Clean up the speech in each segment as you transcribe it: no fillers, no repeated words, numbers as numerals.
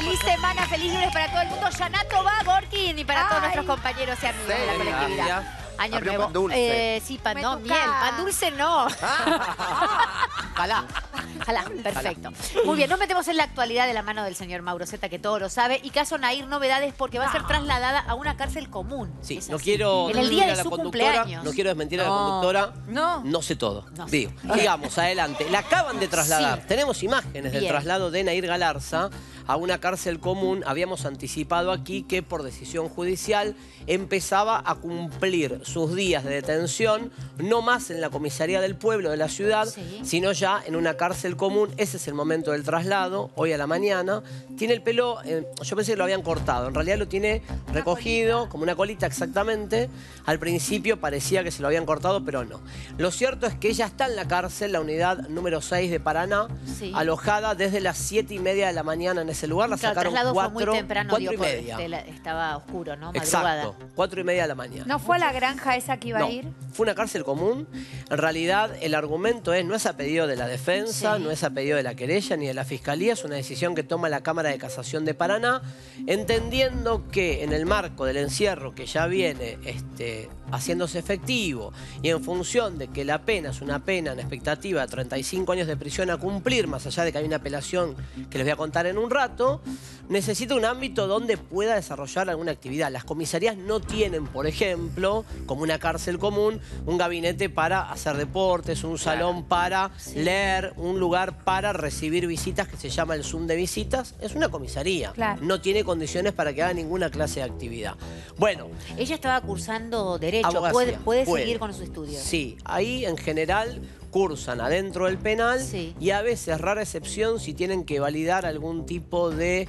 Feliz semana, feliz lunes para todo el mundo. Yanato va, Gorkin, y para todos nuestros compañeros y amigos de la colectividad. Año nuevo. Pan dulce. Sí, pan, no, miel. Pan dulce no. Ojalá. Ojalá, perfecto. Muy bien, nos metemos en la actualidad de la mano del señor Mauro Szeta, que todo lo sabe. Y caso Nahir, novedades, porque va a ser trasladada a una cárcel común. Sí, no quiero... En el día de su cumpleaños. No quiero desmentir a la conductora. No. No sé todo. Digo, digamos, adelante. La acaban de trasladar. Sí. Tenemos imágenes del traslado de Nahir Galarza a una cárcel común. Habíamos anticipado aquí que por decisión judicial empezaba a cumplir sus días de detención, no más en la comisaría del pueblo de la ciudad, sino ya en una cárcel común. Ese es el momento del traslado, hoy a la mañana. Tiene el pelo, yo pensé que lo habían cortado, en realidad lo tiene recogido, como una colita exactamente. Al principio parecía que se lo habían cortado, pero no. Lo cierto es que ella está en la cárcel, la unidad número 6 de Paraná, alojada desde las 7:30 de la mañana en ese lugar. La sacaron el traslado fue muy temprano, 4:30. Estaba oscuro, ¿no? Madrugada. Exacto, 4:30 de la mañana. ¿No fue a la granja esa que iba a ir? Fue una cárcel común. En realidad, el argumento es, no es a pedido de la defensa, no es a pedido de la querella ni de la fiscalía, es una decisión que toma la Cámara de Casación de Paraná, entendiendo que en el marco del encierro que ya viene haciéndose efectivo y en función de que la pena es una pena en expectativa de 35 años de prisión a cumplir, más allá de que hay una apelación que les voy a contar en un rato, necesita un ámbito donde pueda desarrollar alguna actividad. Las comisarías no tienen, por ejemplo, como una cárcel común, un gabinete para hacer deportes, un salón para leer, un lugar para recibir visitas que se llama el Zoom de visitas. Es una comisaría. Claro. No tiene condiciones para que haga ninguna clase de actividad. Bueno. Ella estaba cursando Derecho. Abogacía. ¿Puede seguir con su estudio? Sí. Ahí, en general, cursan adentro del penal y a veces, rara excepción, si tienen que validar algún tipo de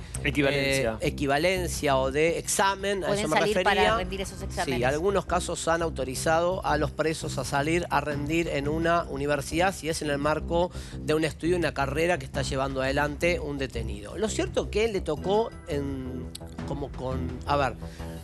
equivalencia o de examen. A eso me refería. ¿Pueden salir para rendir esos exámenes? Sí, algunos casos han autorizado a los presos a salir a rendir en una universidad si es en el marco de un estudio, una carrera que está llevando adelante un detenido. Lo cierto que le tocó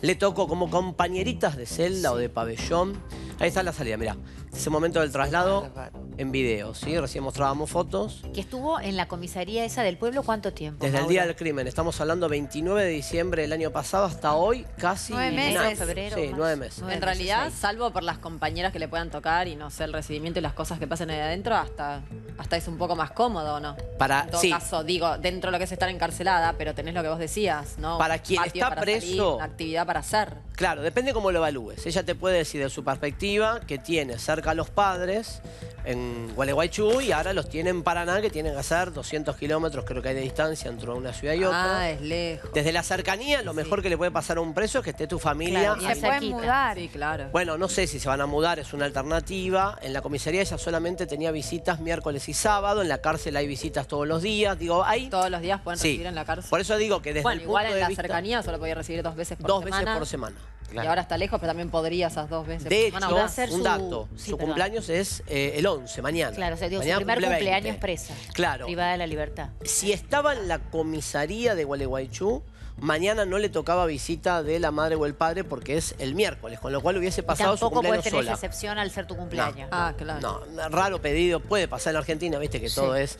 le tocó como compañeritas de celda o de pabellón. Ahí está la salida, mirá. Ese momento del traslado en video, ¿sí? Recién mostrábamos fotos. ¿Que estuvo en la comisaría esa del pueblo cuánto tiempo? Desde el día del crimen. Estamos hablando 29 de diciembre del año pasado hasta hoy, casi 9 meses. Febrero, sí, 9 meses. En realidad, salvo por las compañeras que le puedan tocar y no sé, el recibimiento y las cosas que pasan ahí adentro, hasta es un poco más cómodo, ¿no? En todo caso, digo, dentro de lo que es estar encarcelada, pero tenés lo que vos decías, ¿no? Para quien está preso, una actividad para hacer. Claro, depende cómo lo evalúes. Ella te puede decir de su perspectiva que tiene cerca a los padres en Gualeguaychú y ahora los tiene en Paraná, que tienen que hacer 200 kilómetros, creo que hay de distancia entre una ciudad y otra. Es lejos. Desde la cercanía, lo mejor que le puede pasar a un preso es que esté tu familia. Claro, y se pueden mudar. Sí, claro. Bueno, no sé si se van a mudar, es una alternativa. En la comisaría ella solamente tenía visitas miércoles y sábado, en la cárcel hay visitas todos los días. Digo, hay... Todos los días pueden recibir en la cárcel. Por eso digo que desde el punto de vista... Igual en la cercanía solo podía recibir 2 veces por semana. Claro. Y ahora está lejos, pero también podría esas 2 veces. De hecho, un dato, su cumpleaños es el 11, mañana. Claro, o sea, digo, mañana su primer cumpleaños presa. Claro. Privada de la libertad. Si estaba en la comisaría de Gualeguaychú, mañana no le tocaba visita de la madre o el padre porque es el miércoles, con lo cual hubiese pasado su cumpleaños sola. Tampoco puede tener excepción al ser tu cumpleaños. No. Claro. No, raro pedido. Puede pasar en Argentina, viste que todo es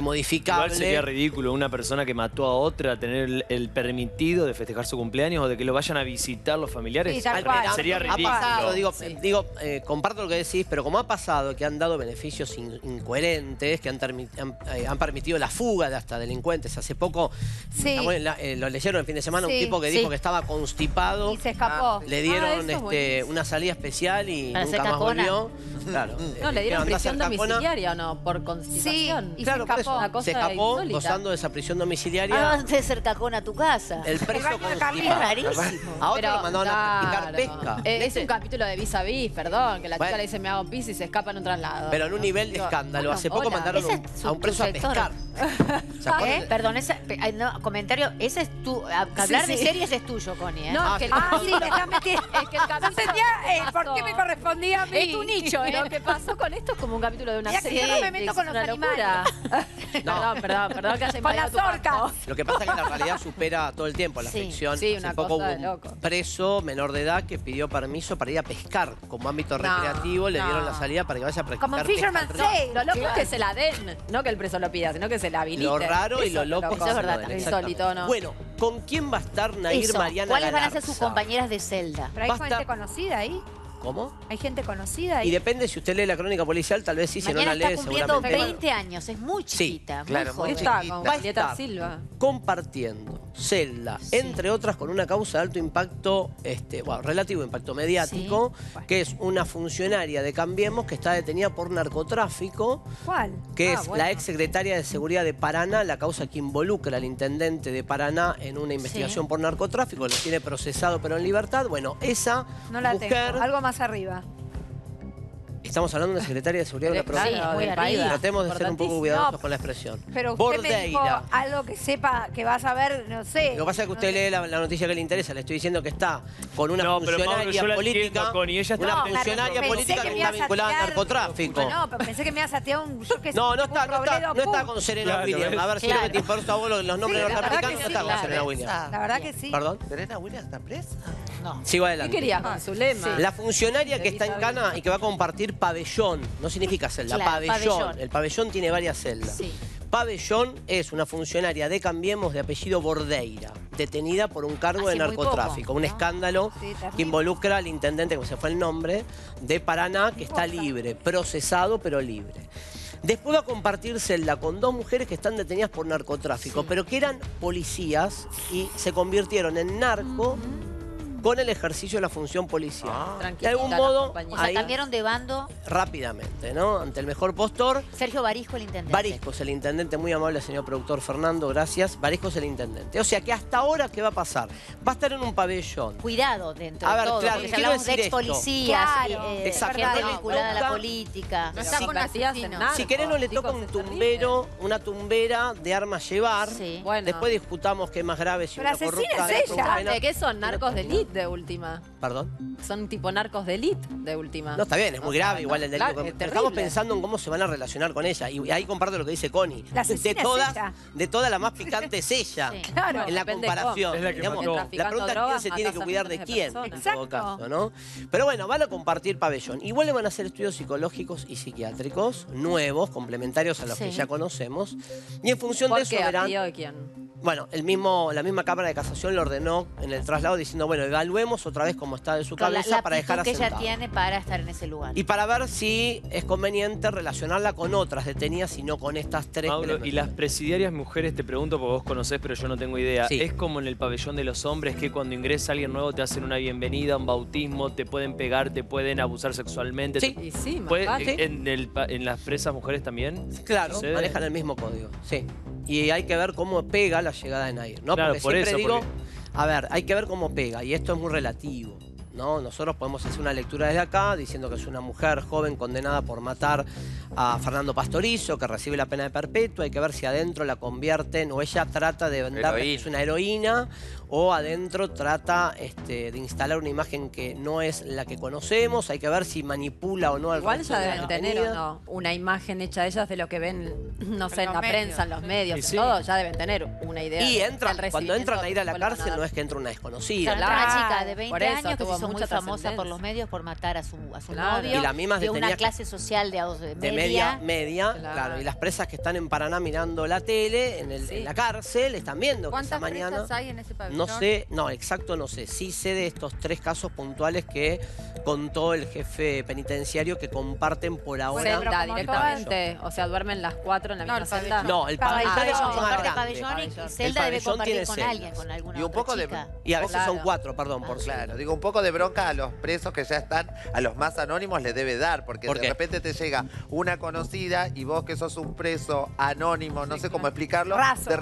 modificable. Igual sería ridículo una persona que mató a otra tener el permitido de festejar su cumpleaños o de que lo vayan a visitar los familiares. Sí, sería ridículo. Ha pasado, digo, comparto lo que decís, pero como ha pasado que han dado beneficios incoherentes, que han permitido la fuga de hasta delincuentes. Hace poco, lo leyeron el fin de semana, un tipo que dijo que estaba constipado y se escapó. Le dieron una salida especial y nunca más volvió. Claro. No, le dieron prisión domiciliaria o no, por constipación. Y claro, se escapó gozando de esa prisión domiciliaria. Antes de ser cajón a tu casa. El preso rarísimo. A otro lo mandaban a practicar pesca. Es un capítulo de Vis a Vis, perdón, que la chica le dice me hago pis y se escapa en un traslado. Pero en un nivel de escándalo. Hace poco mandaron a un preso a pescar. Perdón, comentario, ese es tu Hablar de series es tuyo, Connie. No, que no entendía por qué me correspondía a mí. Es tu nicho, Lo que pasó con esto es como un capítulo de una serie. Yo no me meto con los animales. No, perdón que haya invadido tu barco. Lo que pasa es que la realidad supera todo el tiempo la ficción. Sí, una cosa de loco. Un preso menor de edad que pidió permiso para ir a pescar como ámbito recreativo. Le dieron la salida para que vaya a practicar. Como en Fisherman's Day. Lo loco es que se la den. No que el preso lo pida, sino que se la habilite. Lo raro y lo loco. Eso es verdad. Insólito, ¿no? Bueno, ¿con quién va a estar Nahir Mariana Galarza? ¿Cuáles van a ser sus compañeras de celda? Pero hay gente conocida ahí. ¿Cómo? Hay gente conocida ahí. Y depende, si usted lee la crónica policial, tal vez sí, si no la lee seguramente. Mañana está cumpliendo 20 años, es muy chiquita, muy claro, joven. Está con Julieta Silva. Compartiendo celda, entre otras, con una causa de alto impacto, relativo impacto mediático, que es una funcionaria de Cambiemos que está detenida por narcotráfico. ¿Cuál? Que es la exsecretaria de Seguridad de Paraná, la causa que involucra al intendente de Paraná en una investigación por narcotráfico, lo tiene procesado pero en libertad. Bueno, esa no la tengo. Algo más arriba. Estamos hablando de una secretaria de Seguridad de la provincia. Muy arriba. Tratemos de ser un poco cuidadosos con la expresión. Pero usted me dijo algo que sepa, que va a saber, no sé. Lo que pasa es que usted lee la noticia que le interesa. Le estoy diciendo que está con una funcionaria política. Una funcionaria política que está vinculada al narcotráfico. No, pero pensé que me iba a satear un... No está con Serena Williams. A ver si lo que te importa a vos los nombres norteamericanos, no está con Serena Williams. La verdad que sí. ¿Perdón? ¿Serena Williams está presa? No. Sigo adelante. ¿Qué quería? Con su lema. La funcionaria que está en Cana y que va a compartir pabellón, no significa celda, pabellón. El pabellón tiene varias celdas. Sí. Pabellón es una funcionaria de Cambiemos de apellido Bordeira, detenida por un cargo de narcotráfico, un escándalo que involucra al intendente, como se fue el nombre, de Paraná, que está libre, procesado pero libre. Después va a compartir celda con dos mujeres que están detenidas por narcotráfico, pero que eran policías y se convirtieron en narco con el ejercicio de la función policial. De algún modo... O sea, cambiaron de bando... Rápidamente, ¿no? Ante el mejor postor... Sergio Barisco, el intendente. Barisco es el intendente, muy amable, señor productor Fernando, gracias. Barisco es el intendente. O sea, que hasta ahora, ¿qué va a pasar? Va a estar en un pabellón. Cuidado dentro de todo, porque ya hablamos de ex-policías, gente vinculada a la política. No está con nacías en narco. Si querés, no le toca un tumbero, una tumbera de armas llevar. Después discutamos qué es más grave, si una corrupta... Pero asesina es ella. ¿Qué son? Narcos de élite. De última. ¿Perdón? Son tipo narcos de élite, de última. No, está bien, es muy grave igual el delito. Claro, estamos pensando en cómo se van a relacionar con ella. Y ahí comparto lo que dice Connie. De todas, la más picante es ella. Sí. Claro. En la comparación. La pregunta es quién se tiene que cuidar de quién. Exacto. En todo caso, ¿no? Pero bueno, van a compartir pabellón. Igual le van a hacer estudios psicológicos y psiquiátricos nuevos, complementarios a los que ya conocemos. Y en función de eso verán... ¿Por qué? Bueno, la misma Cámara de Casación lo ordenó en el traslado diciendo, bueno, evaluemos otra vez cómo está de su cabeza para dejar asentada. Que ella tiene para estar en ese lugar. Y para ver si es conveniente relacionarla con otras detenidas y no con estas tres. Mauro, y las presidiarias mujeres, te pregunto porque vos conocés, pero yo no tengo idea. Sí. ¿Es como en el pabellón de los hombres que cuando ingresa alguien nuevo te hacen una bienvenida, un bautismo, te pueden pegar, te pueden abusar sexualmente? Sí. ¿En las presas mujeres también? Claro, manejan el mismo código, sí. Y hay que ver cómo pega la llegada de Nahir, ¿no? Claro, porque hay que ver cómo pega, y esto es muy relativo, ¿no? Nosotros podemos hacer una lectura desde acá, diciendo que es una mujer joven condenada por matar a Fernando Pastorizo, que recibe la pena de perpetua, hay que ver si adentro la convierten, o ella trata de vender que es una heroína, o adentro trata de instalar una imagen que no es la que conocemos, hay que ver si manipula o no al resto de la detenida. Igual ya deben tener o no una imagen hecha de ellas de lo que ven, no sé, en la prensa, en los medios, todo, ya deben tener una idea. Y cuando entran a ir a la cárcel no es que entra una desconocida. Una chica de 20 años que se hizo muy famosa por los medios por matar a su novio, de una clase social de media. Claro. Y las presas que están en Paraná mirando la tele, en la cárcel, están viendo que esa mañana... ¿Cuántas presas hay en ese pabellón? No sé. Sí sé de estos tres casos puntuales que contó el jefe penitenciario que comparten por ahora. Celda directamente. O sea, duermen las cuatro en la misma celda. No, el pabellón comparte pabellón y celda debe compartir con alguien, con alguna otra chica. Y a veces son cuatro, perdón. Claro, digo, un poco de bronca a los presos que ya están, a los más anónimos les debe dar, porque de repente te llega una conocida y vos que sos un preso anónimo, no sé cómo explicarlo, de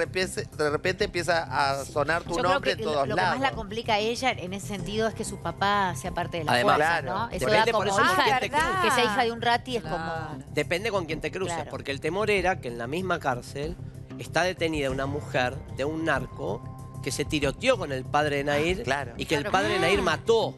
repente empieza a sonar tu nombre. Lo que más la complica a ella en ese sentido es que su papá sea parte de la fuerza, ¿no? Eso da como hija, que sea hija de un rati es como... Depende con quién te cruces, porque el temor era que en la misma cárcel está detenida una mujer de un narco que se tiroteó con el padre de Nahir y que el padre de Nahir mató.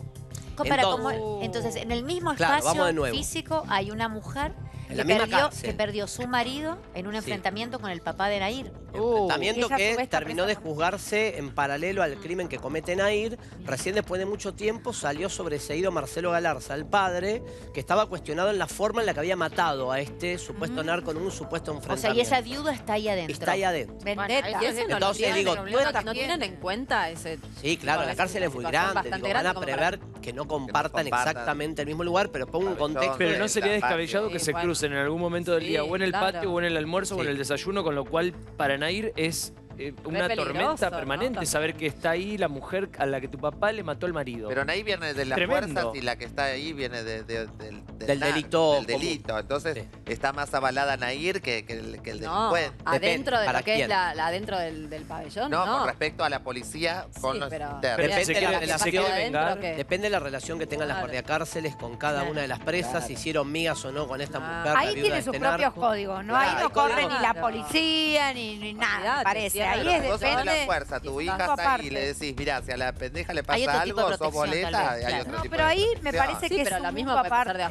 Entonces, en el mismo espacio físico hay una mujer que perdió su marido en un enfrentamiento con el papá de Nahir. Enfrentamiento que terminó de juzgarse en paralelo al crimen que comete Nahir. Recién después de mucho tiempo salió sobreseído Marcelo Galarza, el padre, que estaba cuestionado en la forma en la que había matado a este supuesto narco en un supuesto enfrentamiento. O sea, y esa viuda está ahí adentro. Está ahí adentro. Vendetta. Entonces digo, ¿no tienen en cuenta ese? Sí, claro, la cárcel es muy grande. Van a prever que no compartan exactamente el mismo lugar, pero pongo un contexto. Pero no sería descabellado que se crucen en algún momento del día, o en el patio, o en el almuerzo, o en el desayuno, con lo cual para Nahir es una tormenta permanente, ¿no? Saber que está ahí la mujer a la que tu papá le mató al marido. Pero Nahir viene de las fuerzas y la que está ahí viene del delito. Del delito. Entonces está más avalada Nahir que el delincuente. Adentro de lo que es adentro del pabellón. No, con respecto a la policía con los internos. Depende de la relación que tengan las guardiacárceles con cada una de las presas, si hicieron migas o no con esta mujer. Ahí tiene sus propios códigos, ¿no? Ahí no corre ni la policía ni nada, parece. Ahí es, vos sos de la fuerza, tu hija está ahí y le decís, mirá, si a la pendeja le pasa algo, sos boleta, hay otro tipo. Pero ahí me parece que es un mundo aparte.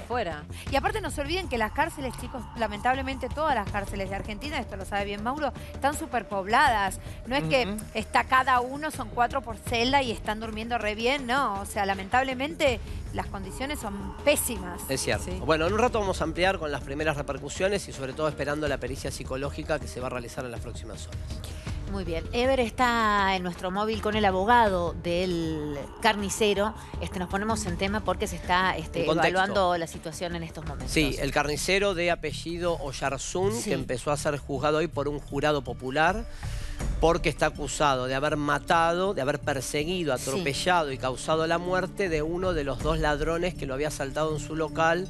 Y aparte no se olviden que las cárceles, chicos, lamentablemente todas las cárceles de Argentina, esto lo sabe bien Mauro, están superpobladas. No es que está cada uno, son 4 por celda y están durmiendo re bien, no. O sea, lamentablemente las condiciones son pésimas. Es cierto. Sí. Bueno, en un rato vamos a ampliar con las primeras repercusiones y sobre todo esperando la pericia psicológica que se va a realizar en las próximas horas. Muy bien. Ever está en nuestro móvil con el abogado del carnicero. Nos ponemos en tema porque se está evaluando la situación en estos momentos. Sí, el carnicero de apellido Oyarzún, que empezó a ser juzgado hoy por un jurado popular, porque está acusado de haber matado, de haber perseguido, atropellado y causado la muerte de uno de los 2 ladrones que lo había asaltado en su local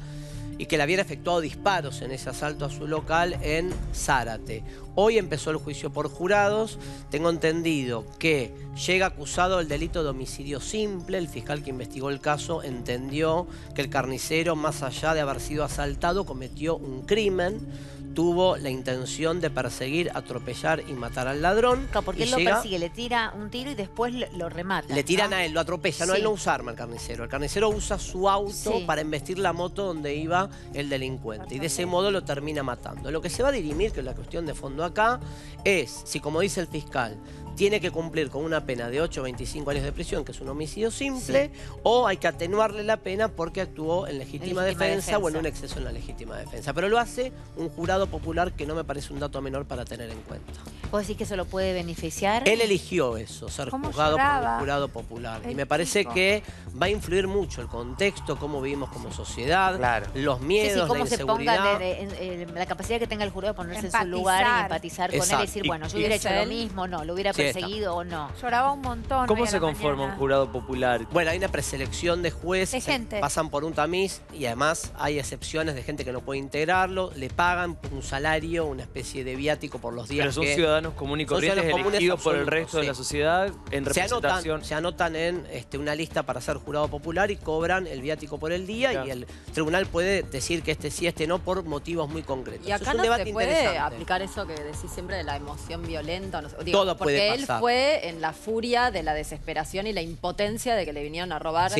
y que le habían efectuado disparos en ese asalto a su local en Zárate. Hoy empezó el juicio por jurados. Tengo entendido que llega acusado del delito de homicidio simple. El fiscal que investigó el caso entendió que el carnicero, más allá de haber sido asaltado, cometió un crimen. Tuvo la intención de perseguir, atropellar y matar al ladrón. Claro, porque él lo persigue, le tira un tiro y después lo remata. Le tiran a él, lo atropella. No, él no usa arma, el carnicero. El carnicero usa su auto para embestir la moto donde iba el delincuente. Y de ese modo lo termina matando. Lo que se va a dirimir, que es la cuestión de fondo acá, es si, como dice el fiscal, tiene que cumplir con una pena de 8 a 25 años de prisión, que es un homicidio simple, o hay que atenuarle la pena porque actuó en legítima defensa o en un exceso en la legítima defensa. Pero lo hace un jurado popular, que no me parece un dato menor para tener en cuenta. ¿Vos decís que eso lo puede beneficiar? Él eligió eso, ser juzgado por un jurado popular. Y me parece que va a influir mucho el contexto, cómo vivimos como sociedad, los miedos, cómo la inseguridad. Cómo se ponga, la capacidad que tenga el jurado de ponerse en su lugar y empatizar con él y decir, bueno, yo hubiera hecho lo mismo, no, lo hubiera seguido o no. Lloraba un montón. ¿Cómo se conforma un jurado popular? Bueno, hay una preselección de jueces, pasan por un tamiz y además hay excepciones de gente que no puede integrarlo, le pagan un salario, una especie de viático por los días. Pero son ciudadanos comunes y corrientes elegidos por el resto de la sociedad en representación. Se anotan en una lista para ser jurado popular y cobran el viático por el día y el tribunal puede decir que este sí, este no, por motivos muy concretos. Y acá no se puede aplicar eso que decís siempre de la emoción violenta. Todo puede pasar. Él fue en la furia de la desesperación y la impotencia de que le vinieron a robar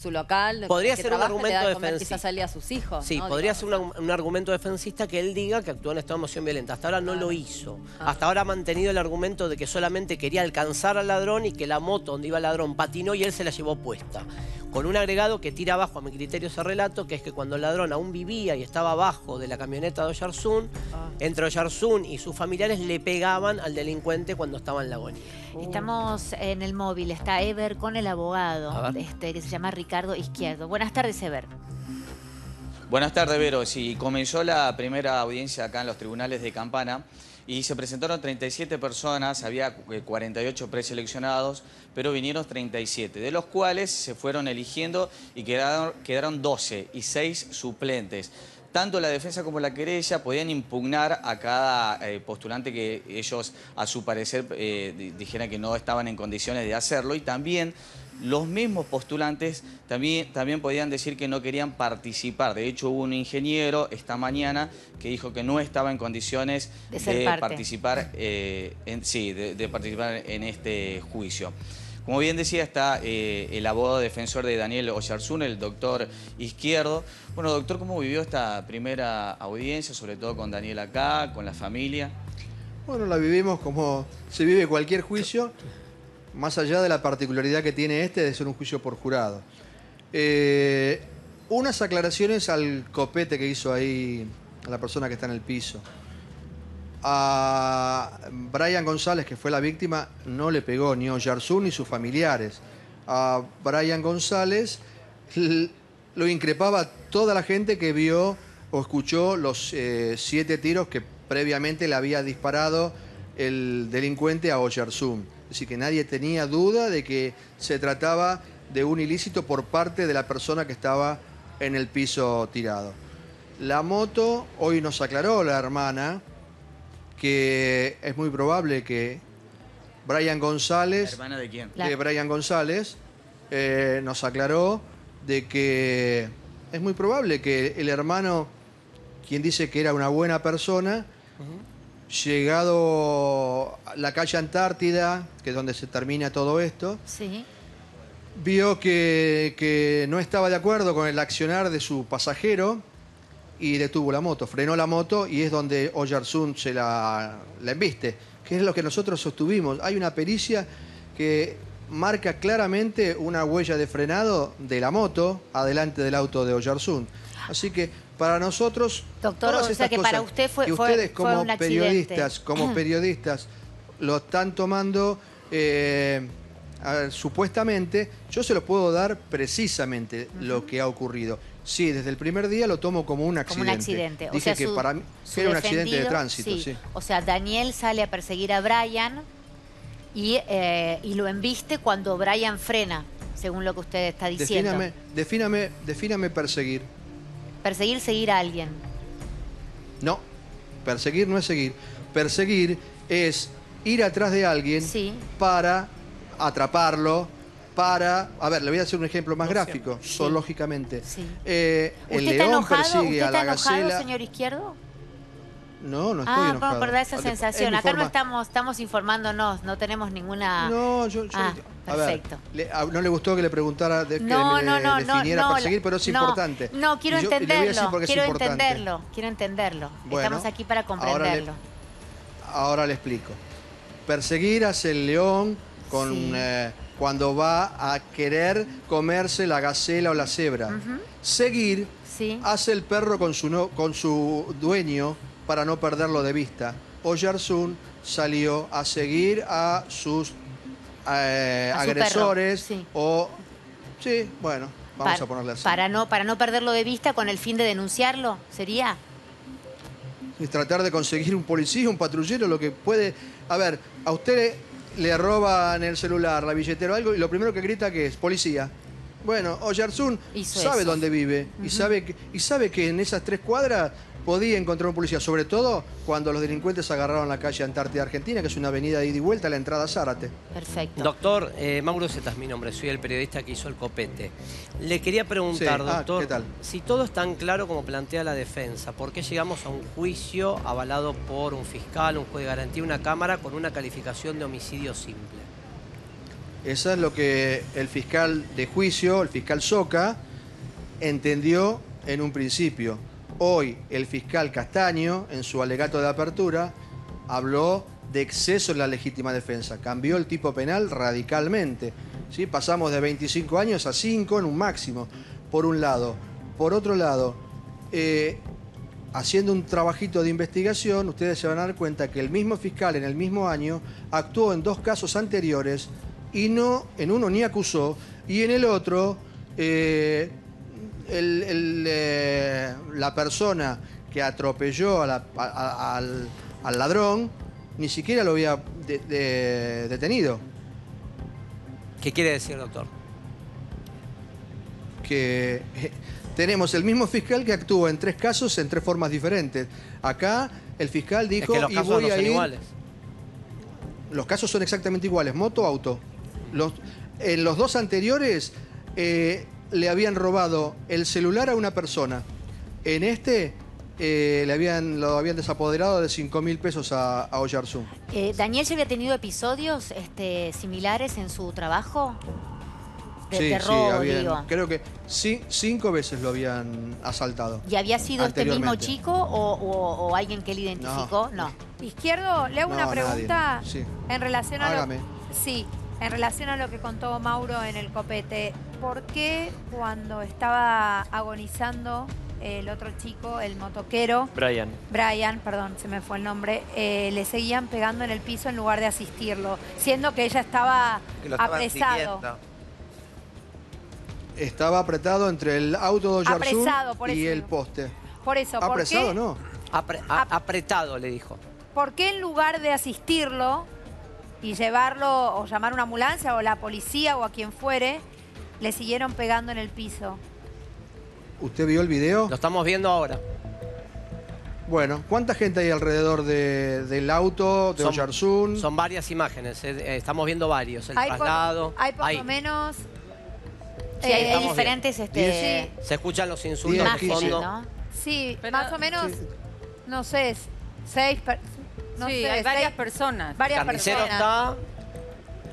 su local. Podría ser un argumento defensista. Quizás a sus hijos. Sí, ¿no? Podría ser un argumento defensista que él diga que actuó en esta emoción violenta. Hasta ahora no lo hizo. Hasta ahora ha mantenido el argumento de que solamente quería alcanzar al ladrón y que la moto donde iba el ladrón patinó y él se la llevó puesta. Con un agregado que tira abajo, a mi criterio, ese relato, que es que cuando el ladrón aún vivía y estaba abajo de la camioneta de Oyarzún, entre Oyarzún y sus familiares le pegaban al delincuente cuando estaba en la agonía. Estamos en el móvil, está Ever con el abogado, que se llama Ricardo Izquierdo. Buenas tardes, Ever. Buenas tardes, Vero. Sí, comenzó la primera audiencia acá en los tribunales de Campana y se presentaron 37 personas, había 48 preseleccionados, pero vinieron 37, de los cuales se fueron eligiendo y quedaron 12 y 6 suplentes. Tanto la defensa como la querella podían impugnar a cada postulante que ellos, a su parecer, dijeran que no estaban en condiciones de hacerlo, y también los mismos postulantes también podían decir que no querían participar. De hecho, hubo un ingeniero esta mañana que dijo que no estaba en condiciones de participar en este juicio. Como bien decía, está el abogado defensor de Daniel Oyarzún, el doctor Izquierdo. Bueno, doctor, ¿cómo vivió esta primera audiencia, sobre todo con Daniel acá, con la familia? Bueno, la vivimos como se vive cualquier juicio, más allá de la particularidad que tiene este de ser un juicio por jurado. Unas aclaraciones al copete que hizo ahí a la persona que está en el piso. A Brian González, que fue la víctima, no le pegó ni Oyarzún ni sus familiares. A Brian González lo increpaba toda la gente que vio o escuchó los 7 tiros que previamente le había disparado el delincuente a Oyarzún. Es decir, que nadie tenía duda de que se trataba de un ilícito por parte de la persona que estaba en el piso tirado. La moto, hoy nos aclaró la hermana, que es muy probable que Brian González... ¿La hermana de quién? De Brian González, nos aclaró de que es muy probable que el hermano, quien dice que era una buena persona, llegado a la calle Antártida, que es donde se termina todo esto, vio que no estaba de acuerdo con el accionar de su pasajero, y detuvo la moto, frenó la moto, y es donde Oyarzún se la embiste, que es lo que nosotros sostuvimos. Hay una pericia que marca claramente una huella de frenado de la moto adelante del auto de Oyarzún. Así que para nosotros, doctor, todas estas cosas para usted que ustedes como periodistas, lo están tomando supuestamente, yo se lo puedo dar precisamente lo que ha ocurrido. Sí, desde el primer día lo tomo como un accidente. Como un accidente. Dije, o sea, que para mí era un accidente de tránsito. Sí. O sea, Daniel sale a perseguir a Brian y lo embiste cuando Brian frena, según lo que usted está diciendo. Defíname perseguir. Perseguir, seguir a alguien. No, perseguir no es seguir. Perseguir es ir atrás de alguien para atraparlo. A ver, le voy a hacer un ejemplo más gráfico, zoológicamente. El león persigue a la gacela. ¿Usted está enojado, señor Izquierdo? No, no estoy enojado. Ah, por dar esa sensación. Acá no estamos informándonos, no tenemos ninguna... No, yo... perfecto. No le gustó que le preguntara, que me definiera perseguir, pero es importante. No, quiero entenderlo, Estamos aquí para comprenderlo. Ahora le explico. Perseguir hacia el león con... cuando va a querer comerse la gacela o la cebra. Seguir hace el perro con su dueño para no perderlo de vista. Oyarzún salió a seguir a sus agresores. Bueno, vamos a ponerle así. Para no perderlo de vista con el fin de denunciarlo, ¿sería? Es tratar de conseguir un policía, un patrullero, lo que puede... A ver, a usted... le roban el celular, la billetera o algo, y lo primero que grita que es policía. Bueno, Oyarzún sabe dónde vive y sabe que en esas 3 cuadras podía encontrar un policía, sobre todo cuando los delincuentes agarraron la calle Antártida Argentina, que es una avenida de ida y vuelta a la entrada a Zárate. Perfecto. Doctor, Mauro Szeta es mi nombre, soy el periodista que hizo el copete. Le quería preguntar, doctor, ¿qué tal? Si todo es tan claro como plantea la defensa, ¿por qué llegamos a un juicio avalado por un fiscal, un juez de garantía, una cámara con una calificación de homicidio simple? Eso es lo que el fiscal de juicio, el fiscal Soca, entendió en un principio. Hoy el fiscal Castaño, en su alegato de apertura, habló de exceso en la legítima defensa. Cambió el tipo penal radicalmente. ¿Sí? Pasamos de 25 años a 5 en un máximo, por un lado. Por otro lado, haciendo un trabajito de investigación, ustedes se van a dar cuenta que el mismo fiscal en el mismo año actuó en 2 casos anteriores y no, en uno ni acusó, y en el otro... la persona que atropelló al ladrón ni siquiera lo había detenido. ¿Qué quiere decir, doctor? Que tenemos el mismo fiscal que actúa en 3 casos en 3 formas diferentes. Acá el fiscal dijo... Es que los casos no son iguales. Los casos son exactamente iguales, moto, auto. En los dos anteriores le habían robado el celular a una persona. En este lo habían desapoderado de 5.000 pesos a Oyarzún. ¿Daniel ya había tenido episodios similares en su trabajo? De robo, creo que sí, 5 veces lo habían asaltado. ¿Y había sido este mismo chico o alguien que él identificó? No. Izquierdo, le hago una pregunta en relación a en relación a lo que contó Mauro en el copete. ¿Por qué cuando estaba agonizando el otro chico, el motoquero... Brian, perdón, se me fue el nombre, le seguían pegando en el piso en lugar de asistirlo, siendo que ella estaba apresado? Estaba apretado entre el auto de Oyarzún y el poste. Por eso, ¿por apresado qué? No. Apretado, le dijo. ¿Por qué en lugar de asistirlo y llevarlo o llamar una ambulancia o la policía o a quien fuere, le siguieron pegando en el piso? ¿Usted vio el video? Lo estamos viendo ahora. Bueno, ¿cuánta gente hay alrededor del auto de Oyarzún? Son varias imágenes, estamos viendo varios. El traslado. Hay por lo menos... Sí, hay diferentes... Se escuchan los insultos de fondo. ¿No? Sí, pero, más o menos, no sé, 6... No sí, sé, hay varias 6, personas. Varias personas. Está,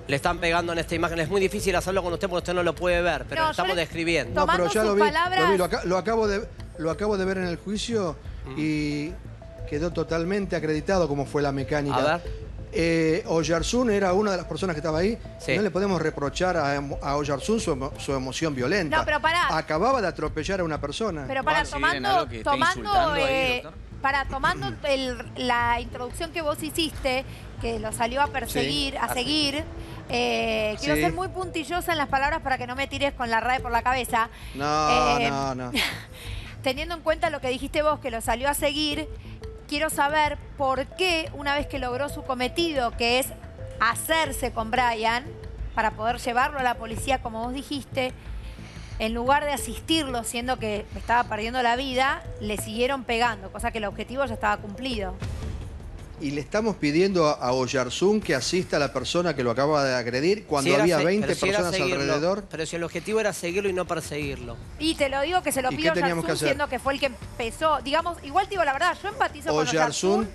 le están pegando en esta imagen. Es muy difícil hacerlo con usted porque usted no lo puede ver, pero lo estamos describiendo. No, pero ya lo acabo de ver en el juicio y quedó totalmente acreditado cómo fue la mecánica. A ver. Oyarzún era una de las personas que estaba ahí. Sí. No le podemos reprochar a Oyarzún su emoción violenta. No, pero pará. Acababa de atropellar a una persona. Pero para tomando la introducción que vos hiciste, que lo salió a perseguir, a seguir, quiero ser muy puntillosa en las palabras para que no me tires con la RAE por la cabeza. No. Teniendo en cuenta lo que dijiste vos, que lo salió a seguir, quiero saber por qué, una vez que logró su cometido, que es hacerse con Brian, para poder llevarlo a la policía, como vos dijiste, en lugar de asistirlo, siendo que estaba perdiendo la vida, le siguieron pegando, cosa que el objetivo ya estaba cumplido. Y le estamos pidiendo a Oyarzún que asista a la persona que lo acaba de agredir cuando había 20 personas alrededor. Pero si el objetivo era seguirlo y no perseguirlo. Y te lo digo que se lo pido a Oyarzún, siendo que fue el que empezó. Digamos, igual te digo la verdad, yo empatizo con Oyarzún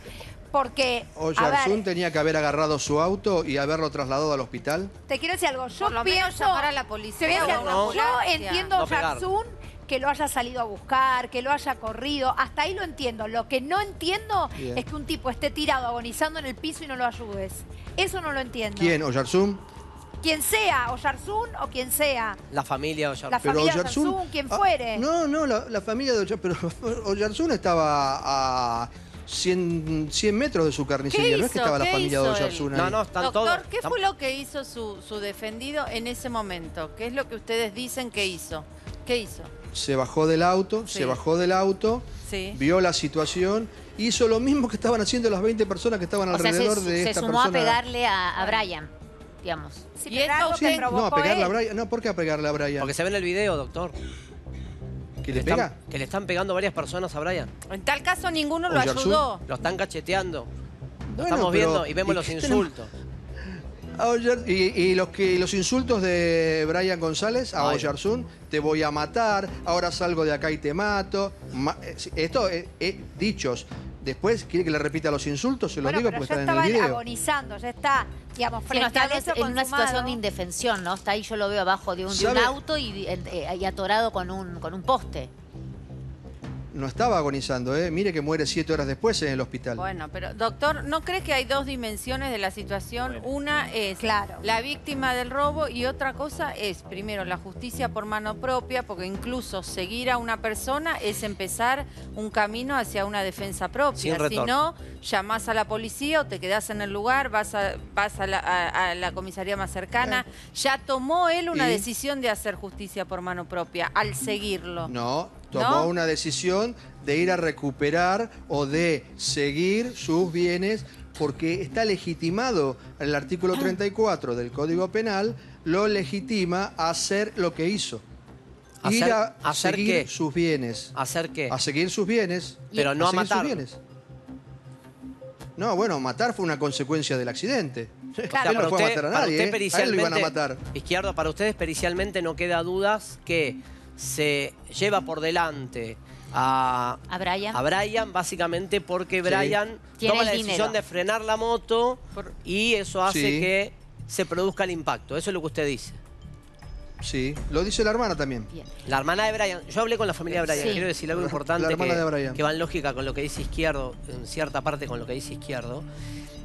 porque... Oyarzún tenía que haber agarrado su auto y haberlo trasladado al hospital. Te quiero decir algo, yo pienso... a la policía. Yo entiendo a Oyarzún que lo haya salido a buscar, que lo haya corrido, hasta ahí lo entiendo. Lo que no entiendo es que un tipo esté tirado, agonizando en el piso y no lo ayudes. Eso no lo entiendo. ¿Quién? ¿Oyarzún? Quien sea, Oyarzún o quien sea. La familia de Oyarzún. La familia de Oyarzún, quien fuere. No, la familia de Oyarzún. Pero Oyarzún estaba a 100 metros de su carnicería. No es que estaba la familia de Oyarzún ahí. No, están todos. Doctor, ¿qué fue lo que hizo su defendido en ese momento? ¿Qué es lo que ustedes dicen que hizo? ¿Qué hizo? Se bajó del auto, vio la situación, hizo lo mismo que estaban haciendo las 20 personas que estaban alrededor de esta persona. Se sumó a pegarle a Brian, digamos. Sí, ¿y esto que provocó a pegarle a Brian? No, ¿por qué a pegarle a Brian? Porque se ve en el video, doctor. ¿Que le pega? Que le están pegando varias personas a Brian. En tal caso ninguno lo ayudó. Lo están cacheteando. Lo estamos viendo y vemos los insultos. Y los insultos de Brian González a Oyarzún, te voy a matar, ahora salgo de acá y te mato. Esto, dichos. Después, ¿quiere que le repita los insultos? Se los digo porque está en el video. Ya estaba agonizando, ya está, digamos, frente a eso, en una situación de indefensión, ¿no? Está ahí, yo lo veo abajo de un auto y atorado con un poste. No estaba agonizando, ¿eh? Mire que muere 7 horas después en el hospital. Bueno, pero doctor, ¿no cree que hay dos dimensiones de la situación? Bueno, una es la víctima del robo y otra cosa es, primero, la justicia por mano propia, porque incluso seguir a una persona es empezar un camino hacia una defensa propia. Si no, llamás a la policía o te quedás en el lugar, vas a la comisaría más cercana. Ya tomó él una decisión de hacer justicia por mano propia al seguirlo. Tomó una decisión de ir a recuperar o de seguir sus bienes porque está legitimado el artículo 34 del Código Penal, lo legitima a hacer lo que hizo. Ir a seguir sus bienes. ¿Hacer qué? A seguir sus bienes. Pero no a matar. No, bueno, matar fue una consecuencia del accidente. Claro. O sea, para usted, matar a nadie, para usted pericialmente, a él lo iban a matar. Izquierdo, para ustedes pericialmente no queda dudas que se lleva por delante a Brian básicamente porque Brian toma la decisión de frenar la moto y eso hace que se produzca el impacto. Eso es lo que usted dice. Sí, lo dice la hermana también. Bien. La hermana de Brian. Yo hablé con la familia de Brian. Quiero decir algo importante que va en lógica con lo que dice Izquierdo, en cierta parte con lo que dice Izquierdo,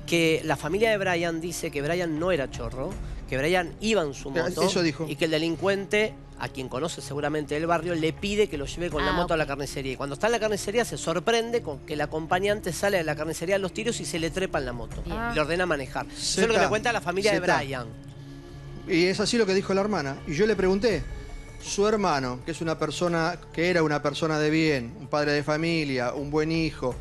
que la familia de Brian dice que Brian no era chorro, que Brian iba en su moto y que el delincuente, a quien conoce seguramente del barrio, le pide que lo lleve con la moto a la carnicería. Y cuando está en la carnicería se sorprende con que el acompañante sale de la carnicería a los tiros y se le trepa en la moto. Y le ordena manejar. Eso es lo que me cuenta la familia de Brian. Y es así lo que dijo la hermana. Y yo le pregunté, su hermano, que es una persona, que era una persona de bien, un padre de familia, un buen hijo,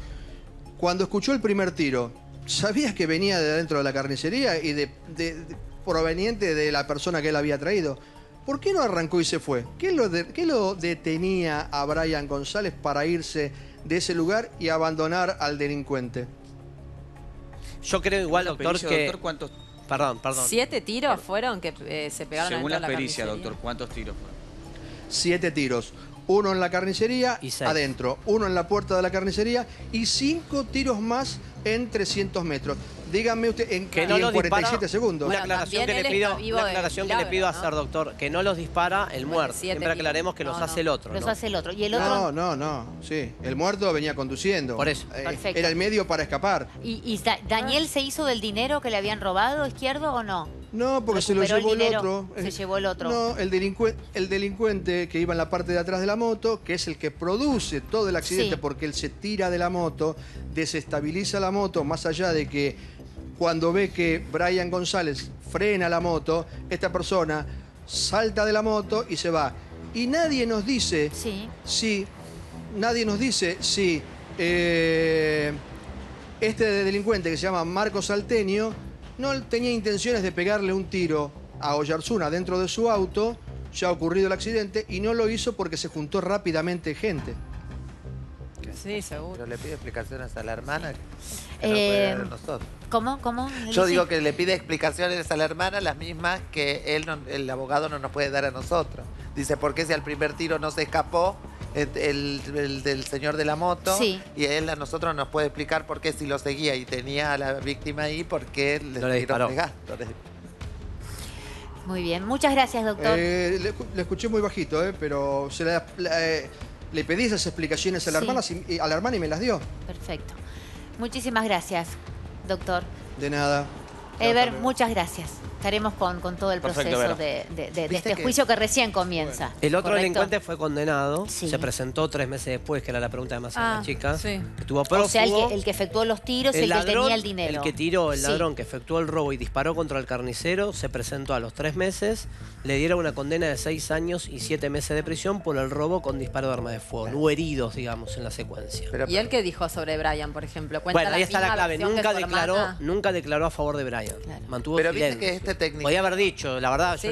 cuando escuchó el primer tiro, ¿sabías que venía de dentro de la carnicería y proveniente de la persona que él había traído? ¿Por qué no arrancó y se fue? ¿Qué lo detenía a Brian González para irse de ese lugar y abandonar al delincuente? Yo creo igual, doctor, que... Doctor, ¿cuántos? Perdón. 7 tiros fueron que se pegaron. Según las pericias, doctor, ¿cuántos tiros fueron? 7 tiros. Uno en la carnicería, y adentro. Uno en la puerta de la carnicería y 5 tiros más en 300 metros. Díganme usted, en 47 segundos. Una aclaración que le pido hacer, doctor, que no los dispara el muerto. Siempre aclaremos que los hace el otro. Los hace el otro. ¿Y el otro? No. Sí, el muerto venía conduciendo. Por eso. Perfecto. Era el medio para escapar. ¿Y Daniel se hizo del dinero que le habían robado, Izquierdo, o no? No, porque se lo llevó el otro. Se llevó el otro. No, el delincuente que iba en la parte de atrás de la moto, que es el que produce todo el accidente porque él se tira de la moto, desestabiliza la moto, más allá de que cuando ve que Brian González frena la moto, esta persona salta de la moto y se va. Y nadie nos dice si este delincuente que se llama Marco Salteño no tenía intenciones de pegarle un tiro a Oyarzún dentro de su auto. Ya ha ocurrido el accidente y no lo hizo porque se juntó rápidamente gente. Sí, seguro. Pero le pide explicaciones a la hermana. Que no puede nosotros. ¿Cómo? Yo digo que le pide explicaciones a la hermana, las mismas que él el abogado no nos puede dar a nosotros. Dice, ¿por qué si al primer tiro no se escapó el señor de la moto? Sí. Y él a nosotros nos puede explicar por qué si lo seguía y tenía a la víctima ahí, por qué le disparó. Muy bien, muchas gracias, doctor. Le escuché muy bajito, pero se le pedí esas explicaciones a la hermana y me las dio. Perfecto. Muchísimas gracias, doctor. De nada. Ever, muchas gracias. Estaremos con todo el proceso de este juicio que recién comienza. Bueno. El otro delincuente fue condenado. Sí. Se presentó 3 meses después, que era la pregunta de más de la chica. Sí. Estuvo prófugo. O sea, el que efectuó los tiros, el ladrón, que tenía el dinero. El que tiró, el ladrón que efectuó el robo y disparó contra el carnicero, se presentó a los 3 meses, le dieron una condena de 6 años y 7 meses de prisión por el robo con disparo de arma de fuego. Claro. No heridos, digamos, en la secuencia. ¿Y él qué dijo sobre Brian, por ejemplo? Bueno, ahí está la clave. Nunca declaró a favor de Brian. Claro. Mantuvo silencio. Técnico. Podía haber dicho, la verdad, yo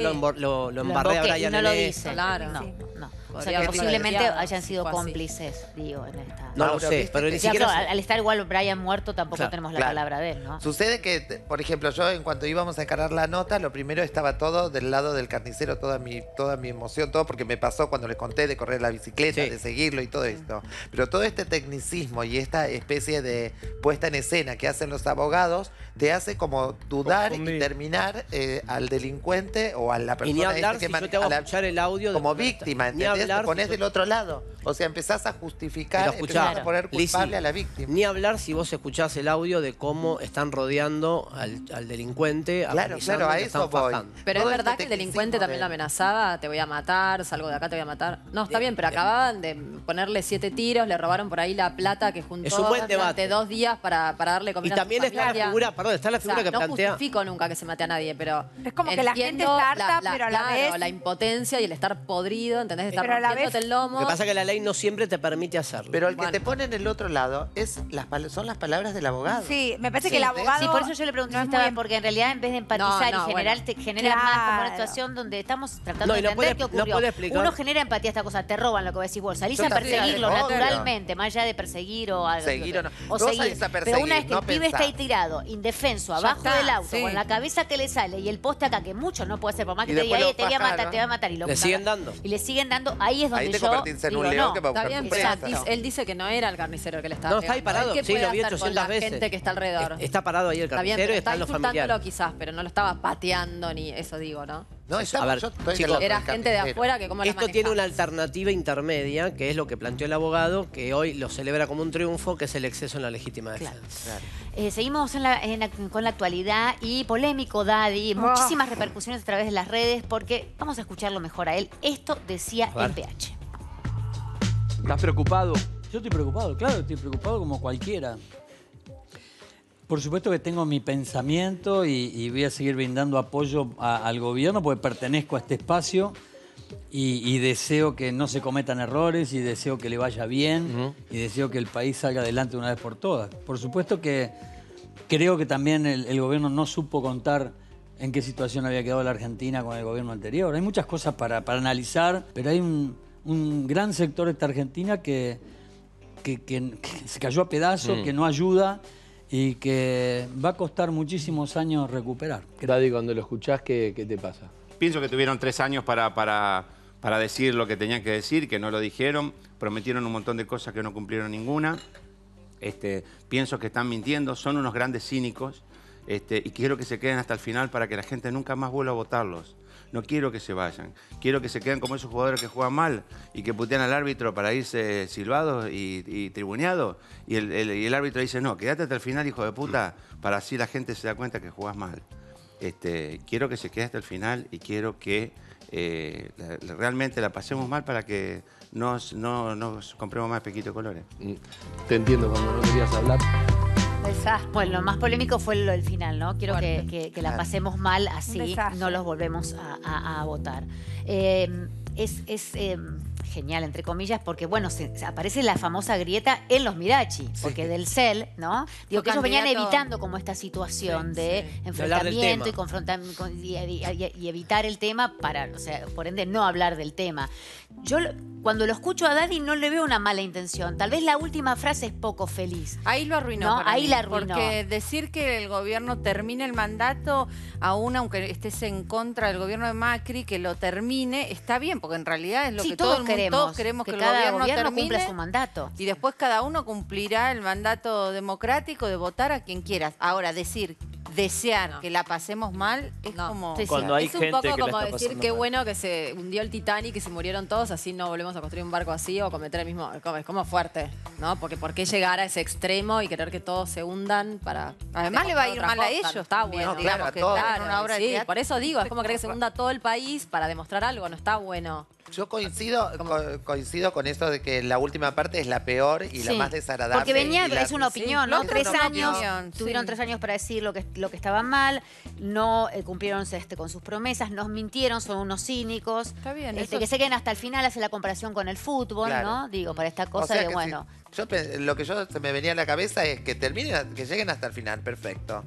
lo embardé a Brian. No lo dice, claro. No. O sea, que posiblemente hayan sido cómplices, digo, en esta... No lo sé, pero ni siquiera... Al estar igual Brian muerto, tampoco tenemos la palabra de él, ¿no? Sucede que, por ejemplo, yo en cuanto íbamos a encarar la nota, lo primero estaba todo del lado del carnicero, toda mi emoción, todo porque me pasó cuando le conté de correr la bicicleta, de seguirlo y todo esto. Pero todo este tecnicismo y esta especie de puesta en escena que hacen los abogados, te hace como dudar y terminar al delincuente o a la persona... Y ni hablar si yo te voy a escuchar el audio... Como víctima, ¿entendés? Te ponés del otro lado. O sea, empezás a justificar, empezás a poner culpable a la víctima. Ni hablar si vos escuchás el audio de cómo están rodeando al delincuente. Claro, a eso voy. Pero es verdad que el delincuente también la amenazaba, te voy a matar, salgo de acá, te voy a matar. No, está bien, pero acababan de ponerle 7 tiros, le robaron por ahí la plata que juntó durante 2 días para darle comida a su familia. Y también está la figura que plantea... No justifico nunca que se mate a nadie, pero... Es como que la gente está harta, pero a la vez... la impotencia y el estar podrido, ¿entendés? Estar a la vez. El lomo. Lo que pasa es que la ley no siempre te permite hacerlo. Pero el que te pone en el otro lado es son las palabras del abogado. Sí, me parece que el abogado... Sí, por eso yo le pregunté si estaba... Porque en realidad en vez de empatizar y generar, te genera más como una situación donde estamos tratando de entender qué ocurrió. Uno genera empatía a esta cosa, te roban lo que decís vos. Salís a perseguirlo naturalmente, más allá de perseguir o algo. Seguir o no. O seguir. Pero una vez que el pibe está ahí tirado, indefenso, abajo del auto, con la cabeza que le sale y el poste acá, que mucho no puede ser, por más que te diga, te voy a matar, te voy a matar. Y le siguen dando. Y le siguen dando, ahí es donde yo... Ahí te convertís en un león que va a buscar un preso. Él dice que no era el carnicero que le estaba pegando. No, está ahí parado, sí, lo vi 800 veces. Gente que está alrededor. Está parado ahí el carnicero y están los familiares. Está insultándolo quizás, pero no lo estaba pateando ni eso, digo, ¿no? No, eso, a ver, chicos, era gente de afuera que como la manejamos. Esto tiene una alternativa intermedia, que es lo que planteó el abogado, que hoy lo celebra como un triunfo, que es el exceso en la legítima defensa. Claro. Seguimos con la actualidad y polémico, Dady. Muchísimas repercusiones a través de las redes, porque vamos a escucharlo mejor a él. Esto decía el PH. ¿Estás preocupado? Yo estoy preocupado, claro, estoy preocupado como cualquiera. Por supuesto que tengo mi pensamiento y voy a seguir brindando apoyo al gobierno porque pertenezco a este espacio y deseo que no se cometan errores y deseo que le vaya bien y deseo que el país salga adelante una vez por todas. Por supuesto que creo que también el gobierno no supo contar en qué situación había quedado la Argentina con el gobierno anterior. Hay muchas cosas para analizar, pero hay un gran sector de esta Argentina que se cayó a pedazos, que no ayuda... y que va a costar muchísimos años recuperar. Dady, cuando lo escuchás, ¿qué te pasa? Pienso que tuvieron 3 años para decir lo que tenían que decir, que no lo dijeron, prometieron un montón de cosas que no cumplieron ninguna. Pienso que están mintiendo, son unos grandes cínicos y quiero que se queden hasta el final para que la gente nunca más vuelva a votarlos. No quiero que se vayan, quiero que se queden como esos jugadores que juegan mal y que putean al árbitro para irse silbados y tribuneados. Y el árbitro dice, no, quédate hasta el final, hijo de puta, para así la gente se da cuenta que jugás mal. Quiero que se quede hasta el final y quiero que realmente la pasemos mal para que no nos compremos más pequitos colores. Te entiendo cuando no querías hablar. Bueno, lo más polémico fue lo del final, ¿no? Quiero que la pasemos mal, así no los volvemos a votar. Es genial, entre comillas, porque, bueno, aparece la famosa grieta en los Midachi, porque Del Sel, ¿no? Digo, que ellos venían evitando como esta situación de enfrentamiento y confrontamiento y evitar el tema para, o sea, por ende, no hablar del tema. Yo, cuando lo escucho a Dady, no le veo una mala intención. Tal vez la última frase es poco feliz. Ahí lo arruinó. ¿No? Ahí la arruinó. Porque decir que el gobierno termine el mandato, aunque estés en contra del gobierno de Macri, que lo termine, está bien, porque en realidad es lo que todo el mundo... Todos queremos que cada gobierno cumpla su mandato. Y después cada uno cumplirá el mandato democrático de votar a quien quieras. Ahora, desear que la pasemos mal es como... Cuando hay gente un poco que como decir qué bueno que se hundió el Titanic y se murieron todos, así no volvemos a construir un barco así o cometer el mismo... Es como fuerte, ¿no? Porque ¿por qué llegar a ese extremo y querer que todos se hundan para... Además le va a ir mal a ellos. Está bueno, digamos que está en una obra de teatro. Por eso digo, es como querer que se hunda todo el país para demostrar algo, no está bueno. Yo coincido con esto de que la última parte es la peor y la más desagradable. Porque es una opinión, ¿no? Tuvieron 3 años para decir lo que estaba mal, no cumplieron con sus promesas, nos mintieron, son unos cínicos. Está bien, que se queden hasta el final, hace la comparación con el fútbol, ¿no? Digo, para esta cosa de, bueno... lo que se me venía a la cabeza es que terminen, que lleguen hasta el final, perfecto.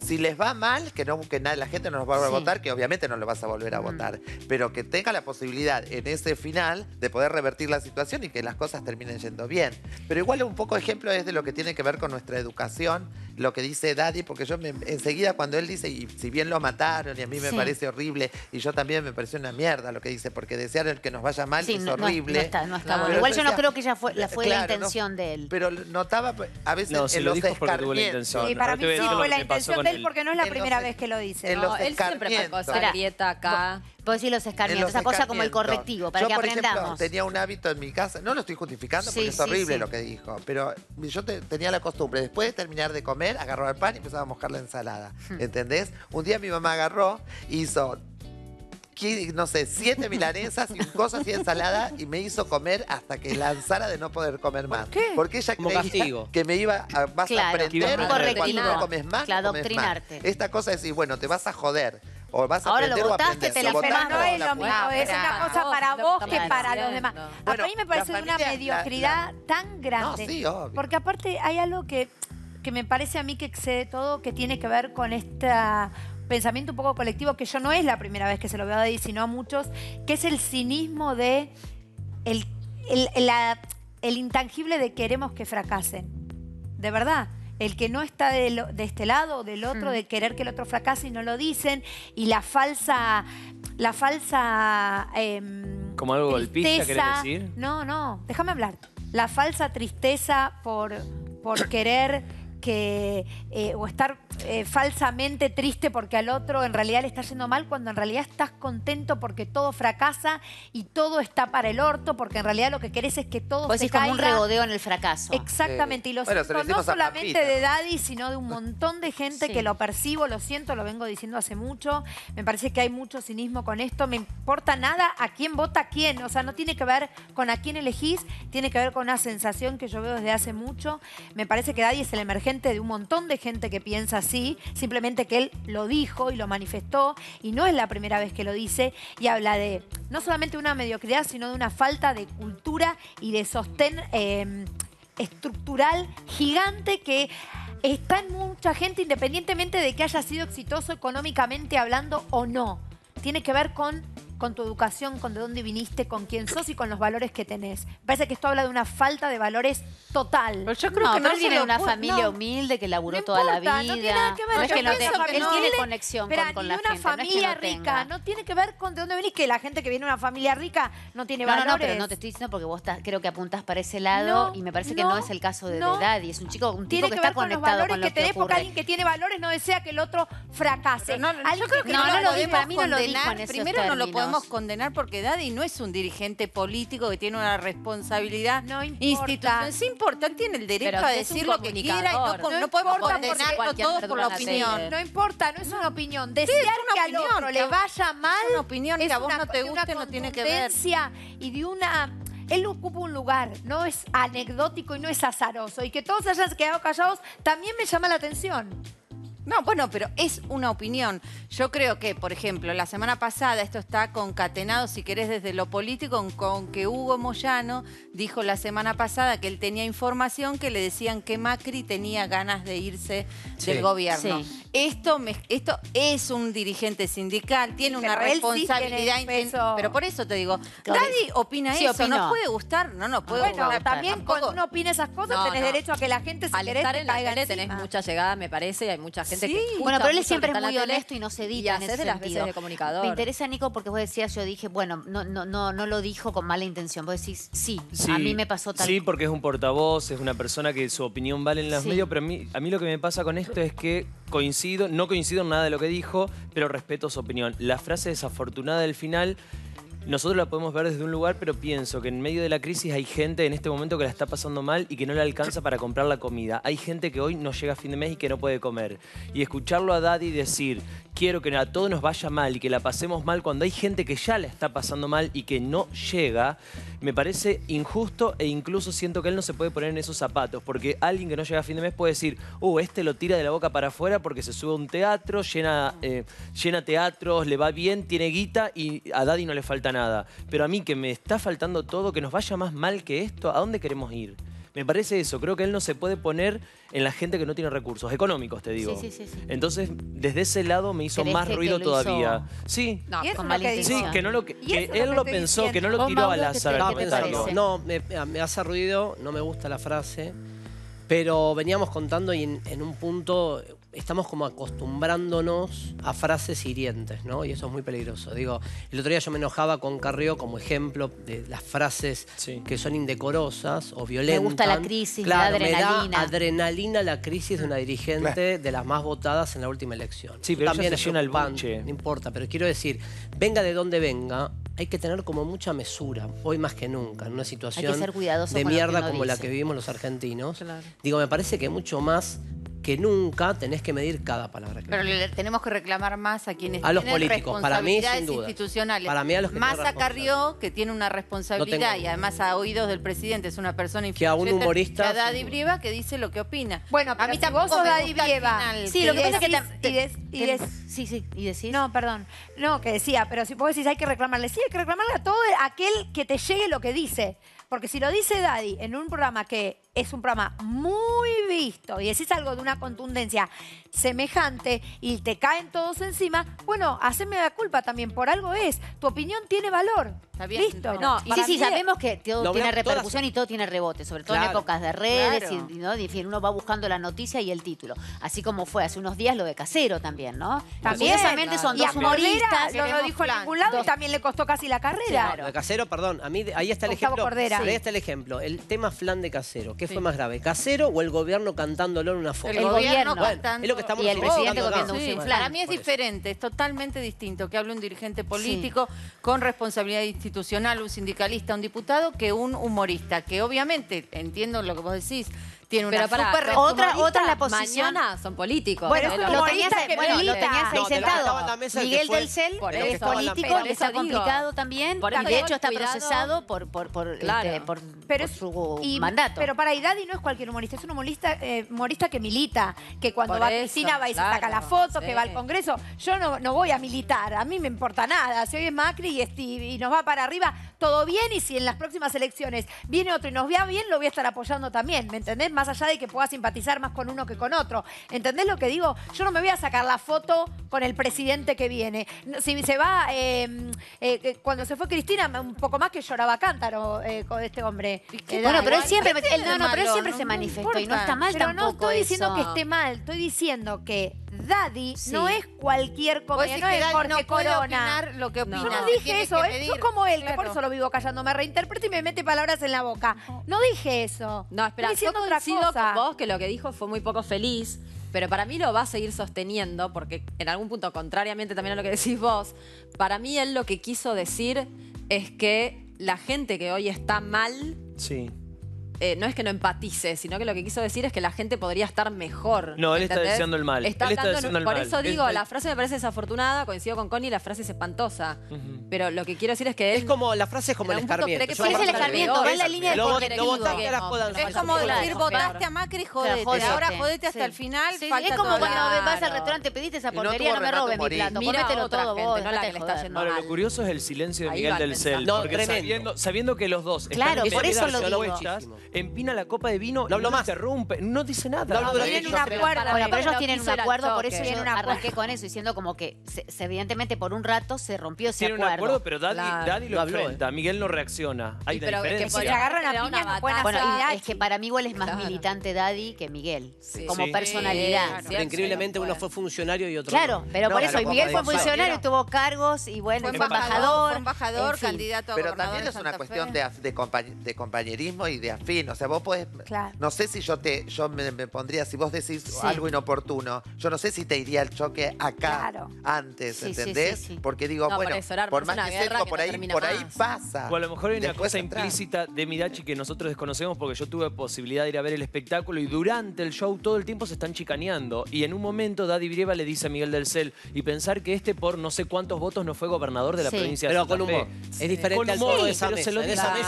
Si les va mal, que la gente no nos va a votar, que obviamente no lo vas a volver a votar, pero que tenga la posibilidad en ese final de poder revertir la situación y que las cosas terminen yendo bien. Pero igual un poco ejemplo es de lo que tiene que ver con nuestra educación, lo que dice Dady, porque yo enseguida cuando él dice, y si bien lo mataron y a mí me parece horrible, y yo también me pareció una mierda lo que dice, porque desear el que nos vaya mal es horrible. No está bueno. Igual yo no creo que ella fue la intención de él. Pero notaba a veces en los escarmientos. Sí, para mí sí fue la intención de él porque no es la primera vez que lo dice. No, él siempre sacó esa grieta acá. Vos decís los escarmientos, esa cosa como el correctivo, para que aprendamos. Yo, por ejemplo, tenía un hábito en mi casa, no lo estoy justificando porque es horrible lo que dijo, pero yo tenía la costumbre, después de terminar de comer, agarraba el pan y empezaba a mojar la ensalada, ¿entendés? Un día mi mamá agarró, hizo... no sé, 7 milanesas y cosas y ensalada y me hizo comer hasta que lanzara de no poder comer más. ¿Por qué? Porque ella creía que me iba a aprender, cuando no comes más, no comes más. Esta cosa es decir, bueno, te vas a joder. O vas a ahora aprender, lo votás, que te la esperas. No es lo mismo, es una cosa para vos que para los demás. A mí me parece una mediocridad tan grande. No, sí, obvio. Porque aparte hay algo que me parece a mí que excede todo, que tiene que ver con esta... pensamiento un poco colectivo, que yo no es la primera vez que se lo veo a Dady, sino a muchos, que es el cinismo de el intangible de queremos que fracasen. De verdad. El que no está de este lado o del otro, de querer que el otro fracase y no lo dicen, y la falsa ¿como algo golpista querés decir? No, no, déjame hablar. La falsa tristeza por querer que o estar falsamente triste porque al otro en realidad le está yendo mal, cuando en realidad estás contento porque todo fracasa y todo está para el orto, porque en realidad lo que querés es que todo se caiga. Como un regodeo en el fracaso. Exactamente, y lo siento no solamente de Dady, sino de un montón de gente que lo percibo, lo siento, lo vengo diciendo hace mucho. Me parece que hay mucho cinismo con esto. Me importa nada a quién vota a quién, o sea, no tiene que ver con a quién elegís, tiene que ver con una sensación que yo veo desde hace mucho. Me parece que Dady es el emergente de un montón de gente que piensa así, simplemente que él lo dijo y lo manifestó, y no es la primera vez que lo dice, y habla de no solamente una mediocridad, sino de una falta de cultura y de sostén estructural gigante que está en mucha gente, independientemente de que haya sido exitoso económicamente hablando o no. Tiene que ver con tu educación, con de dónde viniste, con quién sos y con los valores que tenés. Parece que esto habla de una falta de valores total. Pero yo creo que no viene de una familia humilde que laburó toda la vida. No tiene nada que ver. No es que no tiene conexión con la gente. Ni una familia rica. No tiene que ver con de dónde venís, que la gente que viene de una familia rica no tiene valores. No, no, pero no te estoy diciendo porque vos creo que apuntás para ese lado y me parece que no es el caso de Dady. Es un chico que está conectado con lo que ocurre. Tiene que ver con los valores que tenés, porque alguien que tiene valores no desea que el otro fracase. No, yo creo que no lo digo. Para mí no lo digo en esos términos. Primero no lo podemos condenar porque Dady no es un dirigente político que tiene una responsabilidad institucional. Es importante. Tiene el derecho a decir lo que quiera y no podemos condenarlo todos por la opinión. Sí, no importa, no es una opinión. Desear que al otro le vaya mal es una opinión que a vos no te guste, no tiene que ver. Y de una... Él ocupa un lugar, no es anecdótico y no es azaroso. Y que todos hayan quedado callados también me llama la atención. No, bueno, pero es una opinión. Yo creo que, por ejemplo, la semana pasada esto está concatenado, si querés, desde lo político, con que Hugo Moyano dijo la semana pasada que él tenía información que le decían que Macri tenía ganas de irse del gobierno. Sí. Esto es un dirigente sindical, tiene una responsabilidad. Sí tiene pero por eso te digo, Dady opina eso, opinó. Nos puede gustar, no nos puede gustar. Bueno, también cuando uno opina esas cosas tenés derecho a que la gente se interese. Al estar en la tele tenés mucha llegada, me parece, y hay mucha gente. Sí. Bueno, pero él siempre es muy honesto y no se edita en ese sentido. Las veces de comunicador. Me interesa, Nico, porque vos decías, yo dije, bueno, no lo dijo con mala intención. Vos decís, sí, a mí me pasó tal. Sí, porque es un portavoz, es una persona que su opinión vale en los medios, pero a mí lo que me pasa con esto es que coincido, no coincido en nada de lo que dijo, pero respeto su opinión. La frase desafortunada del final... Nosotros la podemos ver desde un lugar, pero pienso que en medio de la crisis hay gente en este momento que la está pasando mal y que no le alcanza para comprar la comida. Hay gente que hoy no llega a fin de mes y que no puede comer. Y escucharlo a Dady decir, quiero que a todos nos vaya mal y que la pasemos mal, cuando hay gente que ya la está pasando mal y que no llega, me parece injusto, e incluso siento que él no se puede poner en esos zapatos. Porque alguien que no llega a fin de mes puede decir, este lo tira de la boca para afuera porque se sube a un teatro, llena teatros, le va bien, tiene guita y a Dady no le falta nada. Pero a mí que me está faltando todo, que nos vaya más mal que esto, ¿a dónde queremos ir? Me parece eso, creo que él no se puede poner en la gente que no tiene recursos económicos, te digo. Sí. Entonces, desde ese lado me hizo más ruido todavía. Sí. No, con mala intención. Sí, que no lo que él lo pensó, que no lo tiró al azar. No, me hace ruido, no me gusta la frase, pero veníamos contando y en un punto estamos como acostumbrándonos a frases hirientes, ¿no? Y eso es muy peligroso. Digo, el otro día yo me enojaba con Carrió como ejemplo de las frases que son indecorosas o violentas. Me gusta la crisis, claro, la adrenalina. Me da adrenalina la crisis de una dirigente de las más votadas en la última elección. Sí, pero también es el panche. No importa, pero quiero decir, venga de donde venga, hay que tener como mucha mesura, hoy más que nunca, en una situación de mierda como la que vivimos los argentinos. Claro. Digo, me parece que mucho más que nunca tenés que medir cada palabra. Pero le tenemos que reclamar más a quienes tienen políticos, para mí, sin duda, institucionales. Para mí a los que más a Carrió, que tiene una responsabilidad y además a oídos del presidente es una persona influyente. Que a un humorista... A Dady Brieva que dice lo que opina. Bueno, pero a mí tampoco me Dady Brieva. Sí, lo que pasa es que... Sí, sí, y decís... No, perdón. No, que decía, pero si vos decís hay que reclamarle. Sí, hay que reclamarle a todo aquel que te llegue lo que dice. Porque si lo dice Dady en un programa que es un programa muy visto y decís algo de una contundencia semejante y te caen todos encima, bueno, haceme la culpa también, por algo es. Tu opinión tiene valor. ¿Está bien? ¿Listo? No, y sí, sí, sabemos que todo tiene repercusión y todo tiene rebote, sobre todo en épocas de redes, y uno va buscando la noticia y el título. Así como fue hace unos días lo de Casero también, ¿no? También. Son dos humoristas. No lo dijo en ningún lado y también le costó casi la carrera. Lo de Casero, perdón, a mí ahí está el ejemplo. Ahí está el ejemplo. El tema flan de Casero. ¿Qué fue más grave? ¿Casero o el gobierno cantándolo en una foto? El gobierno cantando. Es lo que estamos diciendo. Sí, para mí es diferente, es totalmente distinto que hable un dirigente político con responsabilidad institucional, un sindicalista, un diputado, que un humorista, que obviamente, entiendo lo que vos decís, tiene una otra es la posición. Mañana son políticos. Bueno, lo tenías ahí sentado. Miguel Del Sel es político, está complicado también. Y de hecho está procesado por su mandato. Pero para Dady no es cualquier humorista, es un humorista que milita, que cuando va a Cristina va y se saca la foto, que va al Congreso. Yo no voy a militar, a mí me importa nada. Si hoy es Macri y nos va para arriba, todo bien, y si en las próximas elecciones viene otro y nos vea bien, lo voy a estar apoyando también, ¿me entendés? Más allá de que pueda simpatizar más con uno que con otro. ¿Entendés lo que digo? Yo no me voy a sacar la foto con el presidente que viene. Si se va... cuando se fue Cristina, un poco más que lloraba Cántaro con este hombre. Bueno, pero él siempre se manifestó y no está mal tampoco. Pero no estoy diciendo que esté mal, estoy diciendo que Dady no es cualquier comediante, no es Jorge Corona. Yo no dije eso, yo como él, que por eso lo vivo callando, me reinterpreta y me mete palabras en la boca. No dije eso. No, espera, yo coincido con vos que lo que dijo fue muy poco feliz, pero para mí lo va a seguir sosteniendo porque en algún punto, contrariamente también a lo que decís vos, para mí él lo que quiso decir es que la gente que hoy está mal... Sí. No es que no empatice, sino que lo que quiso decir es que la gente podría estar mejor. No, él está deseando el mal. Por eso digo, la frase me parece desafortunada, coincido con Connie, la frase es espantosa. Pero lo que quiero decir es que él... La frase es como el escarmiento. Es el escarmiento, va en la línea de porquería. Es como decir, votaste a Macri, jodete. Ahora jodete hasta el final. Es como cuando vas al restaurante, pediste esa porquería, no me robes mi plato. Comételo todo vos, no la que le está yendo mal. Ahora, lo curioso es el silencio de Miguel Del Sel. Sabiendo que los dos están opuestas, empina la copa de vino, no interrumpe, no dice nada. Tienen un acuerdo. Bueno, pero ellos tienen un acuerdo, por eso yo arranqué con eso, diciendo como que evidentemente por un rato se rompió ese acuerdo. Tiene un acuerdo, pero Dady lo enfrenta, Miguel no reacciona. Hay una diferencia. Es que se agarran a piña, bueno, es que para mí igual es más militante Dady que Miguel, como personalidad. Pero increíblemente uno fue funcionario y otro no. Claro, pero por eso, Miguel fue funcionario, tuvo cargos y bueno, fue embajador. Fue embajador, candidato a gobernador. Pero también es una cuestión de compañerismo y de afín. O sea, vos podés... Claro. No sé si yo me pondría... Si vos decís algo inoportuno, yo no sé si te iría al choque acá antes, ¿entendés? Sí. Porque digo, no, bueno, por más que seco, por ahí pasa. O a lo mejor hay una cosa implícita de Midachi que nosotros desconocemos porque yo tuve posibilidad de ir a ver el espectáculo y durante el show todo el tiempo se están chicaneando. Y en un momento Dady Brieva le dice a Miguel Del Sel y pensar que este por no sé cuántos votos no fue gobernador de la provincia de Salta. Pero con humor. Es diferente al todo de esa mesa.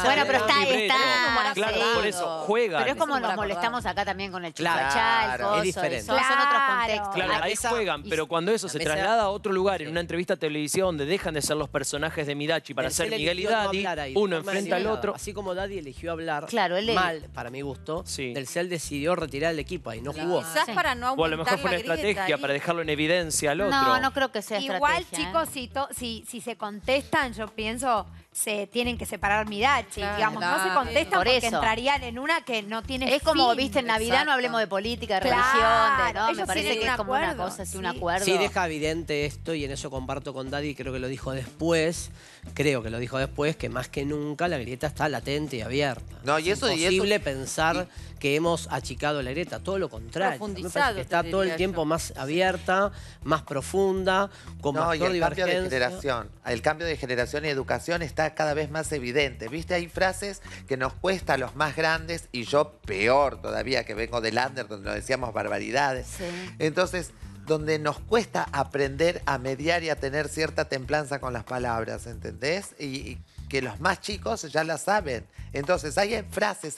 Bueno, pero está... Por eso juegan. Pero es como nos molestamos acá también con el chupachá, el coso, es diferente. Son otros contextos. Claro, ahí juegan, pero cuando eso se traslada a otro lugar en una entrevista televisiva donde dejan de ser los personajes de Midachi para ser Miguel y Dady, uno enfrenta al otro. Así como Dady eligió hablar mal, para mi gusto, Del Sel decidió retirar el equipo y no jugó. Quizás para no aumentar la grieta. O a lo mejor fue una estrategia para dejarlo en evidencia al otro. No, no creo que sea estrategia. Igual, chicos, si se contestan, yo pienso... se tienen que separar Midachi, digamos, no se contestan porque entrarían en una que no tiene fin. Es como, viste, en Navidad no hablemos de política, de religión, ¿no? Me parece que es como una cosa, así un acuerdo. Sí, deja evidente esto y en eso comparto con Dady, creo que lo dijo después, que más que nunca la grieta está latente y abierta. No, y eso, es imposible pensar que hemos achicado la grieta, todo lo contrario. Profundizado. Está todo el tiempo más abierta, más profunda, con mayor divergencia. El cambio de generación y educación está está cada vez más evidente. Viste, hay frases que nos cuesta a los más grandes y yo peor todavía, que vengo del under donde nos decíamos barbaridades. Sí. Entonces, donde nos cuesta aprender a mediar y a tener cierta templanza con las palabras, ¿entendés? Y que los más chicos ya la saben. Entonces hay frases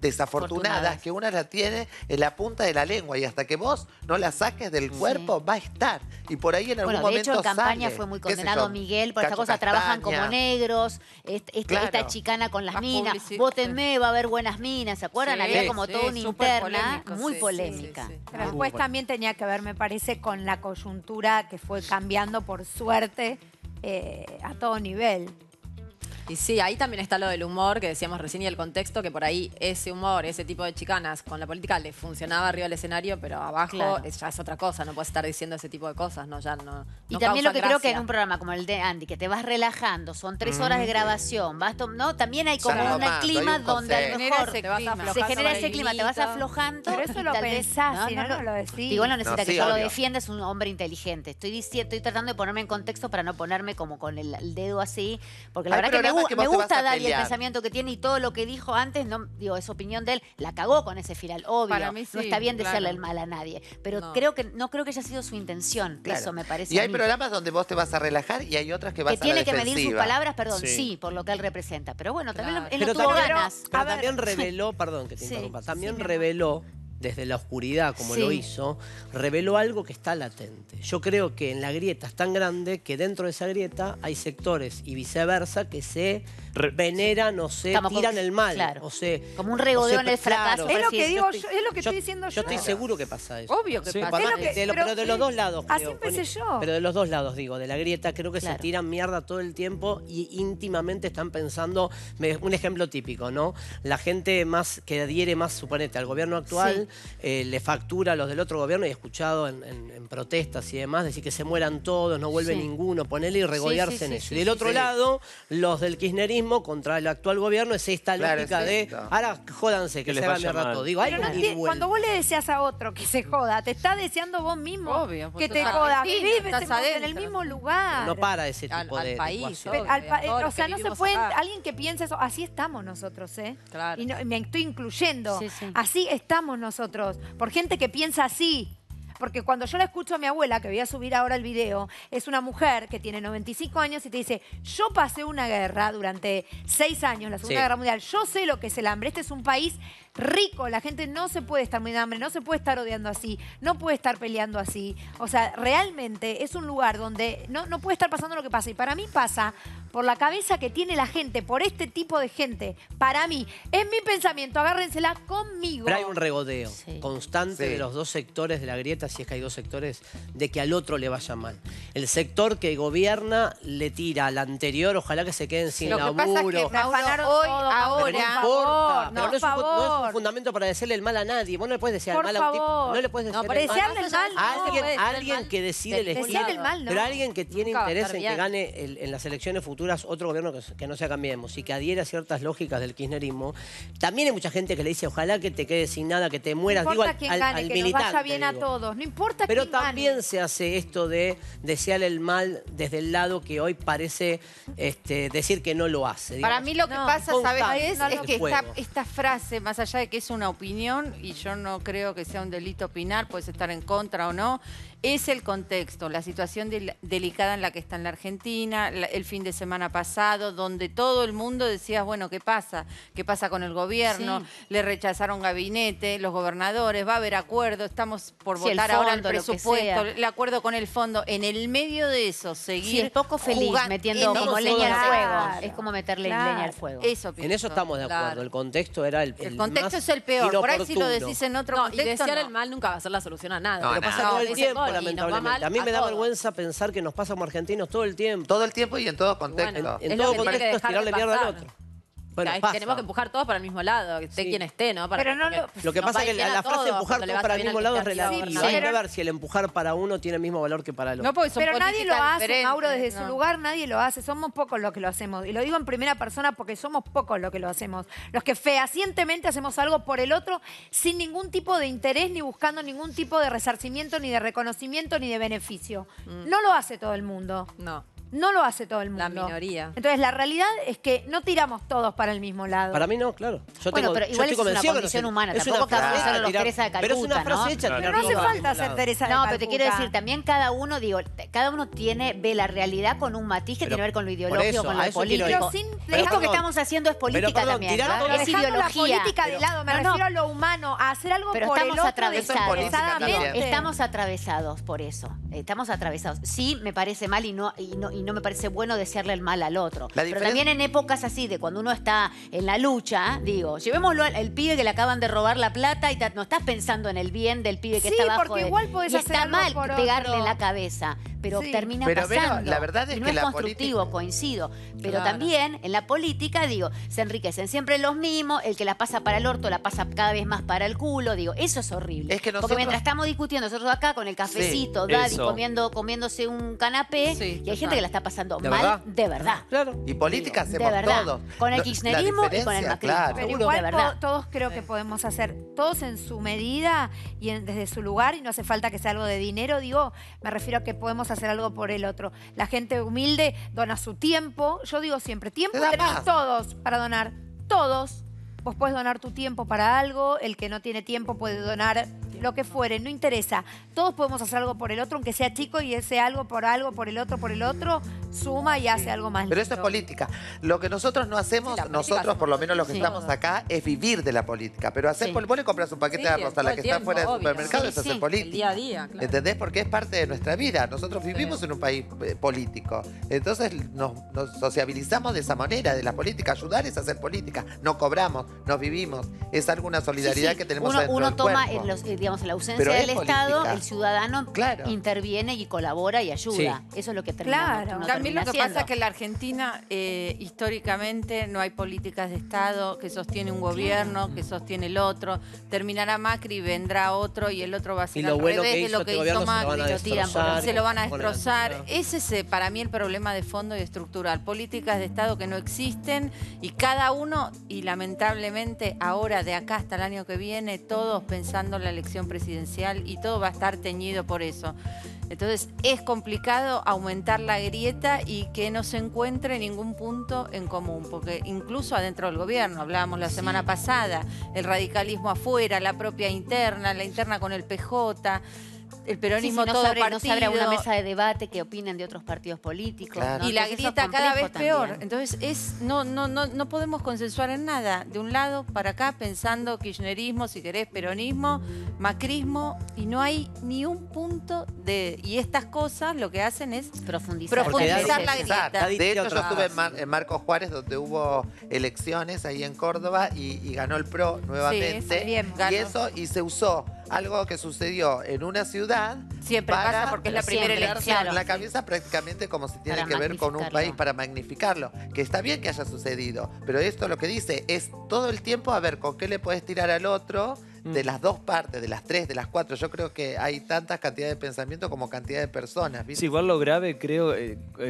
desafortunadas que una la tiene en la punta de la lengua y hasta que vos no la saques del cuerpo, sí, va a estar. Y por ahí en algún momento sale. De hecho en campaña sale, fue muy condenado Miguel por esta cosa, castaña, trabajan como negros, esta chicana con las minas, votenme, va a haber buenas minas, ¿se acuerdan? Sí, había como toda una interna muy polémica. Pero después también tenía que ver, me parece, con la coyuntura que fue cambiando, por suerte, a todo nivel. Y sí, ahí también está lo del humor que decíamos recién y el contexto, que por ahí ese humor, ese tipo de chicanas con la política le funcionaba arriba del escenario, pero abajo ya es otra cosa, no puedes estar diciendo ese tipo de cosas, no, ya no. Y también lo que creo que en un programa como el de Andy, que te vas relajando, son 3 horas de grabación, vas también hay como un clima donde a lo mejor se genera ese clima, te vas aflojando. Pero eso lo pensás, si no lo decís. Igual no necesita que yo lo defienda, es un hombre inteligente. Estoy tratando de ponerme en contexto para no ponerme como con el dedo así, porque la verdad que me gusta Dady el pensamiento que tiene y todo lo que dijo antes, no digo, es opinión de él, la cagó con ese final, obvio, mí sí, no está bien desearle el mal a nadie, pero no creo que haya sido su intención, eso me parece. Y hay programas donde vos te vas a relajar y hay otras que vas a la defensiva. Que tiene que medir sus palabras, sí, por lo que él representa, pero bueno, también él no tuvo ganas. Pero también reveló, perdón que te interrumpa, también reveló desde la oscuridad, como lo hizo, reveló algo que está latente. Yo creo que en la grieta es tan grande que dentro de esa grieta hay sectores y viceversa que se veneran o se tiran el mal. Claro. O se, como un regodeo en el fracaso. Es lo que digo, es lo que estoy diciendo yo. Yo estoy seguro que pasa eso. Obvio que pasa. Pero de los dos lados. Así empecé yo. Pero de los dos lados, digo, de la grieta creo que se tiran mierda todo el tiempo y íntimamente están pensando, un ejemplo típico, ¿no? La gente más que adhiere más, suponete, al gobierno actual, le factura a los del otro gobierno, y he escuchado en protestas y demás decir que se mueran todos, no vuelve ninguno, ponerle y regodearse en eso. Y del otro lado, los del kirchnerismo contra el actual gobierno, es esta lógica de ahora jódanse, que se va a mierda todo. Digo, cuando vos le deseas a otro que se joda, te está deseando vos mismo que te jodas. Vives en el mismo lugar. No para ese tipo de país. O sea, no se pueden. Alguien que piensa eso, así estamos nosotros, ¿eh? Y me estoy incluyendo. Así estamos nosotros. Por gente que piensa así. Porque cuando yo la escucho a mi abuela, que voy a subir ahora el video, es una mujer que tiene 95 años y te dice, yo pasé una guerra durante 6 años, la Segunda Guerra Mundial, yo sé lo que es el hambre, este es un país rico, la gente no se puede estar muy de hambre, no se puede estar odiando así, no puede estar peleando así. O sea, realmente es un lugar donde no puede estar pasando lo que pasa. Y para mí pasa por la cabeza que tiene la gente, por este tipo de gente. Para mí, es mi pensamiento, agárrensela conmigo. Pero hay un regodeo constante de los dos sectores de la grieta, si es que hay dos sectores, de que al otro le vaya mal. El sector que gobierna le tira al anterior, ojalá que se queden sin laburo. Lo que pasa es que hoy, ahora, no importa. No es un fundamento para decirle el mal a nadie. Vos no le puedes decir el mal a un tipo. No le puedes decir el mal. Alguien que decide el mal. Pero alguien que tiene interés en que gane en las elecciones futuras otro gobierno que no sea Cambiemos y que adhiera a ciertas lógicas del kirchnerismo. También hay mucha gente que le dice ojalá que te quedes sin nada, que te mueras. No importa quién gane, que nos vaya bien a todos. No importa quién gane. Pero también se hace esto de desear el mal desde el lado que hoy parece decir que no lo hace. Para mí lo que pasa, ¿sabes? Es que esta frase, más allá de que es una opinión, y yo no creo que sea un delito opinar, puedes estar en contra o no, es el contexto, la situación delicada en la que está en la Argentina, el fin de semana pasado, donde todo el mundo decía, bueno, ¿qué pasa? ¿Qué pasa con el gobierno? Sí. Le rechazaron gabinete, los gobernadores, va a haber acuerdo, estamos por votar el fondo, ahora el presupuesto, el acuerdo con el fondo. En el medio de eso, seguir es poco feliz metiendo como leña al fuego. Es como meterle leña al fuego. Eso pienso, en eso estamos de acuerdo. El contexto era el contexto es el peor. Por ahí si lo decís en otro contexto, y desear el mal nunca va a ser la solución a nada. Pero pasa todo el tiempo, lamentablemente. A mí me da vergüenza pensar que nos pasa como argentinos todo el tiempo. Todo el tiempo y en todo contexto. Bueno, en todo contexto es tirarle mierda al otro. Bueno, tenemos que empujar todos para el mismo lado, esté quien esté, ¿no? Para lo que pasa es que la frase empujar todos para el mismo lado es relativa. Hay que ver si el empujar para uno tiene el mismo valor que para el otro. No, pero nadie lo hace, Mauro, desde su lugar nadie lo hace. Somos pocos los que lo hacemos. Y lo digo en primera persona porque somos pocos los que lo hacemos. Los que fehacientemente hacemos algo por el otro sin ningún tipo de interés, ni buscando ningún tipo de resarcimiento, ni de reconocimiento, ni de beneficio. No lo hace todo el mundo. No. No lo hace todo el mundo. La minoría. Entonces, la realidad es que no tiramos todos para el mismo lado. Para mí no, claro. Yo bueno, tengo, pero igual yo es una condición humana. Tampoco cada uno son los Teresa de Calcuta, pero es una frase hecha. Pero no hace falta ser Teresa de Calcuta. No, pero te quiero decir, también cada uno, digo, cada uno tiene, ve la realidad con un matiz que tiene que ver con lo ideológico, con lo político. Esto que estamos haciendo es política también. Es ideología. Política de lado, me refiero a lo humano, a hacer algo por el otro. Estamos atravesados por eso. Estamos atravesados. Sí, me parece mal y no me parece bueno desearle el mal al otro. Pero también en épocas así, de cuando uno está en la lucha, digo, llevémoslo al pibe que le acaban de robar la plata y no estás pensando en el bien del pibe que está abajo. Sí, porque igual podés hacer algo por otro. Está mal pegarle en la cabeza, pero termina pasando. La verdad es que no es constructivo, coincido. Pero también en la política, digo, se enriquecen siempre los mismos, el que la pasa para el orto, la pasa cada vez más para el culo, digo, eso es horrible. Es que nosotros... Porque mientras estamos discutiendo, nosotros acá con el cafecito, Daddy comiéndose un canapé, y hay gente que la está pasando mal, de verdad. Claro. Y política hacemos todos. Con el kirchnerismo y con el macrismo. Claro. Pero igual todos creo que podemos hacer, todos en su medida y desde su lugar, y no hace falta que sea algo de dinero, digo, me refiero a que podemos hacer algo por el otro. La gente humilde dona su tiempo, yo digo siempre, tiempo tenemos todos para donar, todos. Vos podés donar tu tiempo para algo, el que no tiene tiempo puede donar lo que fuere, no interesa. Todos podemos hacer algo por el otro, aunque sea chico, y ese algo, por el otro, suma y hace algo más lindo. Pero eso es política. Lo que nosotros no hacemos, nosotros por lo menos los que estamos acá, es vivir de la política. Pero hacer vos le compras un paquete de arroz a la que está fuera del supermercado, eso es política. Día a día, claro. ¿Entendés? Porque es parte de nuestra vida. Nosotros vivimos en un país político. Entonces nos sociabilizamos de esa manera, de la política. Ayudar es hacer política. No cobramos, nos vivimos. Es alguna solidaridad que tenemos adentro del cuerpo. Uno toma digamos, en la ausencia del Estado, el ciudadano interviene y colabora y ayuda. Sí. Eso es lo que termina. Claro. También lo que pasa es que en la Argentina, históricamente, no hay políticas de Estado que sostiene un gobierno, que sostiene el otro. Terminará Macri, vendrá otro y el otro va a ser al revés de lo que hizo Macri. Se lo van a destrozar. Ese es, para mí, el problema de fondo y estructural. Políticas de Estado que no existen y cada uno, y lamentablemente ahora, de acá hasta el año que viene, todos pensando en la elección presidencial y todo va a estar teñido por eso. Entonces es complicado aumentar la grieta y que no se encuentre ningún punto en común, porque incluso adentro del gobierno, hablábamos la semana pasada, el radicalismo afuera, la propia interna, la interna con el PJ... El peronismo no sabrá, partido. No sabrá una mesa de debate que opinen de otros partidos políticos. Claro. ¿No? Y la grieta cada vez peor. Entonces no podemos consensuar en nada. De un lado para acá pensando kirchnerismo, si querés, peronismo, macrismo, y no hay ni un punto de... Y estas cosas lo que hacen es profundizar la grieta. De hecho, yo estuve en Marcos Juárez, donde hubo elecciones ahí en Córdoba y ganó el PRO nuevamente. Y eso, y se usó algo que sucedió en una ciudad. Siempre pasa porque es la primera elección. Claro, la cabeza prácticamente como si tiene que ver con un país para magnificarlo. Que está bien que haya sucedido, pero esto lo que dice es todo el tiempo a ver con qué le puedes tirar al otro de las dos partes, de las tres, de las cuatro. Yo creo que hay tantas cantidades de pensamiento como cantidad de personas, ¿viste? Sí, igual lo grave, creo,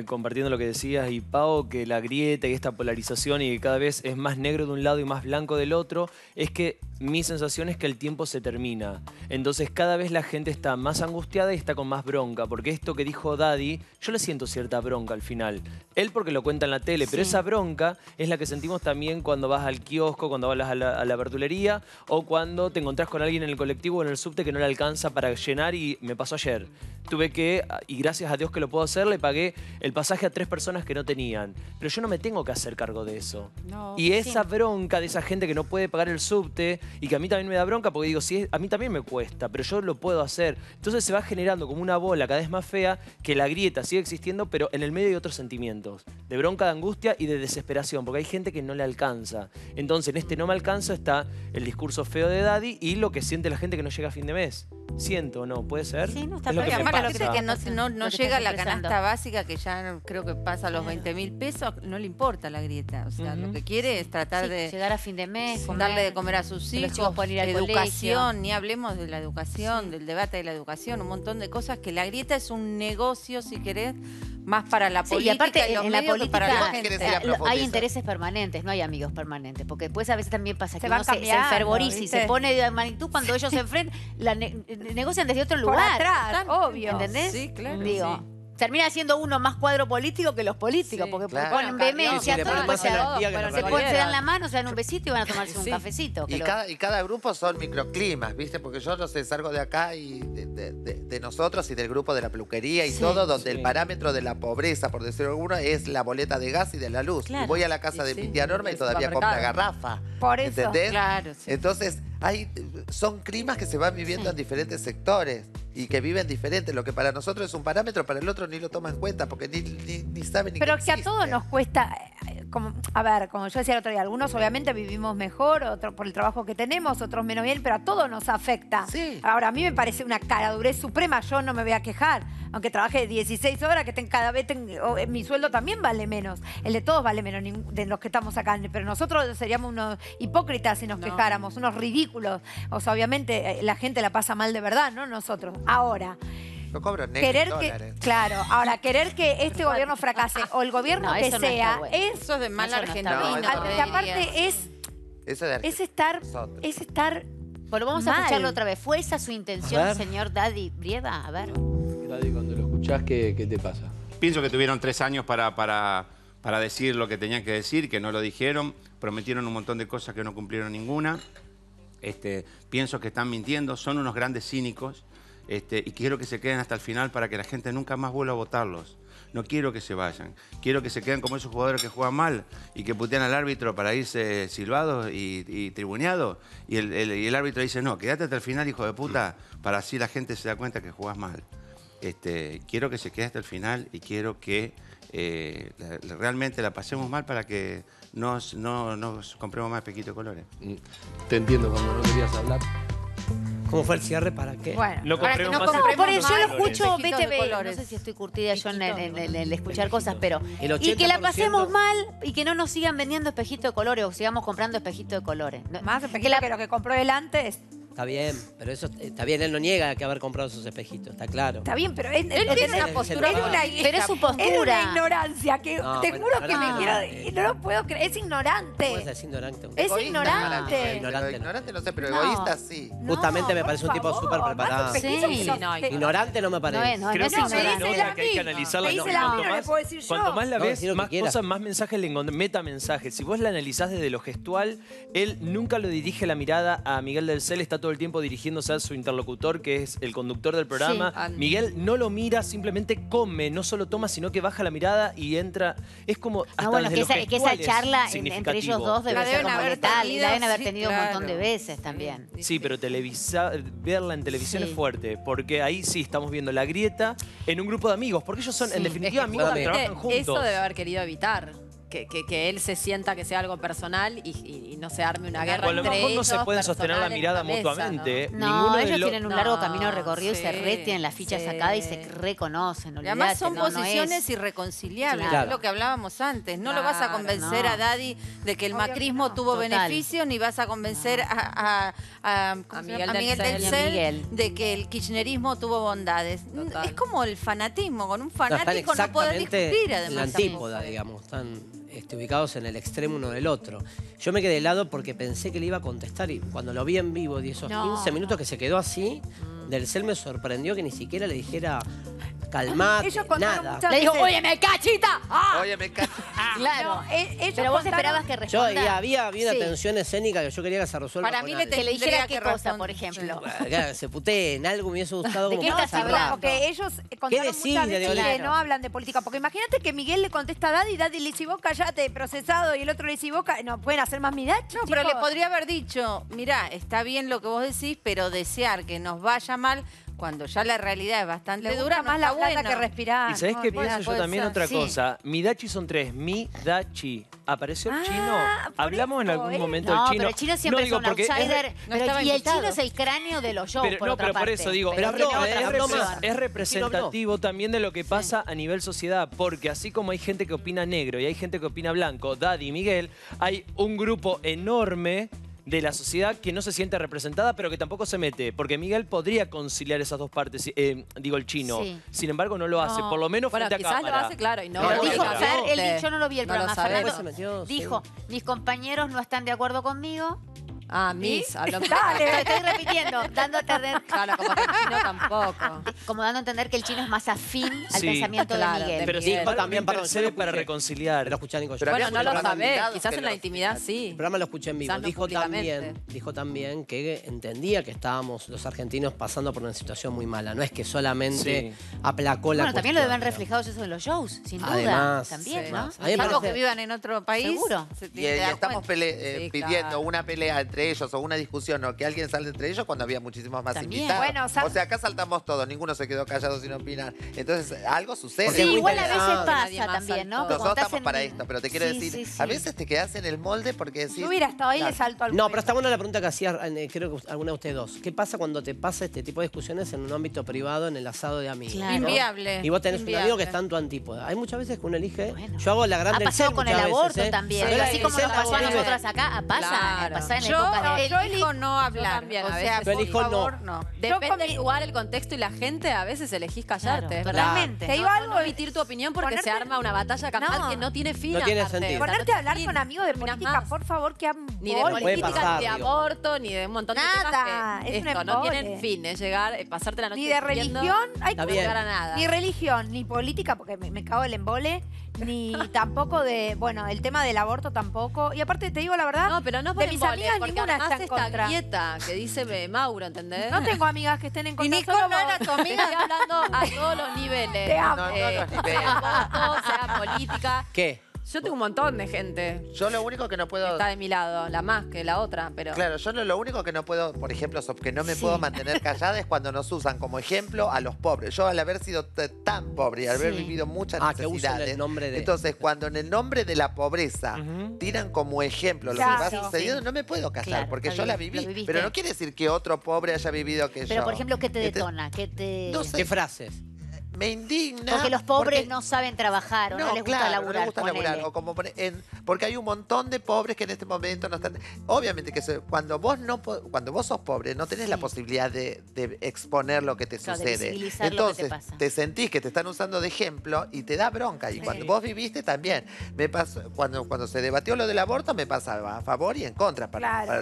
compartiendo lo que decías y Pau, que la grieta y esta polarización y que cada vez es más negro de un lado y más blanco del otro, es que mi sensación es que el tiempo se termina. Entonces cada vez la gente está más angustiada y está con más bronca, porque esto que dijo Dady, yo le siento cierta bronca al final. Él porque lo cuenta en la tele, pero esa bronca es la que sentimos también cuando vas al kiosco, cuando vas a la verdulería o cuando te encontrás con alguien en el colectivo o en el subte que no le alcanza para llenar. Y me pasó ayer. Tuve que, y gracias a Dios que lo puedo hacer, le pagué el pasaje a 3 personas que no tenían. Pero yo no me tengo que hacer cargo de eso. No, y esa bronca de esa gente que no puede pagar el subte y que a mí también me da bronca porque digo, sí, a mí también me cuesta, pero yo lo puedo hacer. Entonces se va generando como una bola cada vez más fea que la grieta sigue existiendo, pero en el medio hay otros sentimientos. De bronca, de angustia y de desesperación, porque hay gente que no le alcanza. Entonces en este no me alcanza está el discurso feo de Dady y lo que siente la gente que no llega a fin de mes. ¿Siento o no? ¿Puede ser? Sí, no está bien. Además, la que no llega la canasta básica, que ya creo que pasa los 20.000 pesos, no le importa la grieta. O sea, lo que quiere es tratar de... llegar a fin de mes. Darle de comer a sus hijos, ir a educación, ni hablemos de la educación, del debate de la educación, un montón de cosas que la grieta es un negocio, si querés, más para la política. Y aparte, en la política hay intereses permanentes, no hay amigos permanentes, porque después a veces también pasa que uno se enfervoriza y se pone de magnitud cuando ellos se enfrentan, negocian desde otro lugar. Por atrás, obvio. ¿Entendés? Sí, claro. Digo, termina siendo uno más cuadro político que los políticos, sí, porque claro, ponen vehemencia, si se dan la mano, se dan un besito y van a tomarse un cafecito. Y, cada grupo son microclimas, ¿viste? Porque yo no sé, salgo de acá y de nosotros y del grupo de la peluquería y todo, donde el parámetro de la pobreza, por decirlo alguno, es la boleta de gas y de la luz. Claro. Y voy a la casa de mi tía Norma y todavía compra garrafa. Por eso. ¿Entendés? Claro, sí. Entonces, son climas que se van viviendo en diferentes sectores y que viven diferentes. Lo que para nosotros es un parámetro, para el otro ni lo toma en cuenta porque ni sabe ni qué. Pero que a todos nos cuesta, a ver, como yo decía el otro día, algunos obviamente vivimos mejor, otros por el trabajo que tenemos, otros menos bien, pero a todos nos afecta. Sí. Ahora, a mí me parece una caradurez suprema, yo no me voy a quejar. Aunque trabaje 16 horas, que cada vez mi sueldo también vale menos. El de todos vale menos, de los que estamos acá. Pero nosotros seríamos unos hipócritas si nos quejáramos, unos ridículos. O sea, obviamente la gente la pasa mal de verdad, ¿no? Nosotros. Ahora, lo cobro negro, dólares. Claro, ahora, querer que este gobierno fracase o el gobierno que sea... No es, eso es de mal argentino. Aparte es estar Bueno, vamos mal. A escucharlo otra vez. ¿Fue esa su intención, señor Dady Brieva? A ver... Dady, cuando lo escuchás, ¿qué te pasa? Pienso que tuvieron 3 años para decir lo que tenían que decir, que no lo dijeron, prometieron un montón de cosas que no cumplieron ninguna. Pienso que están mintiendo, son unos grandes cínicos y quiero que se queden hasta el final para que la gente nunca más vuelva a votarlos. No quiero que se vayan, quiero que se queden como esos jugadores que juegan mal y que putean al árbitro para irse silbados y tribuneados. Y el árbitro dice, no, quédate hasta el final, hijo de puta, para así la gente se da cuenta que jugás mal. Quiero que se quede hasta el final y quiero que realmente la pasemos mal para que nos compremos más pequito de colores. Te entiendo cuando no querías hablar. ¿Cómo fue el cierre? ¿Para qué? Bueno, lo para que no compremos por eso yo lo escucho BTV. No sé si estoy curtida yo en escuchar cosas, pero... Y que la pasemos mal y que no nos sigan vendiendo espejitos de colores o sigamos comprando espejitos de colores. Más espejitos que lo que compró él antes... Está bien, pero eso está bien, él no niega que haber comprado esos espejitos, está claro. Está bien, pero es su postura. Es una ignorancia, que no, te juro que me quiero... No lo puedo creer, es ignorante. ¿Cómo es ignorante? Es ignorante. Ignorante no sé, pero egoísta sí. Justamente me parece un tipo súper preparado. Ignorante no me parece. Creo que hay que analizarla. Cuanto más la ves, más cosas, más mensajes le encontré, metamensajes. Si vos la analizás desde lo gestual, él nunca lo dirige la mirada a Miguel Del Sel, está todo el tiempo dirigiéndose a su interlocutor, que es el conductor del programa. Sí. Miguel no lo mira, simplemente come, no solo toma, sino que baja la mirada y entra. Es como hasta que esa charla entre ellos dos deben haber tenido un montón de veces también. Sí, pero verla en televisión es fuerte, porque ahí sí estamos viendo la grieta en un grupo de amigos, porque ellos son en definitiva amigos que trabajan juntos. Eso debe haber querido evitar. Que él se sienta que sea algo personal y no se arme una guerra entre ellos. A lo mejor no se pueden sostener la mirada mutuamente. No, ellos tienen un largo camino recorrido, se retiran las fichas sacadas y se reconocen. Además son posiciones irreconciliables, es lo que hablábamos antes. No lo vas a convencer a Dady de que el macrismo tuvo beneficios, ni vas a convencer a Miguel Del Sel de que el kirchnerismo tuvo bondades. Es como el fanatismo, con un fanático no podés discutir además. La antípoda, digamos, tan... ubicados en el extremo uno del otro. Yo me quedé helado porque pensé que le iba a contestar y cuando lo vi en vivo, de esos 15 minutos que se quedó así, Del Sel me sorprendió que ni siquiera le dijera calmate, nada. Le dijo, oye, me cachita. ¡Ah! Oye, me cachita. Claro. No, pero vos esperabas que responda. Yo, había una tensión escénica que yo quería que se resuelva. Para mí le dijera qué cosa, por ejemplo. Se puteen, algo me hubiese gustado. ¿De qué estás hablando? Porque ellos contaron muchas veces que no hablan de política. Porque imagínate que Miguel le contesta a Dady, Dady le dice, vos callate, procesado, y el otro le dice, vos callate. No, pueden hacer más Midachi. No, pero le podría haber dicho, mirá, está bien lo que vos decís, pero desear que nos vaya mal... Cuando ya la realidad es bastante dura, más la buena que respirar. Y sabés que pienso yo también otra cosa. Midachi son 3. Midachi. Apareció el chino. Hablamos en algún momento del chino. No, pero el chino siempre es un outsider. Y el chino es el cráneo de los shows, por otra parte. No, pero por eso digo. Es representativo también de lo que pasa a nivel sociedad. Porque así como hay gente que opina negro y hay gente que opina blanco, Dady y Miguel, hay un grupo enorme de la sociedad que no se siente representada, pero que tampoco se mete. Porque Miguel podría conciliar esas dos partes, el chino. Sí. Sin embargo, no lo hace. Por lo menos frente a cámara. Lo hace, claro. Y no, pero dijo, yo no lo vi el programa. Dijo, mis compañeros no están de acuerdo conmigo. Ah, Miss. Habló... Dale. Lo estoy repitiendo, dando a entender... Claro, como que el chino tampoco. Como dando a entender que el chino es más afín al pensamiento de Miguel. Pero sí, también para reconciliar. Lo escuché a Nico. Bueno, no lo sabés, quizás en la intimidad sí. El programa lo escuché en vivo. Dijo también que entendía que estábamos los argentinos pasando por una situación muy mala. No es que solamente aplacó la cuestión. Bueno, también lo deben reflejados eso de los shows, sin duda. Además, también, ¿no? Algo que vivan en otro país. Seguro. Y estamos pidiendo una pelea entre ellos o una discusión o que alguien salga entre ellos cuando había muchísimos más invitados. Bueno, o sea, acá saltamos todos, ninguno se quedó callado sin opinar. Entonces, algo sucede. Sí, igual a veces pasa también, ¿no? Nosotros estamos para esto, pero te quiero decir, a veces te quedás en el molde porque decís... Yo hubiera estado ahí y le salto al... No, pero está buena la pregunta que hacía, creo que alguna de ustedes dos. ¿Qué pasa cuando te pasa este tipo de discusiones en un ámbito privado, en el asado de amigos? Claro. ¿No? Inviable. Y vos tenés un amigo que está en tu antípoda. Hay muchas veces que uno elige... Bueno, yo hago la gran del Sel con el aborto también. Así como nos pasó a nosotras acá, pasa en el Coca. Yo elijo no hablar. O sea, por favor, no. Depende del lugar, el contexto y la gente, a veces elegís callarte. Realmente. Te digo algo, emitir tu opinión porque se arma una batalla campal que no tiene fin. No tiene sentido. Ponerte a hablar con amigos de política, por favor, que ni de política, ni de aborto, ni de un montón de cosas. Esto no tiene fin, es llegar, pasarte la noche. Ni de religión, hay que llegar a nada. Ni religión, ni política, porque me cago el embole. Ni tampoco de, bueno, el tema del aborto tampoco. Y aparte, te digo la verdad, no, pero no de mis amigas ninguna está en contra. Esta dieta que dice Mauro, ¿entendés? No tengo amigas que estén en contra. Y Nico no era tu amiga. Estoy hablando a todos los niveles. Te amo. Sea aborto, sea política. ¿Qué? Yo tengo un montón de gente. Yo lo único que no puedo... Está de mi lado, la más que la otra, pero... Claro, yo lo único que no puedo, por ejemplo, que no me puedo mantener callada es cuando nos usan como ejemplo a los pobres. Yo al haber sido tan pobre y al haber vivido muchas necesidades... Que el nombre de... Entonces, cuando en el nombre de la pobreza tiran como ejemplo lo que va sucediendo, no me puedo callar, porque yo la viví. Pero no quiere decir que otro pobre haya vivido que yo. Pero, por ejemplo, ¿qué te detona? ¿Qué te...? No sé. ¿Qué frases? Me indigna. Porque los pobres no saben trabajar o no les gusta laburar. No les gusta laburar. O como porque hay un montón de pobres que en este momento no están... Obviamente que cuando vos sos pobre no tenés la posibilidad de exponer lo que te sucede. Entonces te sentís que te están usando de ejemplo y te da bronca. Y cuando vos viviste también. Me pasó, cuando se debatió lo del aborto me pasaba a favor y en contra.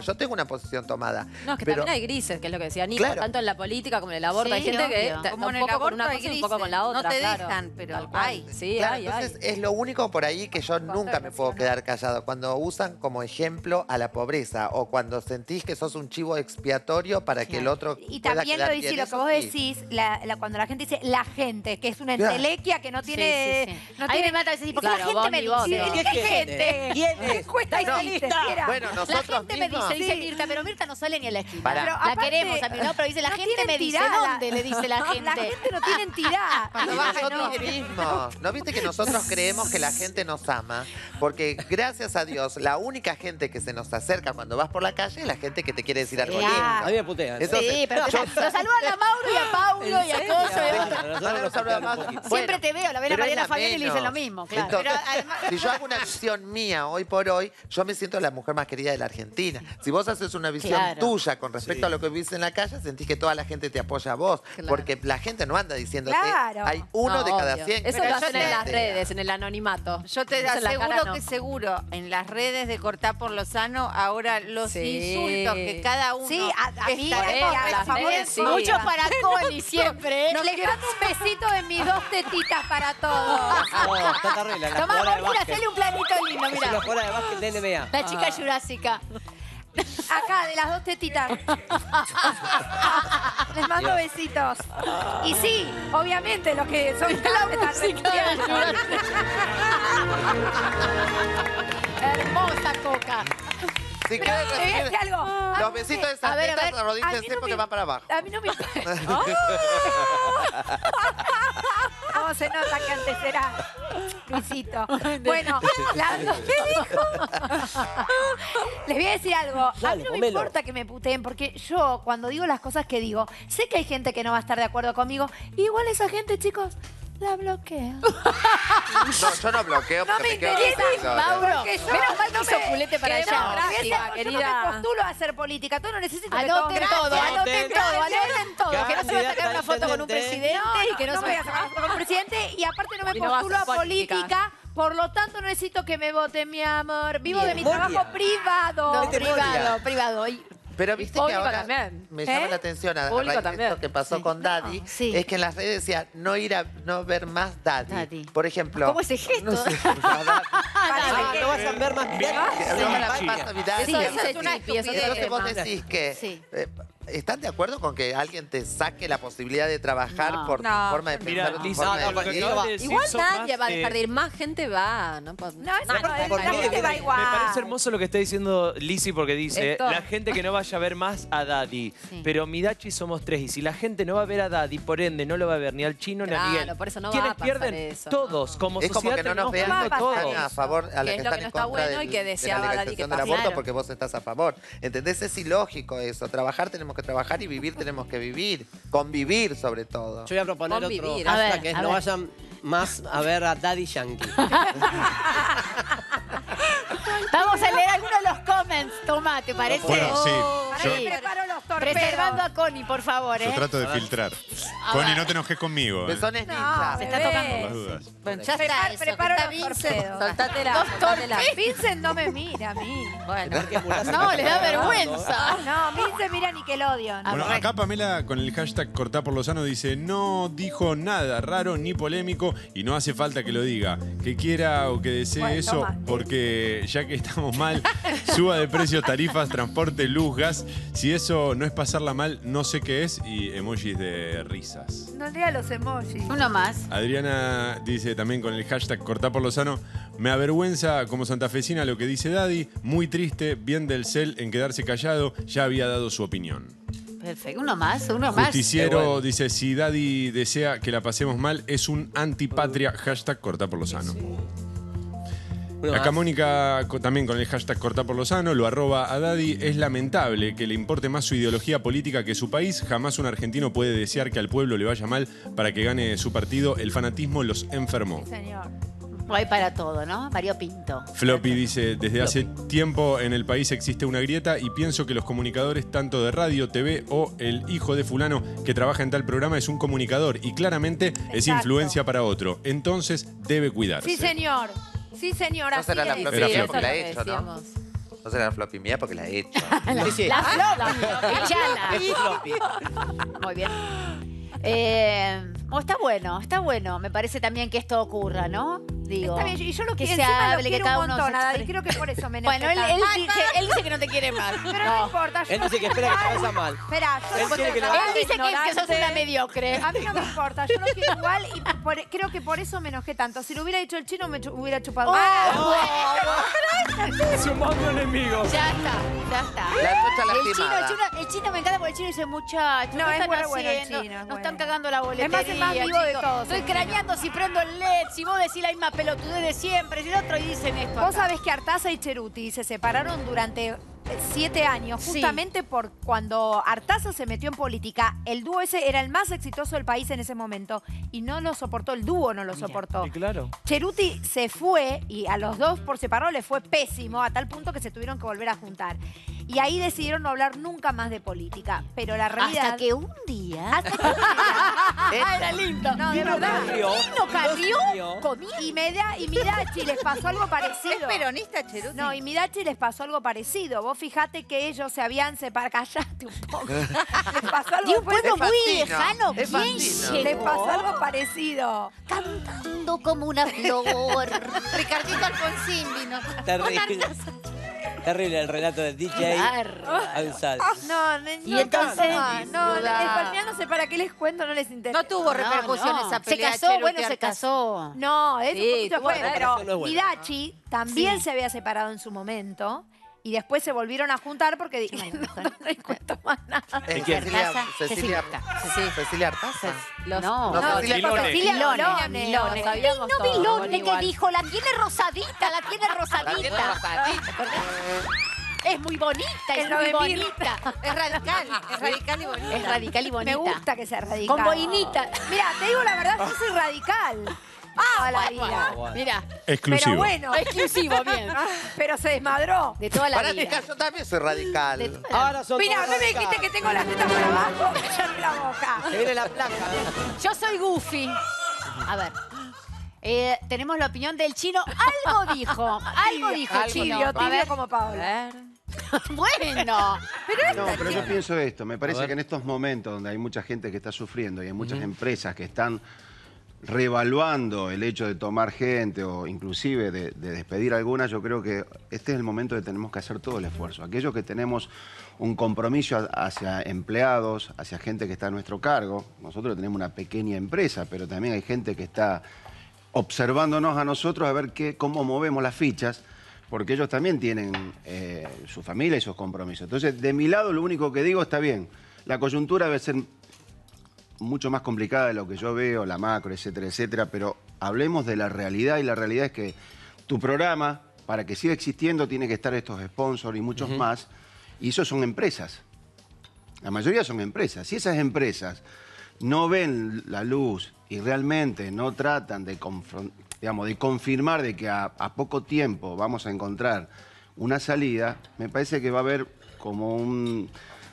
Yo tengo una posición tomada. No, es que también hay grises, que es lo que decía Nico. Tanto en la política como en el aborto. Hay gente que está un poco con una cosa y un poco con la otra, no te dejan, pero hay. Sí, claro, entonces es lo único por ahí que yo nunca me puedo quedar callado. Cuando usan como ejemplo a la pobreza o cuando sentís que sos un chivo expiatorio para que el otro pueda quedar bien. Y también lo que vos decís, cuando la gente dice la gente, que es una entelequia que no tiene... No ahí tiene, me mata a veces, porque la gente me dice... ¿Qué gente? ¿Quién es? Cuesta bueno, nosotros la gente mismos. Me dice Mirta, pero Mirta no sale ni a la esquina. La queremos, pero dice la gente me dice dónde le dice la gente. La gente no tiene entidad. ¿No viste que nosotros creemos que la gente nos ama? Porque gracias a Dios, la única gente que se nos acerca cuando vas por la calle es la gente que te quiere decir algo lindo. A mí me putean. Sí, pero nos saludan a Mauro y a Paulo y a todos. Siempre te veo, la ven a Mariana Fabián y le dicen lo mismo. Si yo hago una visión mía hoy por hoy, yo me siento la mujer más querida de la Argentina. Si vos haces una visión tuya con respecto a lo que vivís en la calle, sentís que toda la gente te apoya a vos. Porque la gente no anda diciéndote... Hay uno de cada 100. Eso lo hacen en las redes, en el anonimato. Yo te aseguro que seguro, en las redes de cortar por lo sano, ahora los insultos que cada uno... Sí, amigas, mucho para Connie siempre. Les mando un besito de mis dos tetitas para todos. Tomá, Martín, hacele un planito lindo, mirá. La jugadora de básquet de NBA. La chica jurásica. Acá, de las dos tetitas. Les mando besitos. Y sí, obviamente, los que son claves están hermosa Coca. Si quieres recibir los besitos de esas tetas, arrodíllense porque van para abajo. A mí no me importa. No, se nota que antes era Luisito. Bueno, ¿qué dijo? Les voy a decir algo. A mí no me importa que me puteen, porque yo, cuando digo las cosas que digo, sé que hay gente que no va a estar de acuerdo conmigo. Y igual esa gente, chicos... La bloqueo. No, yo no bloqueo. No me interesa, Mauro. Menos mal que hizo culete para allá. Yo no me postulo a hacer política. Todo lo necesito. Anoten todo, anoten todo, anoten todo. Que no se va a sacar una foto con un presidente. No me voy a sacar una foto con un presidente. Y aparte no me postulo a política. Por lo tanto, necesito que me voten, mi amor. Vivo de mi trabajo privado. No, privado, privado. Pero viste que ahora también. Me llama la atención a esto que pasó con Dady. Sí. Es que en las redes decía no ir a no ver más Dady. Por ejemplo. ¿Cómo es ese gesto? No sé, no vas a ver más Midachi. Eso es una estupidez. Entonces vos decís que... ¿Están de acuerdo con que alguien te saque la posibilidad de trabajar por tu forma de pensar? Igual nadie va a dejar de ir, más gente va. No, va igual. Me parece hermoso lo que está diciendo Lizzy porque dice, la gente que no vaya a ver más a Dady. Sí. Pero Midachi somos tres y si la gente no va a ver a Dady, por ende no lo va a ver ni al chino ni a Miguel. Por eso no va a pierden eso, todos, como es sociedad. Es como que no nos vean todos a favor a la que están en contra de la legalización del aborto porque vos estás a favor. ¿Entendés? Es ilógico eso. Trabajar tenemos que trabajar y vivir tenemos que vivir. Convivir, sobre todo. Yo voy a proponer otro hashtag, que es no vayan más a ver a Dady Yankee. Vamos a leer algunos de los comments. Toma, ¿te parece? Bueno, sí. Yo preparo los torpedos. Preservando a Connie, por favor. Yo trato de filtrar. Connie, no te enojes conmigo. Pezones ninjas. Se está tocando las dudas. Bueno, ya está eso. Preparo los torpedos. Saltatela. Vincent no me mira a mí. Bueno. No, le da vergüenza. No, Vincent mira Nickelodeon. Bueno, acá Pamela con el hashtag cortá por Lozano dice no dijo nada raro ni polémico y no hace falta que lo diga. Que quiera o que desee eso porque ya que estamos mal, suba de precios, tarifas, transporte, luz, gas. Si eso no es pasarla mal, no sé qué es. Y emojis de risas. No lea los emojis. Uno más. Adriana dice también con el hashtag cortá por Lozano, me avergüenza como santafesina lo que dice Dady, muy triste, bien del Sel en quedarse callado, ya había dado su opinión. Perfecto, uno más, uno más. Justiciero dice, si Dady desea que la pasemos mal, es un antipatria, hashtag cortá por Lozano. Sí. Acá Mónica también con el hashtag cortá por Lozano, lo arroba a Dady. Es lamentable que le importe más su ideología política que su país. Jamás un argentino puede desear que al pueblo le vaya mal para que gane su partido. El fanatismo los enfermó. Sí, señor. Hay para todo, ¿no? Mario Pinto. Floppy dice, desde hace tiempo en el país existe una grieta y pienso que los comunicadores tanto de radio, TV o el hijo de fulano que trabaja en tal programa es un comunicador y claramente es influencia para otro. Entonces debe cuidarse. Sí, señor. Sí, señora. No será la flopimía porque la he hecho, ¿no? No será la flopimía porque la he hecho. La flopi. Muy bien. Está bueno. Me parece también que esto ocurra, ¿no? Digo, está bien, y yo lo que se hable, que cada uno se exprese. Y creo que por eso me bueno, él dice que no te quiere mal. Pero no importa. Él dice que espera que te pasa mal. Espera, él dice que sos una mediocre. A mí no me importa, yo lo quiero igual y creo que por eso me enojé tanto. Si lo hubiera dicho el chino, me hubiera chupado. Es un monstruo enemigo. Ya está, ya está. El chino me encanta porque el chino dice muchachos. No, es bueno el chino. Nos están cagando la boletería. Es más, el más vivo de todos. Estoy craneando si prendo el LED, si vos decís la misma pelotudez de siempre, y el otro dicen esto. Vos sabés que Artaza y Cheruti se separaron durante 7 años, justamente por cuando Artaza se metió en política. El dúo ese era el más exitoso del país en ese momento y no lo soportó, el dúo no lo soportó. Y claro. Cheruti se fue y a los dos por separado les fue pésimo, a tal punto que se tuvieron que volver a juntar. Y ahí decidieron no hablar nunca más de política. Pero la realidad... Hasta que un día... Era lindo. No, de verdad. Vino Carrió, comía. Y Midachi les pasó algo parecido. ¿Es peronista, Cheruti? No, y Midachi les pasó algo parecido. Vos fijate que ellos se habían separado. Callate un poco. Les pasó algo... De un pueblo muy lejano. Les pasó algo parecido. Cantando como una flor. Ricardito Alfonsín vino. Terrible. Terrible el relato del DJ Ansaldi. No, no sé para qué les cuento, no les interesa. No tuvo repercusiones esa pelea. Se casó, bueno, se casó. No, eso fue, pero Midachi también se había separado en su momento. Y después se volvieron a juntar porque dijeron, no encuentro más nada. Cecilia Artaza. No, Milones. No, Milones que dijo, la tiene rosadita, la tiene rosadita. Es muy bonita, es radical, y bonita. Es radical y bonita. Me gusta que sea radical. Con boinita. Mira, te digo la verdad, yo soy radical. Ah, la vida. Mira. Exclusivo. Pero bueno. Exclusivo, bien. Pero se desmadró. De toda la vida. Yo también soy radical. Ahora son todos radicales. Mira, me dijiste que tengo las tetas por abajo. Cállate la boca. Se viene la placa. Yo soy Goofy. A ver. Tenemos la opinión del chino. Algo dijo Chino. No, a ver como Paola. Bueno. Pero yo pienso esto. Me parece que en estos momentos donde hay mucha gente que está sufriendo y hay muchas empresas que están reevaluando el hecho de tomar gente o inclusive de despedir algunas, yo creo que este es el momento que tenemos que hacer todo el esfuerzo. Aquellos que tenemos un compromiso hacia empleados, hacia gente que está a nuestro cargo. Nosotros tenemos una pequeña empresa, pero también hay gente que está observándonos a nosotros a ver cómo movemos las fichas, porque ellos también tienen su familia y sus compromisos. Entonces, de mi lado, lo único que digo, está bien, la coyuntura debe ser mucho más complicada de lo que yo veo, la macro, etcétera, etcétera, pero hablemos de la realidad, y la realidad es que tu programa, para que siga existiendo, tiene que estar estos sponsors y muchos más, y eso son empresas. La mayoría son empresas. Si esas empresas no ven la luz y realmente no tratan de confirmar de que a poco tiempo vamos a encontrar una salida, me parece que va a haber como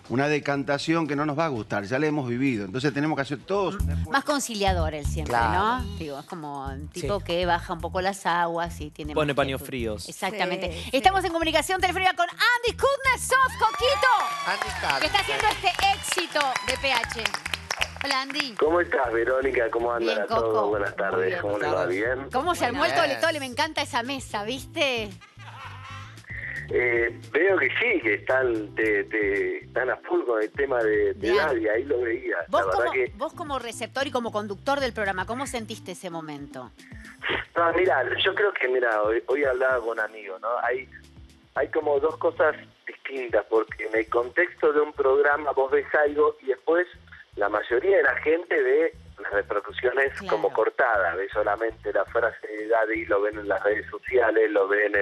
una decantación que no nos va a gustar, ya la hemos vivido. Entonces tenemos que hacer todos más conciliador él siempre, claro, ¿no? Digo, es como un tipo que baja un poco las aguas y tiene... Pone paños fríos. Exactamente. Sí, estamos en comunicación telefónica con Andy Kusnetzoff, Coquito, Andy, que está haciendo este éxito de PH. Hola, Andy. ¿Cómo estás, Verónica? ¿Cómo andan a todos? Buenas tardes. Bien, ¿cómo les va? ¿Bien? ¿Cómo se armó el tole? Me encanta esa mesa, ¿viste? Veo que sí, que están a full con el tema de Nadia, ahí lo veía. Vos como receptor y como conductor del programa, ¿cómo sentiste ese momento? No, mira, yo creo que, mira, hoy hablaba con amigos, ¿no? Hay como dos cosas distintas, porque en el contexto de un programa vos ves algo y después la mayoría de la gente ve las repercusiones como cortadas, ve solamente la frase de Dady, lo ven en las redes sociales, lo ven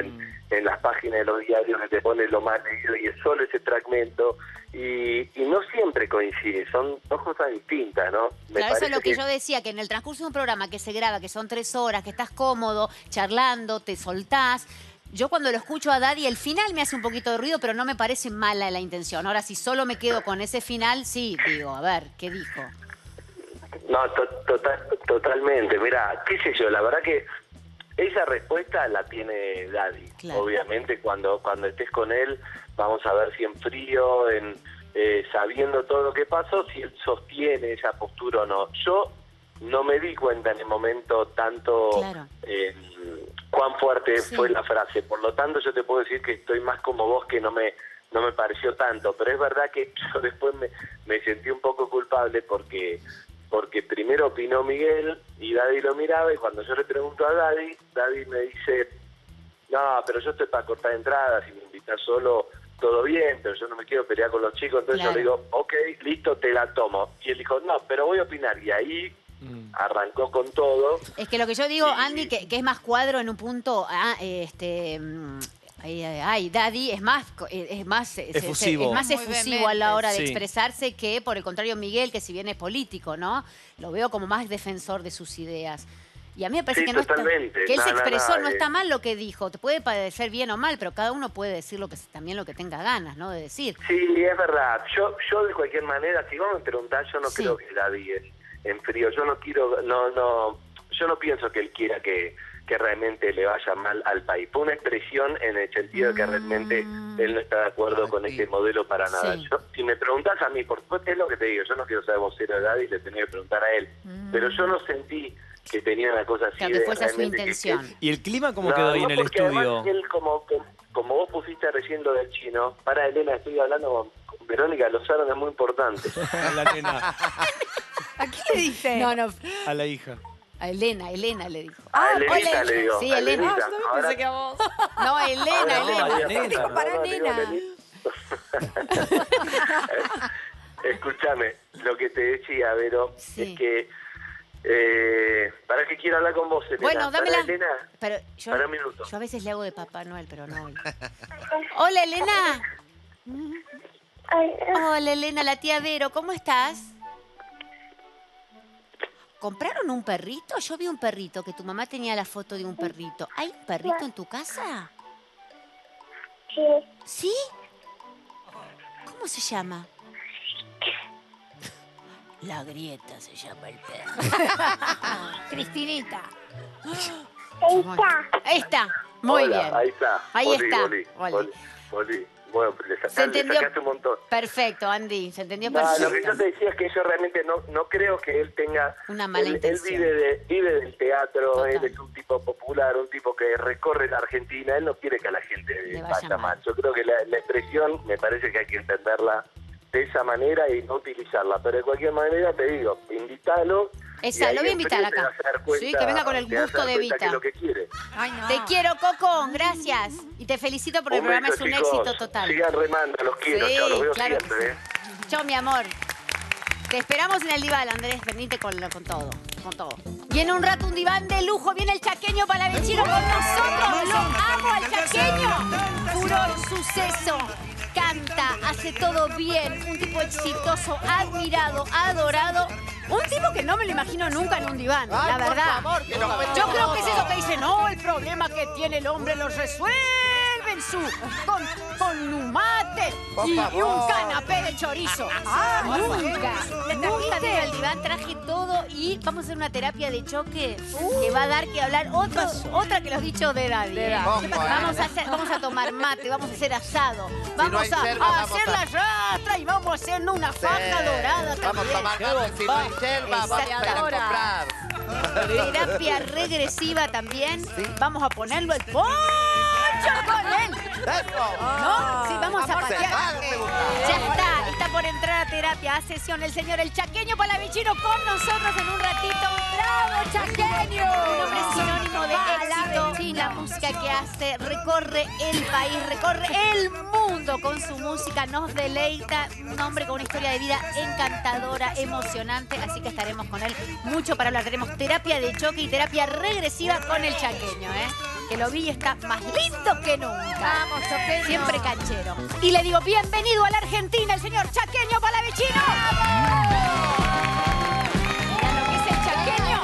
en las páginas de los diarios que te ponen lo más leído y es solo ese fragmento, y no siempre coincide, son dos cosas distintas, ¿no? Claro, eso es lo que yo decía, que en el transcurso de un programa que se graba, que son 3 horas, que estás cómodo, charlando, te soltás. Yo cuando lo escucho a Dady, el final me hace un poquito de ruido, pero no me parece mala la intención. Ahora, si solo me quedo con ese final, sí, digo, a ver, ¿qué dijo? No, totalmente. Mira, qué sé yo, la verdad que esa respuesta la tiene Dady. Claro. Obviamente, cuando estés con él, vamos a ver si en frío, sabiendo todo lo que pasó, si él sostiene esa postura o no. Yo no me di cuenta en el momento tanto... Claro. Cuán fuerte fue la frase. Por lo tanto, yo te puedo decir que estoy más como vos, que no me pareció tanto. Pero es verdad que yo después me sentí un poco culpable porque primero opinó Miguel y Dady lo miraba, y cuando yo le pregunto a Dady, Dady me dice, no, pero yo estoy para cortar entradas, si me invitas solo, todo bien, pero yo no me quiero pelear con los chicos. Entonces yo le digo, ok, listo, te la tomo. Y él dijo, no, pero voy a opinar. Y ahí... arrancó con todo. Es que lo que yo digo, Andy, que es más cuadro en un punto, Dady es más efusivo a la hora de expresarse que, por el contrario, Miguel, que si bien es político, ¿no? Lo veo como más defensor de sus ideas. Y a mí me parece que no está, que él se expresó, no está mal lo que dijo, te puede parecer bien o mal, pero cada uno puede decir también lo que tenga ganas, ¿no? De decir. Sí, es verdad. Yo de cualquier manera, si vos me preguntás, yo no creo que Dady en frío, yo no pienso que él quiera que realmente le vaya mal al país. Fue una expresión en el sentido de que realmente él no está de acuerdo con este modelo para nada. Yo, si me preguntás a mí, por supuesto es lo que te digo, yo no quiero ser vocero de Dady y le tenía que preguntar a él, pero yo no sentí que tenía una cosa así. Claro, que fuese su intención. ¿Y el clima cómo quedó ahí en el estudio? Él, como vos pusiste recién lo del chino, para Elena, estoy hablando con Verónica Lozano, es muy importante. La nena. ¿A quién le dice? No. A la hija. A Elena le dijo. Ah, Elena le dijo. Sí, Elena. Yo también pensé que a vos. No, Elena. Dijo para nena. Escúchame, lo que te decía, Vero, es que... ¿Para qué quiero hablar con vos, Elena? Bueno, dámela. Elena, para un minuto. Yo a veces le hago de Papá Noel, pero no hoy. Hola, Elena. Hola, Elena, la tía Vero. ¿Cómo estás? ¿Compraron un perrito? Yo vi un perrito, que tu mamá tenía la foto de un perrito. ¿Hay un perrito en tu casa? Sí. ¿Sí? ¿Cómo se llama? La Grieta se llama el perro. Cristinita. Ahí está. Ahí está. Muy bien. Ahí está. Ahí está. Bueno, se entendió. Un montón. Perfecto, Andy, se entendió perfecto. Lo que yo te decía es que yo realmente no creo que él tenga... Una mala intención. Él vive del teatro, total. Él es un tipo popular, un tipo que recorre la Argentina, él no quiere que a la gente le vaya mal. Yo creo que la expresión, me parece que hay que entenderla de esa manera y no utilizarla. Pero de cualquier manera te digo, invítalo. Esa, lo voy a invitar acá. Cuenta, sí, que venga con el gusto de Vita. Lo que quiere. Ay, no. Te quiero, Coco, gracias. Y te felicito por el programa, es un chicos, éxito total. Sigan remando, los quiero, sí, chao, los veo claro siempre. Sí. Chao, mi amor. Te esperamos en el diván, Andrés, venite con todo, con todo. Y en un rato un diván de lujo, viene el Chaqueño Palavecino con nosotros. Lo amo al Chaqueño. Furor, suceso. Canta, hace todo bien, un tipo exitoso, admirado, adorado. Un tipo que no me lo imagino nunca en un diván, la verdad. Favor, que yo creo que es eso que dicen, no, el problema que tiene el hombre lo resuelven con un mate y un canapé de chorizo. Nunca. Nunca vine al diván, traje todo y vamos a hacer una terapia de choque que va a dar que hablar. Otra que los dichos de Dady. Vamos a tomar mate, vamos a hacer asado, vamos a hacer la rastra y vamos a hacer una faja dorada también. Vamos a tomar café. Yerba, ahora. Terapia regresiva también. ¿Sí? Vamos a ponerlo el poncho con él. ¿No? Sí, vamos a patear. Ya está por entrar a terapia, a sesión. El señor, el Chaqueño Palavecino con nosotros en un ratito. ¡Bravo, Chaqueño! Un hombre sinónimo de éxito. Sí, la música que hace recorre el país, recorre el mundo con su música. Nos deleita. Un hombre con una historia de vida encantadora, emocionante. Así que estaremos con él mucho para hablar. Tenemos terapia de choque y terapia regresiva con el Chaqueño, ¿eh? Que lo vi y está más lindo que nunca. Vamos, Chaqueño. Siempre canchero. Y le digo, bienvenido a la Argentina, el señor Chaqueño Palavecino. Mirá lo que es el Chaqueño.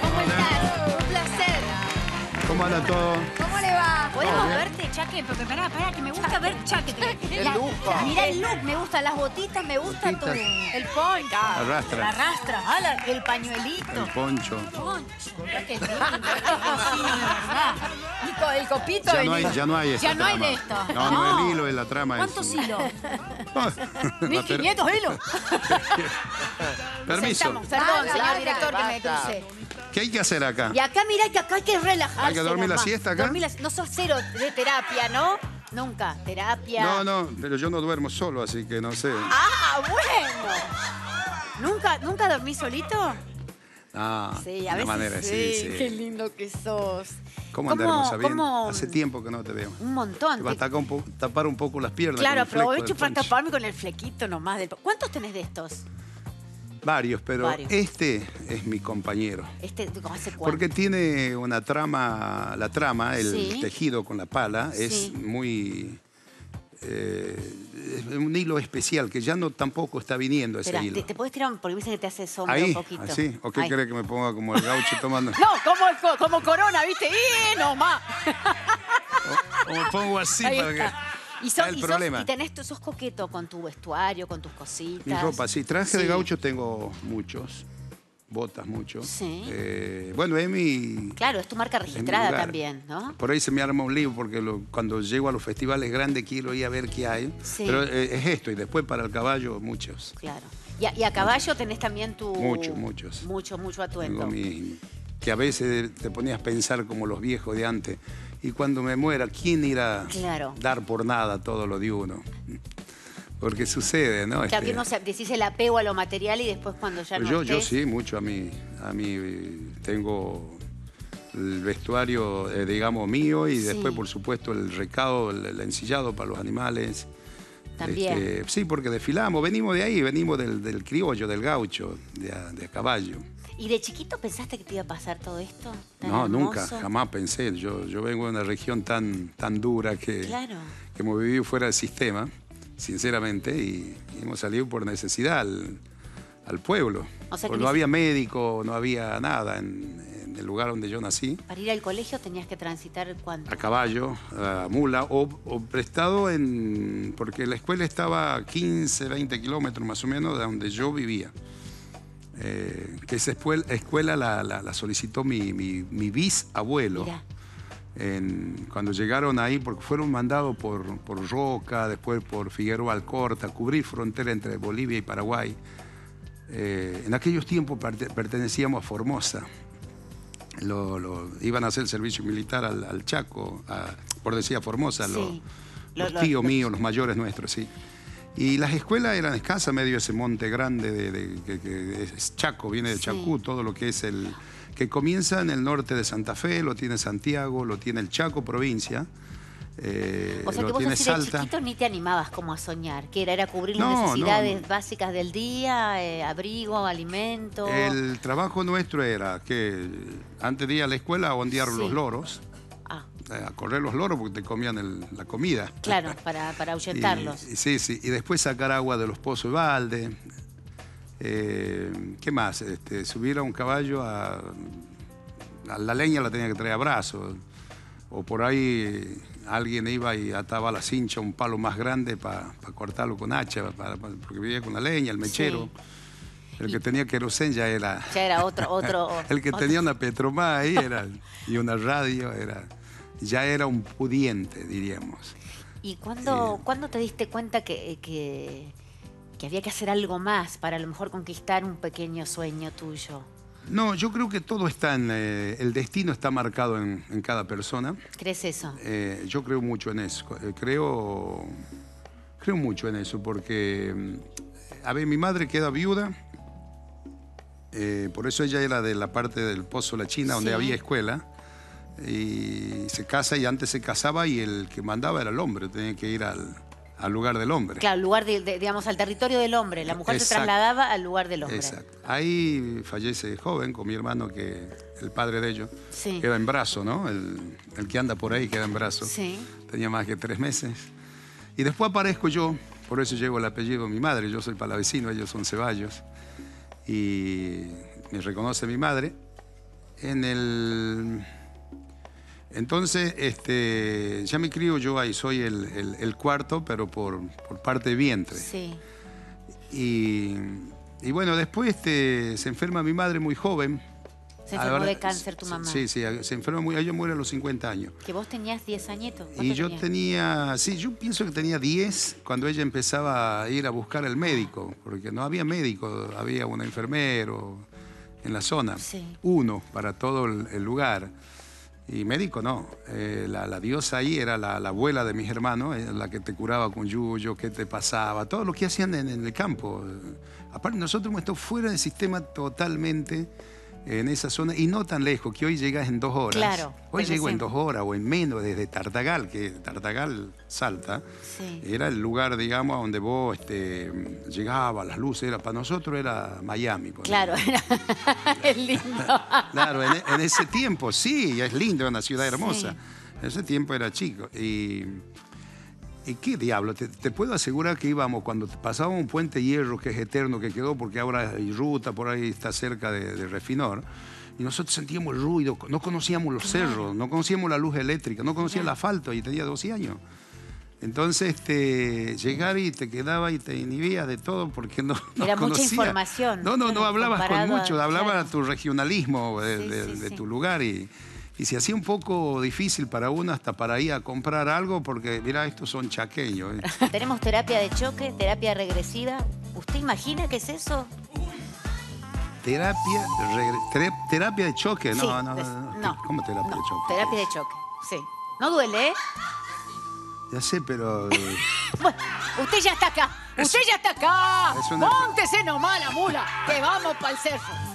¿Cómo estás? Un placer. ¿Cómo anda todo? ¿Cómo le va? ¿Podemos verte, Chaque? Porque pará, que me gusta ver Chaque. Mirá el look, me gustan las botitas, me gusta todo. El poncho. La rastra. El pañuelito. El poncho. El poncho. Qué lindo. Nico, el copito. Ya no hay de esto. No, el hilo es la trama. ¿Cuántos hilos? 1500 hilos. Permiso. Perdón, señor director, que me crucé. ¿Qué hay que hacer acá? Y acá, mirá, que acá hay que relajarse. ¿Hay que dormir la siesta acá? No sos cero de terapia, ¿no? Nunca, terapia. No, pero yo no duermo solo, así que no sé. ¡Ah, bueno! ¿Nunca dormí solito? Ah, sí, a veces manera, sí. Qué lindo que sos. ¿Cómo andás, hermosa? Bien. Hace tiempo que no te veo. Un montón. Te vas a tapar un poco las piernas. Claro, aprovecho para taparme con el flequito nomás. ¿Cuántos tenés de estos? Varios, pero este es mi compañero. ¿Este hace cuánto? Porque tiene una trama, el tejido con la pala, es muy... un hilo especial que ya tampoco está viniendo ese hilo. ¿Te puedes tirar? Porque viste que te hace sombra un poquito. ¿Así? ¿O qué crees que me ponga como el gaucho tomando? No, como Corona, ¿viste? ¡Y nomás! O me pongo así para que... ¿Sos coqueto con tu vestuario, con tus cositas? Mi ropa, sí. Traje de gaucho tengo muchos. Botas mucho. Sí. Bueno, es mi... Claro, es tu marca registrada también, ¿no? Por ahí se me arma un lío porque cuando llego a los festivales grandes quiero ir a ver qué hay. Sí. Pero es esto. Y después para el caballo, muchos. Claro. Y a caballo tenés también tu... Muchos. Mucho atuendo. Tengo que a veces te ponías a pensar como los viejos de antes. Y cuando me muera, ¿quién irá a dar por nada todo lo de uno? Porque sucede, ¿no? Claro, que uno decís el apego a lo material y después cuando ya no estés... Yo sí, mucho a mí tengo el vestuario, digamos, mío y después, por supuesto, el recado, el ensillado para los animales. También. Sí, porque desfilamos, venimos de ahí, venimos del criollo, del gaucho, de a caballo. ¿Y de chiquito pensaste que te iba a pasar todo esto? No, nunca, jamás pensé. Yo vengo de una región tan dura que me viví fuera del sistema, sinceramente, y hemos salido por necesidad al pueblo. O sea, no había médico, no había nada en el lugar donde yo nací. Para ir al colegio tenías que transitar ¿cuánto? A caballo, a mula, o prestado porque la escuela estaba a 15, 20 kilómetros más o menos de donde yo vivía. que esa escuela la solicitó mi bisabuelo. Mirá. Cuando llegaron ahí, porque fueron mandados por Roca, después por Figueroa Alcorta, a cubrir frontera entre Bolivia y Paraguay. En aquellos tiempos pertenecíamos a Formosa. Iban a hacer el servicio militar al Chaco, por decir a Formosa, sí. Los tíos míos, los mayores nuestros, sí. Y las escuelas eran escasas, medio ese monte grande que es Chaco, viene de Chacú, sí. Todo lo que es el... que comienza en el norte de Santa Fe, lo tiene Santiago, lo tiene el Chaco, provincia. O sea, que vos así de chiquito ni te animabas como a soñar, que era cubrir las necesidades básicas del día, abrigo, alimento. El trabajo nuestro era que antes de ir a la escuela a ondear sí. Los loros, a correr los loros porque te comían la comida. Claro, para ahuyentarlos. Sí, sí, y después sacar agua de los pozos de balde. ¿Qué más? Subir a un caballo a la leña la tenía que traer a brazos. O por ahí alguien iba y ataba a la cincha un palo más grande para cortarlo con hacha, porque vivía con la leña, el mechero. Sí. El que tenía querosén ya era... Ya era otro el que tenía una Petromás ahí era, y una radio, ya era un pudiente, diríamos. ¿Y cuándo te diste cuenta que había que hacer algo más para a lo mejor conquistar un pequeño sueño tuyo? No, yo creo que todo está en... el destino está marcado en cada persona. ¿Crees eso? Yo creo mucho en eso. Creo mucho en eso porque... A ver, mi madre queda viuda. Por eso ella era de la parte del Pozo La China, donde sí. Había escuela. Y se casa, y antes se casaba y el que mandaba era el hombre. Tenía que ir al lugar del hombre. Claro, lugar digamos, al territorio del hombre. La mujer exacto. Se trasladaba al lugar del hombre. Exacto. Ahí fallece joven con mi hermano, que el padre de ellos sí. Queda en brazo, ¿no? El que anda por ahí queda en brazo. Sí. Tenía más que 3 meses. Y después aparezco yo, por eso llevo el apellido de mi madre. Yo soy Palavecino, ellos son Ceballos. Y me reconoce mi madre. Entonces, ya me crío yo ahí, soy el cuarto, pero por parte de vientre. Sí. Y bueno, después se enferma mi madre muy joven. Se enfermó de cáncer tu mamá. Sí, sí, se enferma muy... Ella muere a los 50 años. ¿Que vos tenías 10 añitos? Y yo tenía... Sí, yo pienso que tenía 10 cuando ella empezaba a ir a buscar al médico, porque no había médico, había un enfermero en la zona. Sí. Uno para todo el lugar. Y médico no, la diosa ahí era la abuela de mis hermanos, la que te curaba con yuyo, qué te pasaba, todo lo que hacían en el campo. Aparte nosotros hemos estado fuera del sistema totalmente en esa zona y no tan lejos, que hoy llegas en 2 horas. Claro. Hoy llego en 2 horas o en menos desde Tartagal, que Tartagal, Salta, sí. Era el lugar, digamos, donde vos llegabas, las luces, para nosotros era Miami. Claro, es lindo. Claro, en ese tiempo, sí, es lindo, es una ciudad hermosa. Sí. En ese tiempo era chico y qué diablo, te puedo asegurar que íbamos cuando pasábamos un puente hierro que es eterno, que quedó porque ahora hay ruta, por ahí está cerca de Refinor, y nosotros sentíamos el ruido, no conocíamos los cerros, no conocíamos la luz eléctrica, no conocíamos el asfalto, y tenía 12 años. Entonces, llegar y te quedaba y te inhibías de todo porque no era conocía. Mucha información. No hablabas con mucho, hablabas de tu regionalismo, de tu lugar y... Y se hacía un poco difícil para uno hasta para ir a comprar algo porque, mirá, estos son chaqueños. Tenemos terapia de choque, terapia regresiva. ¿Usted imagina qué es eso? Terapia de choque. No, sí, no. ¿Cómo terapia de choque? Terapia de choque, sí. No duele, ¿eh? Ya sé, pero... Bueno, usted ya está acá. Usted ya está acá. Póntese nomás la mula, que vamos para el cerro.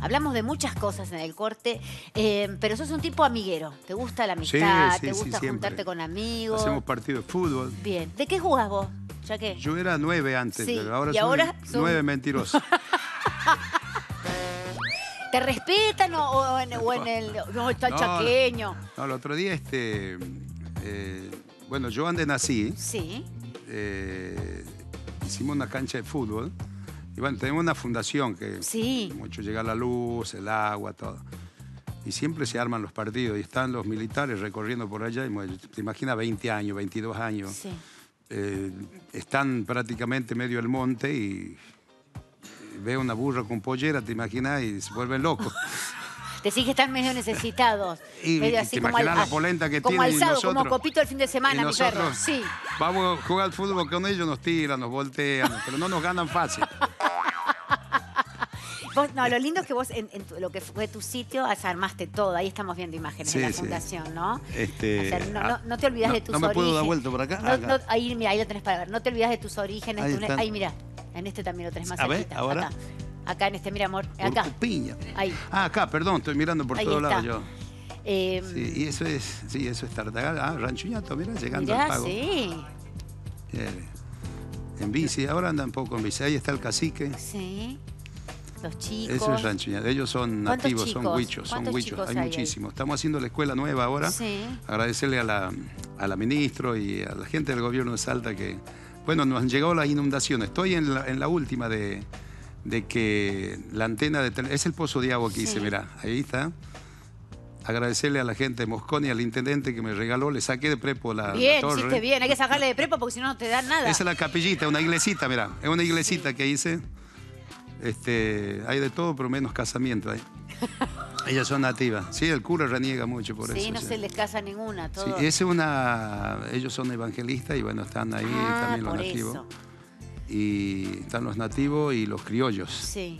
Hablamos de muchas cosas en el corte, pero sos un tipo amiguero. ¿Te gusta la amistad? Sí, ¿te gusta juntarte con amigos? Hacemos partido de fútbol. Bien. ¿De qué jugás vos, Chaque? Yo era 9 antes, sí. Pero ahora soy 9 mentiroso. ¿Te respetan o en el... No, está chaqueño. No, el otro día, bueno, yo donde nací. Sí. Hicimos una cancha de fútbol. Y bueno, tenemos una fundación que sí. Mucho llega la luz, el agua, todo. Y siempre se arman los partidos y están los militares recorriendo por allá. Y te imaginas 20 años, 22 años. Sí. Están prácticamente medio del monte y ve una burra con pollera, te imaginas, y se vuelven locos. Decís que están medio necesitados. Y, medio así, te como imaginás la polenta que como tienen alzado, y nosotros, como copito el fin de semana, mi perro. Sí. Vamos a jugar al fútbol con ellos, nos tiran, nos voltean, pero no nos ganan fácil. Vos, no, lo lindo es que vos, lo que fue tu sitio, armaste todo. Ahí estamos viendo imágenes de la fundación, ¿no? O sea, no te olvidás de tus orígenes. No me puedo dar vuelta por acá. No, ahí, mira, ahí lo tenés para ver. No te olvidás de tus orígenes. Ahí, mira, en este también lo tenés más cerquita. A ver, ahora. Acá. Acá en este, mira, amor, acá. Piña. Ahí. Ah, acá, perdón, estoy mirando por todos lados yo. Sí, y eso es, Tartagal. Ah, Ranchuñato, mira, llegando al pago. Sí. En bici, ahora andan un poco en bici. Ahí está el cacique. Sí. Los chicos. Eso es Ranchuñato. Ellos son nativos, son huichos, Hay muchísimos. Estamos haciendo la escuela nueva ahora. Sí. Agradecerle a la ministra y a la gente del gobierno de Salta que, bueno, nos han llegado las inundaciones. Estoy en la última de que la antena de tele... Es el pozo de agua que hice, mirá, ahí está. Agradecerle a la gente de Mosconi, al intendente que me regaló, le saqué de prepo la torre. Bien, hiciste bien, hay que sacarle de prepo porque si no, no te dan nada. Esa es la capillita, una iglesita, mirá, es una iglesita que hice. Hay de todo, pero menos casamiento ahí. Ellas son nativas. Sí, el cura reniega mucho por eso. Sí, no se les casa ninguna. Todo. Sí, es una... Ellos son evangelistas y bueno, están ahí también los nativos. Eso. Y están los nativos y los criollos. Sí.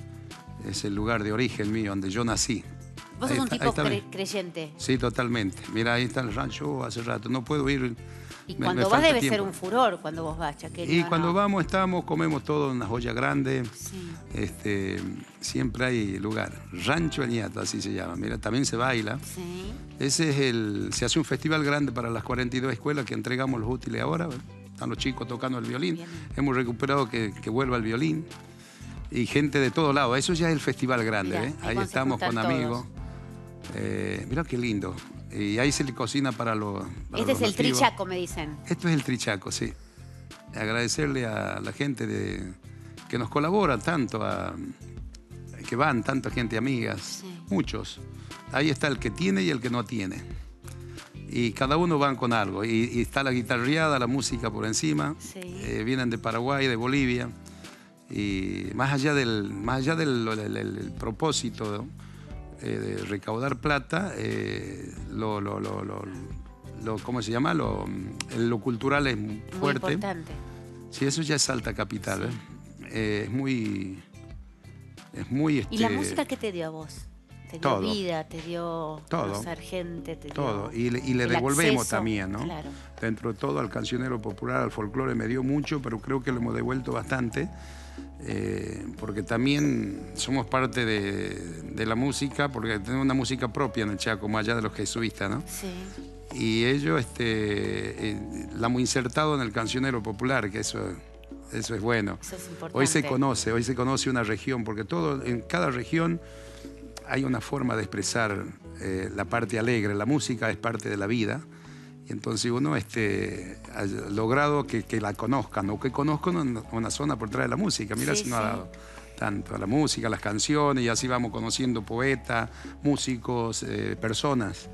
Es el lugar de origen mío, donde yo nací. ¿Vos sos un tipo creyente? Sí, totalmente. Mira, ahí está el rancho hace rato. No puedo ir. Y cuando vas debe ser un furor cuando vos vas, Chaqueño. Y cuando vamos, comemos todo en una joya grande. Sí. Siempre hay lugar. Rancho Añato, así se llama. Mira, también se baila. Sí. Ese es el... Se hace un festival grande para las 42 escuelas que entregamos los útiles ahora. Están los chicos tocando el violín. Bien. Hemos recuperado que vuelva el violín. Y gente de todos lados. Eso ya es el festival grande. Mirá, ahí estamos con amigos. Mirá qué lindo. Y ahí se le cocina para los... Este es el trichaco, me dicen. Esto es el trichaco, sí. Agradecerle a la gente que nos colabora tanto, que van tanto gente, amigas, muchos. Ahí está el que tiene y el que no tiene. Y cada uno van con algo. Y está la guitarreada, la música por encima. Sí. Vienen de Paraguay, de Bolivia. Y más allá del propósito de recaudar plata, ¿cómo se llama? Lo cultural es fuerte. Muy importante. Sí, eso ya es Salta Capital. Sí. Es muy... ¿Y la música qué te dio a vos? Te dio vida, te dio conocer gente, te dio todo. Y le devolvemos acceso también, ¿no? Claro. Dentro de todo, al cancionero popular, al folclore, me dio mucho, pero creo que lo hemos devuelto bastante, porque también somos parte de la música, porque tenemos una música propia en el Chaco, más allá de los jesuitas, ¿no? Sí. Y ellos la hemos insertado en el cancionero popular, que eso es bueno. Eso es importante. Hoy se conoce una región, porque en cada región... Hay una forma de expresar la parte alegre. La música es parte de la vida. Y entonces uno ha logrado que la conozcan, o que conozcan una zona por detrás de la música. Mira, si no ha dado tanto a la música, a las canciones, y así vamos conociendo poetas, músicos, personas,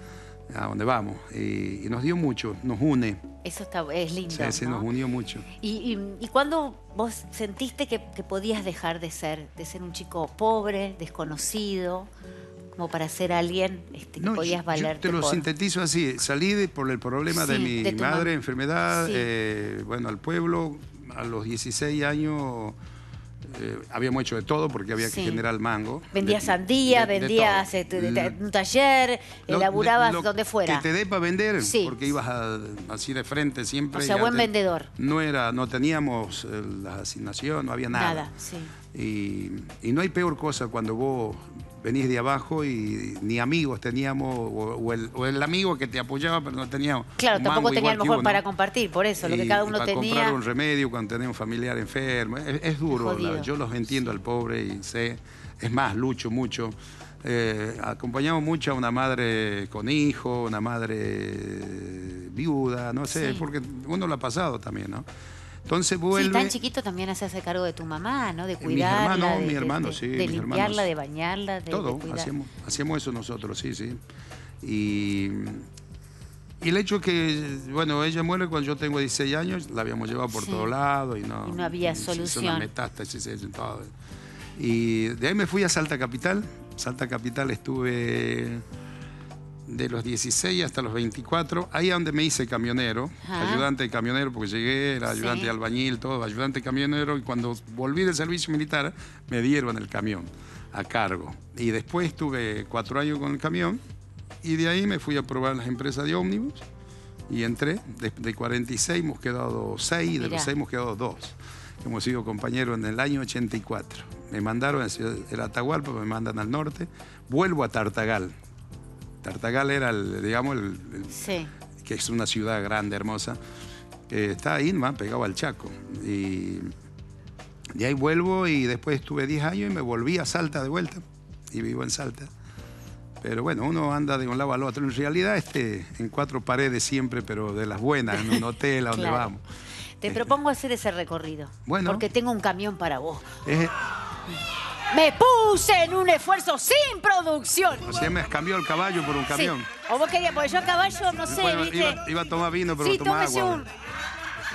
a donde vamos. Y nos dio mucho, nos une. Eso es lindo, ¿no? Se nos unió mucho. ¿Y cuándo vos sentiste que podías dejar de ser un chico pobre, desconocido, como para ser alguien que podías valerte? Yo te lo sintetizo así. Salí por el problema de mi madre, enfermedad, bueno, al pueblo. A los 16 años habíamos hecho de todo porque había que generar mango. Vendías sandía, vendías un taller, elaborabas donde fuera. Que te dé para vender, porque ibas así de frente siempre. O sea, buen vendedor. No teníamos la asignación, no había nada. Nada, sí. Y no hay peor cosa cuando vos venís de abajo y ni amigos teníamos, o el amigo que te apoyaba, pero no teníamos. Claro, tampoco tenía a lo mejor para compartir, por eso, lo que cada uno tenía. Para comprar un remedio cuando tenía un familiar enfermo. Es duro, yo los entiendo al pobre y sé. Es más, lucho mucho. Acompañamos mucho a una madre con hijo, una madre viuda, no sé, porque uno lo ha pasado también, ¿no? Entonces vuelve... Sí, tan chiquito también hacerse cargo de tu mamá, ¿no? De cuidarla, de limpiarla, de bañarla, de todo, hacíamos eso nosotros, sí. Y el hecho que, bueno, ella muere cuando yo tengo 16 años, la habíamos llevado por todos lados y no había solución. Una metástasis, todo. Y de ahí me fui a Salta Capital. Salta Capital estuve de los 16 hasta los 24. Ahí es donde me hice camionero, ayudante de camionero, porque llegué, era ayudante de albañil, todo, ayudante de camionero. Y cuando volví del servicio militar, me dieron el camión a cargo. Y después estuve 4 años con el camión. Y de ahí me fui a probar las empresas de ómnibus. Y entré. De 46 hemos quedado 6 y de los 6 hemos quedado 2. Hemos sido compañeros en el año 84. Me mandaron a la Atahualpa, me mandan al norte. Vuelvo a Tartagal. Tartagal era, que es una ciudad grande, hermosa. Está ahí, más pegado al Chaco. Y de ahí vuelvo y después estuve 10 años y me volví a Salta de vuelta. Y vivo en Salta. Pero bueno, uno anda de un lado al otro. En realidad, en 4 paredes siempre, pero de las buenas, en un hotel a donde vamos. Te propongo hacer ese recorrido. Bueno. Porque tengo un camión para vos. Me puse en un esfuerzo sin producción. O sea, me cambió el caballo por un camión. Sí. O vos querías, porque yo a caballo, no sé, bueno, ¿viste? Iba a tomar vino, pero sí, tomaba agua.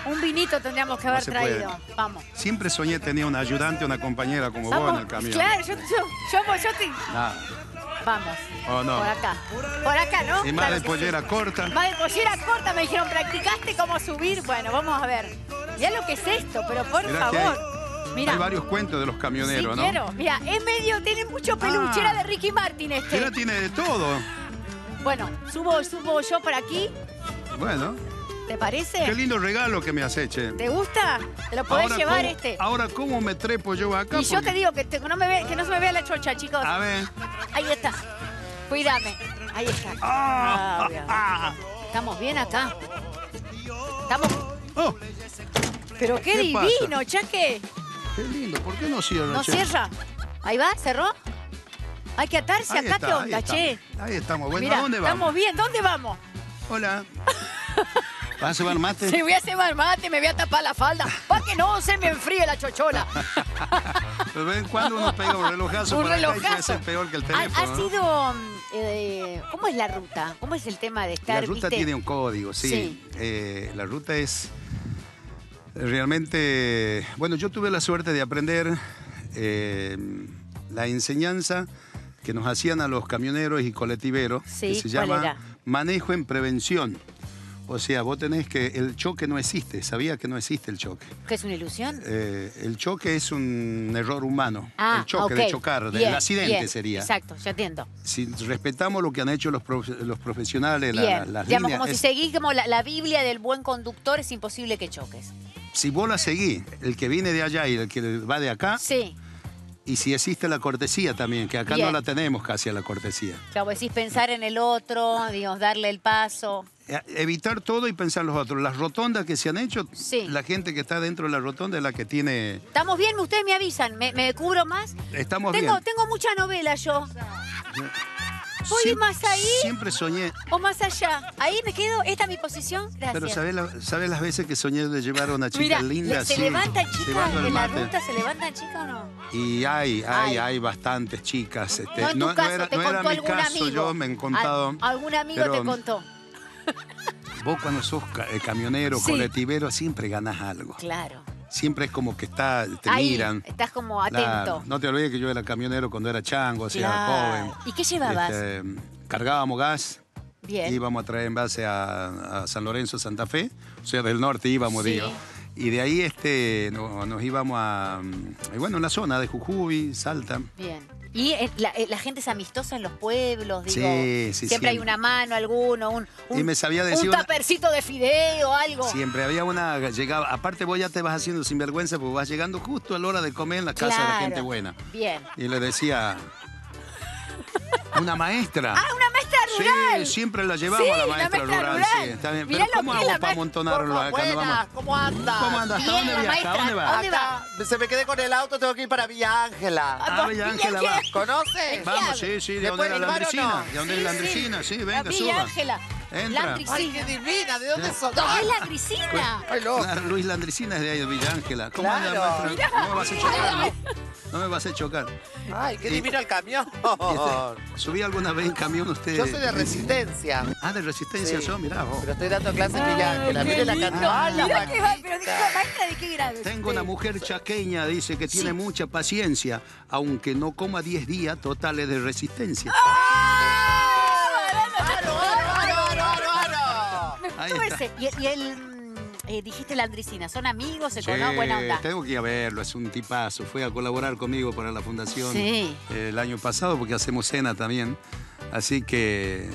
Un vinito tendríamos que haber traído. Puede. Vamos. Siempre soñé tener una ayudante, una compañera como vos en el camión. Claro, yo te... Nah. Vamos. Oh, no. Por acá. Por acá, ¿no? Y más claro de pollera corta. Más de pollera corta, me dijeron. ¿Practicaste cómo subir? Bueno, vamos a ver. Mirá lo que es esto, pero por favor. Mirá. Hay varios cuentos de los camioneros, sí, ¿no? Claro. Mirá, es medio, tiene mucho peluche. Era de Ricky Martin este. Pero tiene de todo. Bueno, subo yo por aquí. Bueno. ¿Te parece? Qué lindo regalo que me has hecho. ¿Te gusta? Te lo podés llevar Ahora, ¿cómo me trepo yo acá? Y porque... yo te digo que, que no se me vea la chocha, chicos. A ver. Ahí está. Cuídame. Ahí está. Estamos bien acá. Estamos... Oh. Pero qué divino, pasa? Chaque. Qué lindo. ¿Por qué no cierra? No cierra. Ahí va, cerró. Hay que atarse acá, ¿qué onda, che? Ahí estamos. Bueno, mirá, ¿a dónde vamos? Estamos bien. ¿Dónde vamos? Hola. ¿Vas a cebar mate? Sí, voy a cebar mate, me voy a tapar la falda para que no se me enfríe la chochola. Pero ven cuando uno pega un relojazo. Un relojazo. Es peor que el teléfono. Ha sido... ¿cómo es la ruta? ¿Cómo es el tema de estar? La ruta tiene un código, sí. La ruta es... Realmente... Bueno, yo tuve la suerte de aprender la enseñanza que nos hacían a los camioneros y colectiveros. Sí, que se llama manejo en prevención. O sea, vos tenés que... El choque no existe. Sabía que no existe el choque. ¿Qué es una ilusión? El choque es un error humano. El choque de chocar, el accidente sería. Exacto, yo entiendo. Si respetamos lo que han hecho los profesionales, las líneas... Como si seguís como la Biblia del buen conductor, es imposible que choques. Si vos la seguís, el que viene de allá y el que va de acá... Sí. Y si existe la cortesía también, que acá no la tenemos casi a la cortesía. Claro, decís pensar en el otro, digamos, darle el paso. Evitar todo y pensar los otros. Las rotondas que se han hecho, la gente que está dentro de la rotonda es la que tiene... ¿Estamos bien? Ustedes me avisan, me cubro más. Estamos bien. Tengo mucha novela yo. ¿Voy más ahí? Siempre soñé. ¿O más allá? ¿Ahí me quedo? ¿Esta es mi posición? Gracias. Pero ¿sabés las veces que soñé de llevar a una chica linda? ¿Se levanta chica en la ruta? ¿Se levantan chicas o no? Y hay bastantes chicas. No, en tu caso, no era mi caso, yo me he contado. ¿Algún amigo te contó? Vos cuando sos camionero, colectivero, siempre ganás algo. Claro. Siempre es como que te miran. Estás como atento. No te olvides que yo era camionero cuando era chango, o sea, joven. ¿Y qué llevabas? Cargábamos gas. Bien. Íbamos a traer envase a San Lorenzo, Santa Fe. O sea, del norte íbamos, digo. Y de ahí nos íbamos a... Bueno, en la zona de Jujuy, Salta. Bien. ¿Y la gente es amistosa en los pueblos? Digo, siempre hay una mano, alguno, un tapercito de fideo, algo. Siempre había una llegada. Aparte vos ya te vas haciendo sinvergüenza porque vas llegando justo a la hora de comer en la casa de la gente buena. Bien. Y le decía... Una maestra. Una maestra rural. Sí, siempre la llevamos a la maestra rural. Sí, está bien. Pero ¿cómo hago para amontonarlo acá? Buena, vamos. ¿Cómo anda? ¿Cómo anda? ¿Hasta dónde viaja? ¿Hasta dónde va? Se me quedé con el auto, tengo que ir para Villa Ángela. Villa Ángela va. ¿Conoces? Vamos, sí, sí. ¿De dónde es la Andresina? ¿De dónde es la Andresina? Sí, venga, suba. Villa Ángela. Landricina. ¡Ay, qué divina! ¿De dónde son? ¡Es Landricina! ¡Ay, loco! Luis Landricina es de ahí, de Villa Ángela. ¿Cómo anda, maestra? No me vas a chocar. No me vas a chocar. ¡Ay, qué divino el camión! ¿Subí alguna vez en camión ustedes? Yo soy de Resistencia. Ah, de Resistencia yo, mirá vos. Pero estoy dando clases en Villa Ángela. Mire la cantidad. Mirá que va, pero maestra, ¿de qué grado? Tengo una mujer chaqueña, dice, que tiene mucha paciencia, aunque no coma 10 días totales de resistencia. Y él, dijiste Landricina, ¿son amigos? ¿Se conocen? Buena onda. Tengo que ir a verlo, es un tipazo. Fue a colaborar conmigo para la fundación el año pasado, porque hacemos cena también. Así que...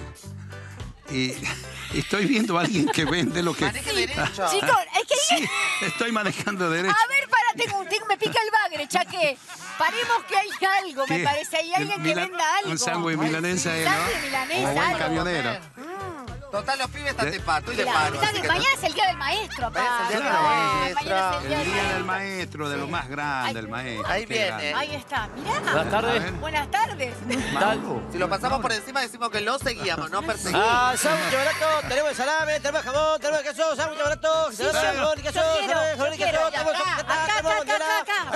estoy viendo a alguien que vende lo que... Maneje derecho. Chicos, es que... Sí, estoy manejando derecho. A ver, para, me pica el bagre, Chaque. Paremos que hay algo, me parece. Hay alguien que venda algo. Un sándwich milanesa, ¿no? Un buen camionero. Total, los pibes están de pato y de paro. Mañana es el día del maestro, papá. Mañana es el día del maestro, de lo más grande, el maestro. Ahí viene. Ahí está, mirá. Buenas tardes. Buenas tardes. Si lo pasamos por encima decimos que lo seguíamos, no perseguimos. Ah, sándwich barato, tenemos salame, tenemos jamón, tenemos queso, sándwich barato, salame, jamón, queso, salame, jamón, queso, tenemos acá,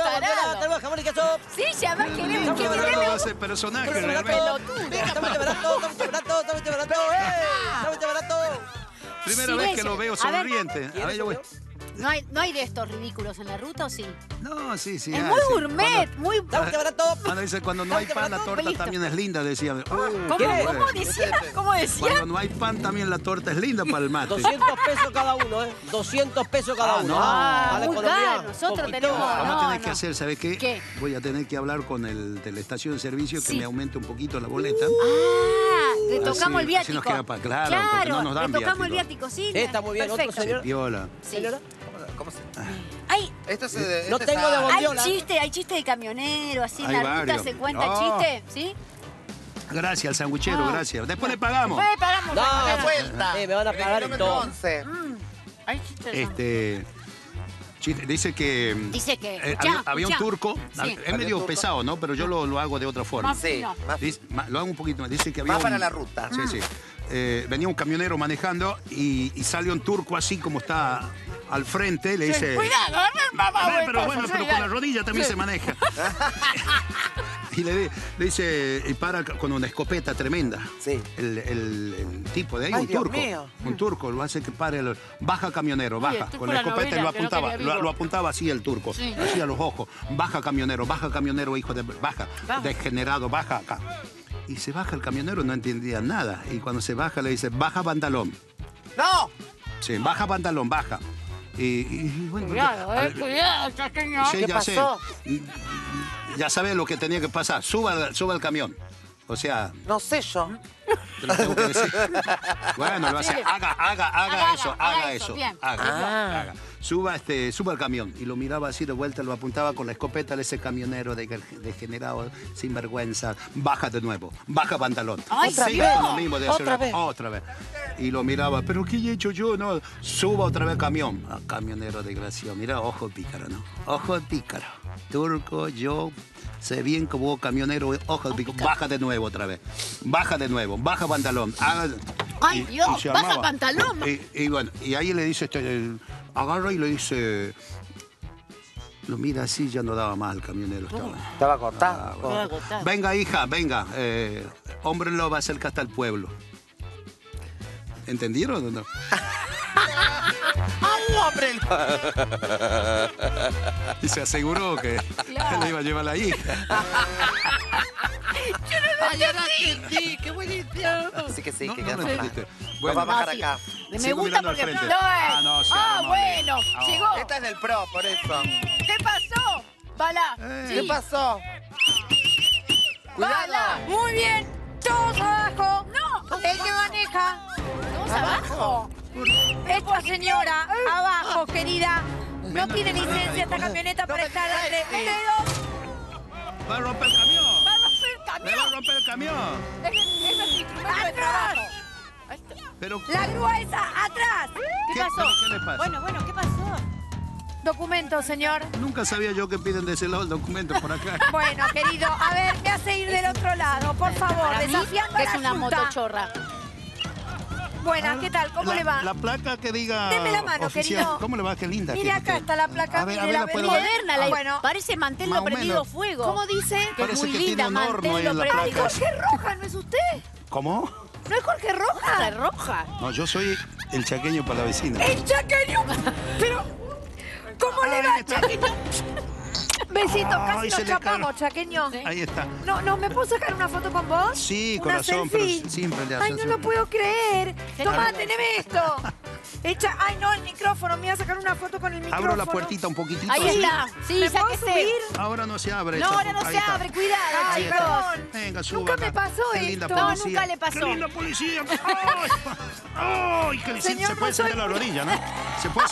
acá, acá, tenemos jamón y queso. Sí, ya más queremos que tenemos ese personaje realmente. Primera vez que lo veo sonriente. A ver, yo voy. ¿No hay de estos ridículos en la ruta o sí? No, sí. Es muy gourmet, muy... Cuando dice, cuando no hay pan, la torta también es linda, decía. ¿Cómo decía? Cuando no hay pan, también la torta es linda para el mate. 200 pesos cada uno, ¿eh? 200 pesos cada uno. Ah, muy caro. Nosotros tenemos... Vamos a tener que hacer, ¿sabes qué? ¿Qué? Voy a tener que hablar con el de la estación de servicio que me aumente un poquito la boleta. Le tocamos el viático. Así nos queda para claro, no le tocamos el viático, sí. Está muy bien, otro señor. Viola. ¿Señora? ¿Cómo se...? Ay, no tengo de bondiola. Hay chiste de camionero, así en la ruta se cuenta chiste, ¿sí? Gracias, sanguchero, gracias. Después le pagamos. Después le pagamos. No, de vuelta. Me van a pagar entonces. Hay chiste. Dice que había un turco, es medio pesado, ¿no? Pero yo lo hago de otra forma. Sí. Lo hago un poquito más. Dice que había... Más para la ruta. Sí. Venía un camionero manejando y salió un turco así como está al frente, le dice... Cuidado, mamá, pero bueno, pero con la rodilla también se maneja. Y le dice, y para con una escopeta tremenda. Sí. El tipo de ahí, un turco, lo hace que pare, baja camionero, baja. Con la escopeta y lo apuntaba así el turco, así a los ojos. Baja camionero, hijo de... Baja, degenerado, baja acá. Y se baja el camionero, no entendía nada. Y cuando se baja le dice, baja pantalón. ¡No! Sí, baja pantalón, baja. Y bueno, cuidado, chaqueño. Sí, ya sé. Ya sabes lo que tenía que pasar. Suba el camión. O sea... No sé yo. Te lo tengo que decir. Bueno, lo hace. Haga eso. Bien. Haga. Suba al camión. Y lo miraba así de vuelta, lo apuntaba con la escopeta de ese camionero degenerado, sin vergüenza. Baja de nuevo. Baja pantalón. Ay, otra vez. Y lo miraba. ¿Pero qué he hecho yo? No. Suba otra vez camión. Ah, camionero desgraciado. Mira, ojo pícaro, ¿no? Ojo pícaro. Turco, yo... Sé bien que vos, camionero, ojo pícaro. Baja de nuevo otra vez. Baja de nuevo. Baja pantalón. ¡Ay, Dios! ¡Baja pantalón! Y bueno, y ahí le dice... Agarra y le dice... Lo mira así, ya no daba más el camionero. Estaba agotado. Venga, hija, venga. Hombre lo va a acercar hasta el pueblo. ¿Entendieron o no? Y se aseguró que le iba a llevar a la hija. Yo no entendí, qué buenísimo. Sí, que no entendiste. Bueno, va a bajar acá. Me gusta porque no es. Ah, bueno, llegó. Esta es del pro, por eso. ¿Qué pasó? Bala. ¿Qué pasó? Bala. Muy bien. Todos abajo. No, el que maneja. Todos abajo. Esta señora, abajo, querida. No tiene licencia esta camioneta para estar entre dedos. Va a romper el camión. ¡Me va a romper el camión! ¡Atrás! ¡La grúa esa! ¡Atrás! ¿Qué pasó? ¿Qué le pasa? Bueno, ¿qué pasó? Documento, señor. Nunca sabía yo que piden de ese lado el documento por acá. Bueno, querido, a ver, me hace ir del otro lado, por favor, desafiando a la Junta. Es una motochorra. Buenas, ¿qué tal? ¿Cómo le va? La placa que diga... Deme la mano, oficial. Querido. ¿Cómo le va? Qué linda. Mira acá está la placa. Mire, la moderna. Bueno, parece mantello prendido fuego. ¿Cómo dice? Que es muy que linda, mantello prendido. Ay, Jorge Roja, ¿no es usted? ¿Cómo? ¿No es Jorge Roja? Jorge Roja. No, yo soy el Chaqueño Palavecino. ¡El Chaqueño! Pero, ¿cómo le va, Chaqueño? Besitos, casi nos chapamos, Chaqueño. ¿Sí? Ahí está. No, no, ¿me puedo sacar una foto con vos? Sí, corazón, selfie. Pero siempre le haces. Ay, no lo puedo creer. Tomá, teneme esto. Echa... Ay, no, el micrófono. Me voy a sacar una foto con el micrófono. Abro la puertita un poquitito. Ahí está. Sí, ¿me puedo subir? Ahora no se abre. No, ahora no se abre. Cuidado, chicos. Venga, suba. Nunca me pasó esto. No, nunca le pasó. ¡Qué linda policía! ¡Ay, qué lindo! Se puede sentar a la orilla, ¿no? Se puede...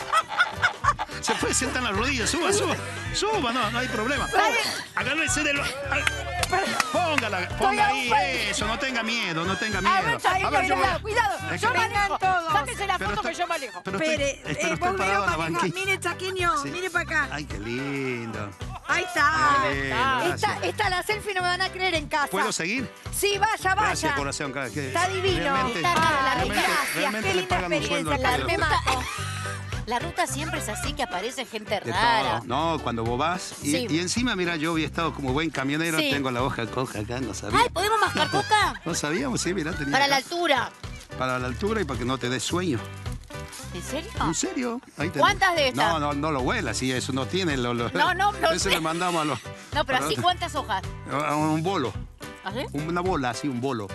Se puede sentar en las rodillas, suba, suba, suba, no, no hay problema. Agárrese de lo... Póngala, ponga ahí, eso, no tenga miedo, no tenga miedo. A ver, cuidado, cuidado, yo manejo. Sáquense la foto que yo manejo. Espere, vos veo para manejar, mire Chaqueño, mire para acá. Ay, qué lindo. Ahí está. Esta la selfie no me van a creer en casa. ¿Puedo seguir? Sí, vaya, vaya. Gracias, corazón. Está divino. Realmente le pagan un sueldo al padre. La ruta siempre es así, que aparece gente rara. No, cuando vos vas. Y encima, mira, yo había estado como buen camionero, tengo la hoja coca acá, no sabía. Ay, ¿podemos mascar coca? No sabíamos, sí, mirá, tenía. Para la altura. Para la altura y para que no te des sueño. ¿En serio? ¿En serio? Ahí tenés. ¿Cuántas de estas? No, no, no lo huelas, sí, eso no tiene. No, no, no. Eso le mandamos a los... No, pero así, ¿cuántas hojas? Un bolo. ¿Así? Una bola, así, un bolo.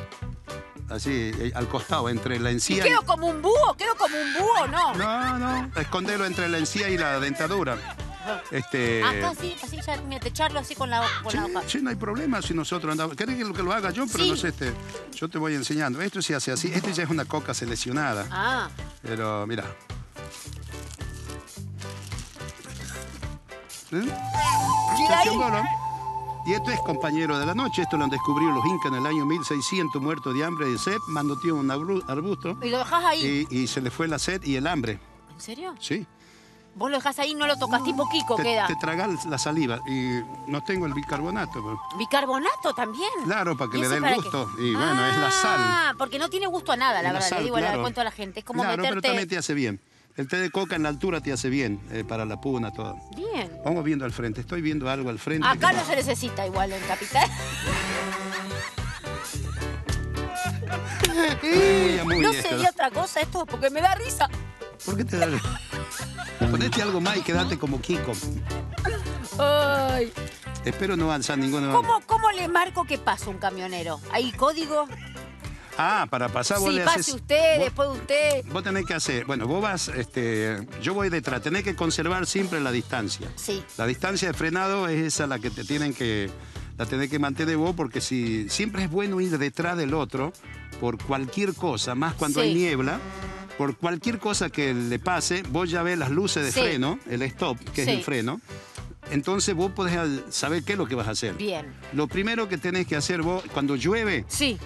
Así, al costado, entre la encía... ¿Quedo como un búho? ¿Quedo como un búho? No. No, no. Escondelo entre la encía y la dentadura. Acá sí, así, techarlo así con la hoja. Sí, no hay problema si nosotros andamos... ¿Querés que lo haga yo? Pero no sé, yo te voy enseñando. Esto se hace así. Esto ya es una coca seleccionada. Ah. Pero, mirá. ¿Eh? Y esto es compañero de la noche, esto lo han descubierto los incas en el año 1600, muertos de hambre y sed, manoteó un arbusto. ¿Y lo dejás ahí? Y se le fue la sed y el hambre. ¿En serio? Sí. Vos lo dejás ahí, no lo tocas, tipo Kiko queda. Te tragás la saliva y no tengo el bicarbonato. Pero... ¿Bicarbonato también? Claro, para que le dé el gusto. Qué? Y bueno, es la sal. Ah, porque no tiene gusto a nada, la verdad, sal, le digo, le cuento a la gente. Es como meterte... Claro, pero también te hace bien. El té de coca en la altura te hace bien, para la puna, todo. Bien. Vamos viendo al frente, estoy viendo algo al frente. Acá no se necesita igual en Capital. No sería otra cosa esto, porque me da risa. ¿Por qué te da risa? Ponete algo más y quédate como Kiko. Ay. Espero no avanzar ninguno. ¿Cómo le marco que pasa un camionero? ¿Hay código? Ah, para pasar vos le haces... Sí, pase usted, vos, después usted... Vos tenés que hacer... Bueno, vos vas... yo voy detrás. Tenés que conservar siempre la distancia. Sí. La distancia de frenado es esa la que te tienen que... La tenés que mantener vos porque si... Siempre es bueno ir detrás del otro por cualquier cosa, más cuando hay niebla. Por cualquier cosa que le pase, vos ya ves las luces de freno, el stop, que es el freno. Entonces vos podés saber qué es lo que vas a hacer. Bien. Lo primero que tenés que hacer vos, cuando llueve... Sí.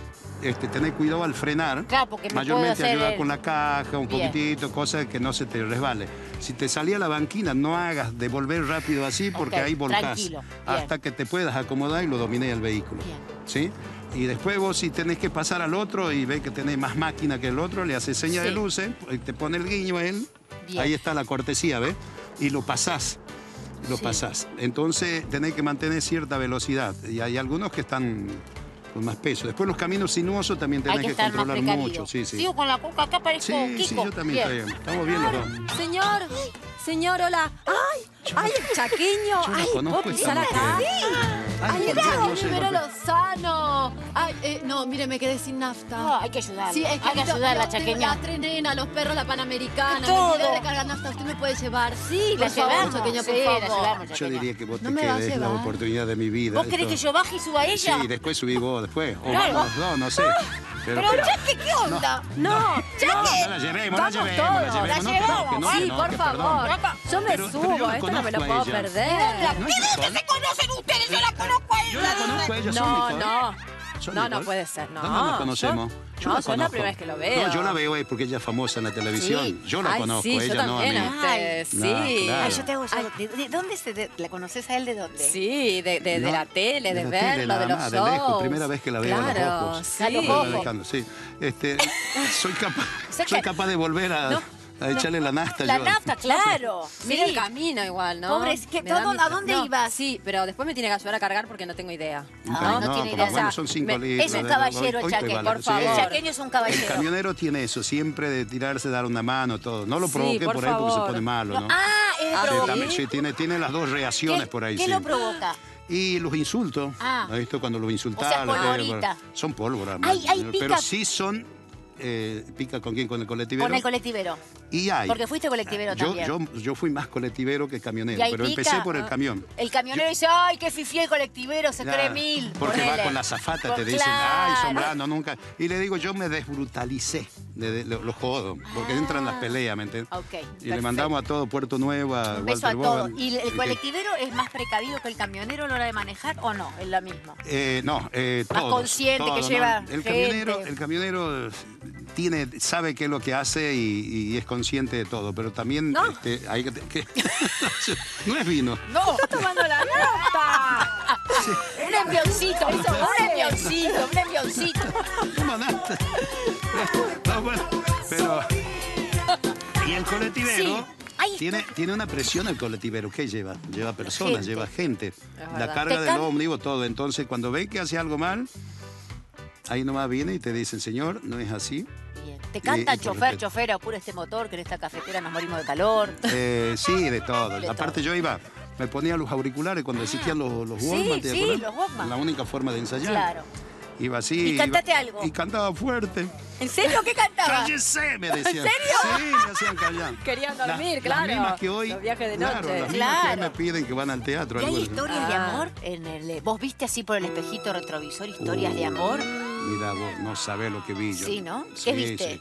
Tener cuidado al frenar, claro, porque mayormente ayudar con la caja, un poquitito, cosas que no se te resbale. Si te salía la banquina, no hagas de volver rápido así porque ahí volcás hasta que te puedas acomodar y lo domine el vehículo. ¿Sí? Y después vos si tenés que pasar al otro y ves que tenés más máquina que el otro, le haces señas de luces, te pone el guiño a él, ahí está la cortesía, ¿ves? Y lo pasás. Lo pasás. Entonces tenés que mantener cierta velocidad. Y hay algunos que están... con más peso. Después los caminos sinuosos también tenés que controlar mucho. Sí, sí. Sigo con la coca, acá parezco Kiko. Sí, yo también estoy bien. Estamos bien los dos. Señor, señor, hola. ¡Ay! ¡Ay, el Chaqueño! ¡Ay, puedo pisar acá! ¡Ay, Primero Lozano! ¡Ay, no, mire, me quedé sin nafta! No, hay que ayudarla. Sí, hay que ayudar a la Chaqueña. La trenena, los perros, la Panamericana. Todo. Me cargar nafta, usted me puede llevar. Sí, la llevamos, Chaqueño, por favor. Yo diría que vos te quedes la oportunidad de mi vida. ¿Vos querés que yo baje y suba a ella? Sí, después subí vos, después. O los dos, no sé. Pero Chaque, ¿qué onda? No, Chaque. No la llevemos, la llevemos. La llevamos. Sí, por favor. Yo me subo, esto no me lo puedo perder. ¿Qué dices que se conocen ustedes? Yo la conozco a ella. Yo la conozco a ella. No, no. No, no puede ser. No. ¿Dónde nos conocemos? Yo es la primera vez que lo veo. No, yo la veo porque ella es famosa en la televisión. Sí. Yo la conozco, sí, ella yo no a mí. Ay, sí, no, claro. Ay, yo te hago solo. ¿De dónde la conoces a él? ¿De dónde? Sí, de la tele, de verlo, de los shows. De lejos, primera vez que la veo a los ojos. Sí. Soy capaz de volver a... A echarle la nafta. La nafta, claro. Sí. Mira el camino igual, ¿no? Pobre, es que todo, ¿a dónde ibas? Sí, pero después me tiene que ayudar a cargar porque no tengo idea. No tiene idea. Bueno, son 5 libras. Es un caballero el chaqueño, por favor. El chaqueño es un caballero. El camionero tiene eso, siempre de tirarse, dar una mano, todo. No lo provoque por ahí porque se pone malo, ¿no? Ah, es sí, tiene las dos reacciones por ahí. ¿Qué lo provoca? Y los insultos. Ah. ¿Has visto cuando los insultaban? O sea, son pólvora. Pero sí son... ¿Pica con quién? ¿Con el colectivero? Con el colectivero. Y hay. Porque fuiste colectivero también. Yo fui más colectivero que camionero, pero pica, empecé por el camión. El camionero dice, ¡ay, qué fifi el colectivero! Se cree mil. Porque va con la azafata, te dicen, ¡ay, sombrano, nunca! Y le digo, yo me desbrutalicé, lo jodo, porque entran las peleas, ¿me entiendes? Okay, y perfecto. Le mandamos a todo Puerto Nuevo, a un beso a todos. ¿Y el colectivero es más precavido que el camionero a la hora de manejar o no? ¿Es la misma? No, todo. Más consciente que lleva no. El camionero... sabe qué es lo que hace y es consciente de todo, pero también hay que no es vino. No, está tomando la nafta. Sí. Un envioncito, eso, un envioncito. Toma nafta. No, bueno, pero... Y el colectivero... Sí. Tiene una presión el colectivero. ¿Qué lleva? Lleva personas, lleva gente. La carga del ómnibus, todo. Entonces, cuando ve que hace algo mal... Ahí nomás viene y te dicen, señor, no es así. Bien. Te cantan chofer, apura este motor, que en esta cafetera nos morimos de calor. Sí, de todo. Aparte yo iba, me ponía los auriculares cuando existían los Walkman. Sí, los Walkman. La única forma de ensayar. Claro. Iba así. Y cantaste algo. Y cantaba fuerte. ¿En serio? ¿Qué cantaba? ¡Cállese! Me decían. ¿En serio? Sí, me hacían callar. Querían dormir, claro. Las mismas que hoy. Los viajes de noche. Claro, las mismas que hoy me piden que van al teatro. ¿Y hay historias de amor? ¿Vos viste así por el espejito retrovisor historias de amor? Mira, vos no sabés lo que vi yo. Sí, ¿no? ¿Qué viste?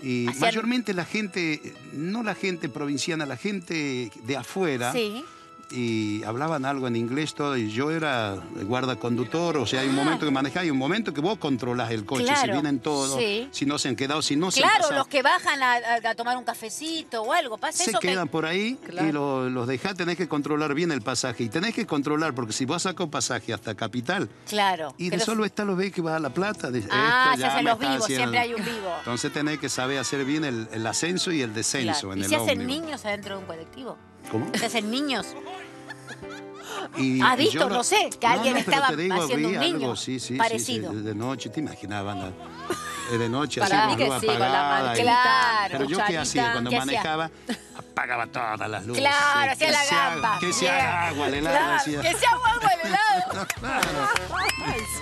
Sí. Y mayormente la gente, no la gente provinciana, la gente de afuera... Sí. Y hablaban algo en inglés todo, y yo era guardaconductor, o sea, hay un momento que manejás y un momento que vos controlás el coche, si vienen todos, si no se han quedado, si no se han pasado. Claro, los que bajan a tomar un cafecito o algo, pasa eso. Se quedan por ahí y los dejás, tenés que controlar bien el pasaje, y tenés que controlar, porque si vos sacás pasaje hasta Capital, y de solo está los ves que vas a La Plata, se hacen los vivos, siempre hay un vivo. Entonces tenés que saber hacer bien el ascenso y el descenso en el ómnibus. ¿Y se hacen niños adentro de un colectivo? ¿Cómo? ¿Se hacen niños? ¿Has visto? No sé, que alguien estaba haciendo un niño parecido. De noche, te imaginaban. De noche, así con luz apagada. Claro. Pero yo qué hacía cuando manejaba, apagaba todas las luces. Claro, hacía la gamba. Que se haga agua al helado. Que se haga agua al helado. Claro.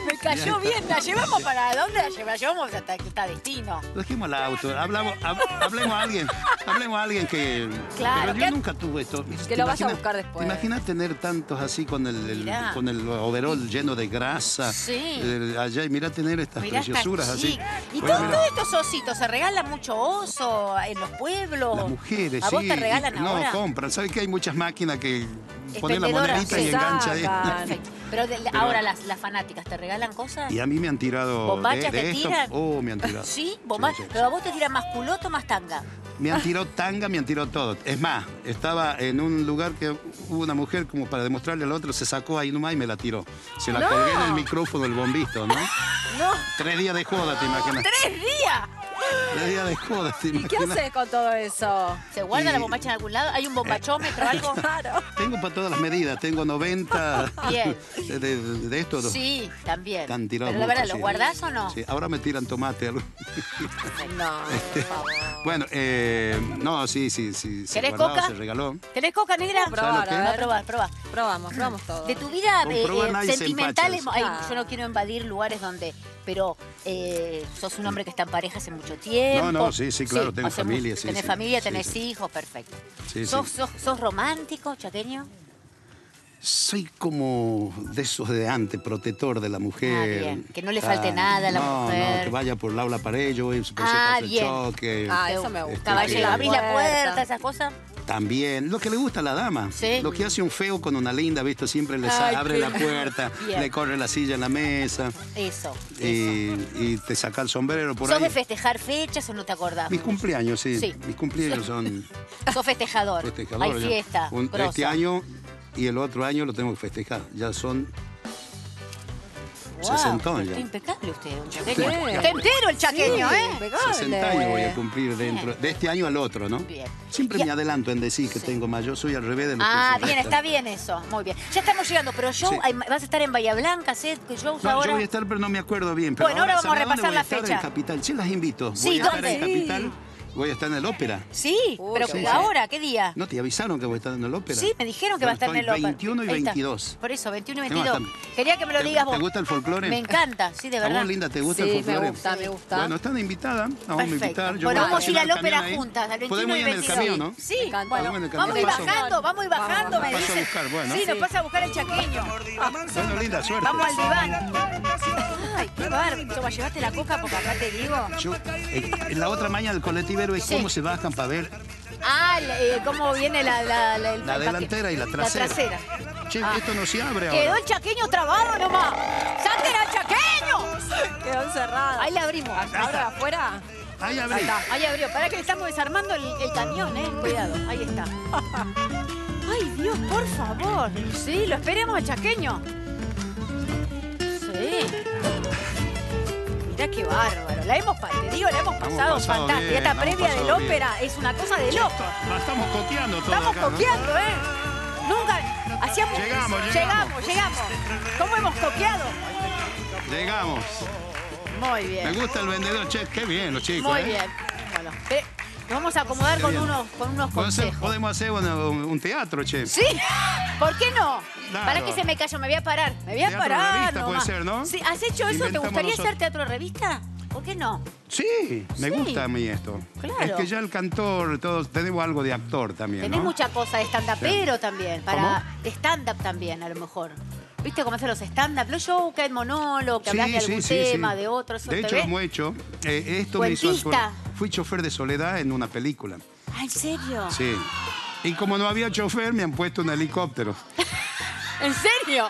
Me cayó bien. ¿La llevamos para dónde? La llevamos hasta destino. Dejemos el auto. Hablemos a alguien. Hablemos a alguien que... Claro. Pero yo nunca tuve esto. Que lo vas a buscar después. ¿Te imaginas tener tantos así con el overol lleno de grasa? Sí. Allá, y mirá tener estas preciosuras así. Y todos estos ositos, ¿se regalan mucho oso en los pueblos? Las mujeres, ¿a vos te regalan ahora? No, compran. ¿Sabes que hay muchas máquinas que ponen la monedita y engancha ahí? Pero ahora las fanáticas, ¿te regalan cosas? Y a mí me han tirado... ¿Bombachas te tiran? Oh, me han tirado. ¿Sí? ¿Bombachas? ¿Pero a vos te tiran más culoto o más tanga? Me han tirado tanga, me han tirado todo. Es más, estaba en un lugar que hubo una mujer como para demostrarle al otro, se sacó ahí nomás y me la tiró. Se la colgué en el micrófono del bombisto, ¿no? No. 3 días de joda, ¿te imaginas? ¡3 días! 3 días de joda, ¿te imaginas? ¿Y qué haces con todo eso? ¿Se guarda la bombacha en algún lado? ¿Hay un bombachómetro o algo? Claro. Tengo para todas las medidas, tengo 90 de esto. Sí, también. Tan tirado. Pero la verdad, ¿lo guardás o no? Sí, ahora me tiran tomate. No, por favor. Bueno, no, sí. ¿Querés coca? Se regaló. ¿Querés coca negra? Probamos todo. De tu vida sentimental, yo no quiero invadir lugares donde... Pero sos un hombre que está en pareja hace mucho tiempo. No, sí, claro, tengo familia. Tenés familia, tenés hijos, perfecto. ¿Sos romántico, chaqueño? Soy como de esos de antes, protector de la mujer. Bien. Que no le falte nada a la mujer. No, que vaya por la pared, yo voy a su choque. Eso me gusta. Abrís la puerta, esas cosas. También, lo que le gusta a la dama. Sí. Lo que hace un feo con una linda, ¿viste? Siempre les abre la puerta, bien. Le corre la silla en la mesa. Eso. Y te saca el sombrero por ahí. ¿Sos de festejar fechas o no te acordás? Mis cumpleaños, sí. Mis cumpleaños son... ¿Sos festejador? Festejador. Hay fiesta. Este año y el otro año lo tengo que festejar. Ya son... Wow, 60 años. Está impecable usted, un chaqueño. Está entero el chaqueño, sí, ¿eh? 60 años voy a cumplir dentro, de este año al otro, ¿no? Bien. Siempre me adelanto en decir que tengo mayor, soy al revés de lo que bien, está bien eso, muy bien. Ya estamos llegando, pero show, vas a estar en Bahía Blanca, ¿sí? Shows no, ahora... yo voy a estar, pero no me acuerdo bien. Pero bueno, ahora vamos a repasar la fecha. En Capital, sí, las invito. Sí, voy a estar en Capital. Voy a estar en el ópera. Sí, pero ahora, ¿qué día? No, te avisaron que voy a estar en el ópera. Sí, me dijeron que va a estar en el ópera. 21 y 22. Por eso, 21 y 22. Quería que me lo digas vos. ¿Te gusta el folclore? Me encanta, sí, de verdad. ¿A vos, Linda, te gusta el folclore? Sí, me gusta. Bueno, están invitadas. Vamos a invitar. Bueno, vamos a ir al ópera juntas, al 21 y 22. ¿Podemos ir en el camión, no? Sí, bueno, vamos a ir bajando, me dicen. Sí, nos pasa a buscar el chaqueño. Bueno, Linda, suerte. Vamos al diván. Ay, qué bárbaro. Llevaste la coca porque acá te digo. La otra mañana del colectivo. ¿Cómo se bajan para ver? Ah, cómo viene la delantera y la trasera. Che, esto no se abre ahora. Quedó el chaqueño trabado nomás. ¡Salten al chaqueño! Quedó encerrado. Ahí la abrimos. Ahora afuera. Ahí abrió. Ahí abrió. Pará que le estamos desarmando el cañón, ¿eh? Cuidado. Ahí está. Ay, Dios, por favor. Sí, lo esperemos al chaqueño. Sí. Mirá qué bárbaro. La hemos pasado fantástico. Bien, esta previa del ópera es una cosa de loco. La estamos copiando todo. Estamos copiando, ¿no? Nunca hacíamos... Llegamos. ¿Cómo hemos copiado? Llegamos. Muy bien. Me gusta el vendedor, che. Qué bien los chicos. Muy bien. Bueno, nos vamos a acomodar con unos consejos. Podemos hacer un teatro, che. Sí. ¿Por qué no? Claro. Para que se me callo, me voy a parar. Teatro de revista puede ser, ¿no? Sí, ¿has hecho eso? ¿Te gustaría hacer teatro de revista? ¿Por qué no? Sí, me gusta a mí esto. Claro. Es que ya el cantor, todos tenemos algo de actor también, ¿no? Tenés mucha cosa de stand-upero también. De stand-up también, a lo mejor. ¿Viste cómo hacen los stand-up? Los shows, que hay monólogo, que hablas de algún tema, de otro. Eso de hecho, hemos hecho. Esto me hizo... Fui chofer de Soledad en una película. ¿Ah, en serio? Sí. Y como no había chofer, me han puesto un helicóptero. ¿En serio?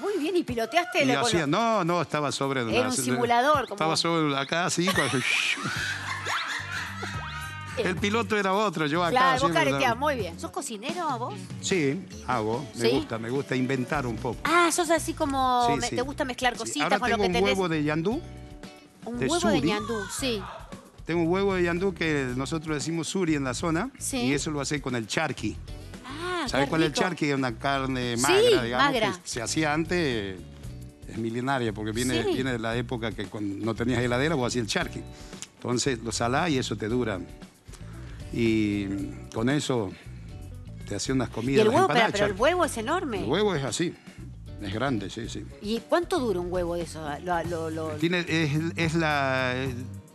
Muy bien, ¿y piloteaste? No, estaba sobre... Era un simulador. Estaba sobre acá, así. El piloto era otro, yo acá. Claro, vos careteás, muy bien. ¿Sos cocinero vos? Sí, hago. Me gusta inventar un poco. Ah, sos así como... Te gusta mezclar cositas con lo que tenés. Ahora tengo un huevo de yandú. Un huevo de ñandú, sí. Tengo un huevo de ñandú que nosotros decimos suri en la zona. Sí. Y eso lo hace con el charqui. Ah, ¿sabes cuál es el charqui? Es una carne magra, digamos, magra. Que se hacía antes, es milenaria, porque viene de la época que cuando no tenías heladera vos hacías el charqui. Entonces lo salás y eso te dura. Y con eso te hacía unas comidas. ¿Y el huevo? Pero el huevo es enorme. El huevo es así. Es grande, sí. ¿Y cuánto dura un huevo de eso? Tiene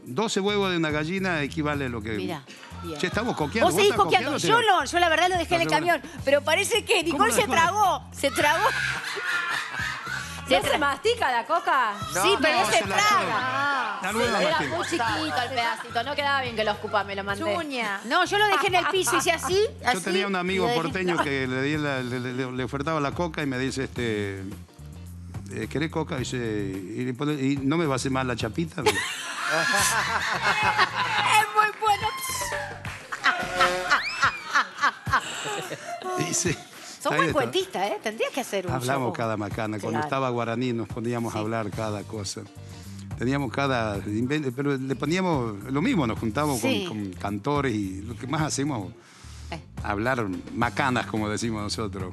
12 huevos de una gallina equivale a lo que... Mirá. Bien. Che, estamos coqueando. Vos seguís coqueando. Yo la verdad lo dejé en el camión. Pero parece que Nicole se tragó. ¿No se mastica la coca? No, sí, pero no, se traga. Era muy chiquito el pedacito. No quedaba bien que lo escupás, me lo mandé. Chuña. No, yo lo dejé en el piso y hice así. Yo tenía un amigo porteño que le ofertaba la coca y me dice, ¿querés coca? Y no me va a hacer mal la chapita. Es muy bueno. Dice... Sos buen cuentista, ¿eh? Tendrías que hacer un show. Hablamos cada macana. Cuando estaba Guaraní nos poníamos a hablar cada cosa. Teníamos cada... Pero le poníamos lo mismo, nos juntábamos con cantores y lo que más hacemos hablar macanas, como decimos nosotros.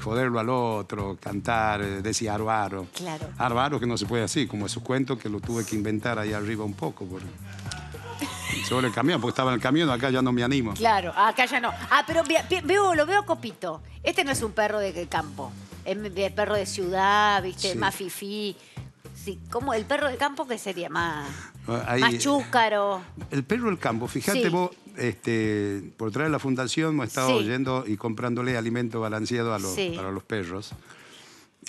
Joderlo al otro, cantar, decir arbaro. Claro. Arbaro que no se puede así, como esos cuentos que lo tuve que inventar ahí arriba un poco. Sobre el camión, porque estaba en el camión, acá ya no me animo. Claro, acá ya no. Ah, pero lo veo copito. Este no es un perro de campo. Es el perro de ciudad, ¿viste? Sí. Más fifí. Sí, ¿cómo? El perro del campo, ¿qué sería? Más chúcaro. El perro del campo, fíjate vos, por traer la fundación hemos estado yendo y comprándole alimento balanceado para los perros.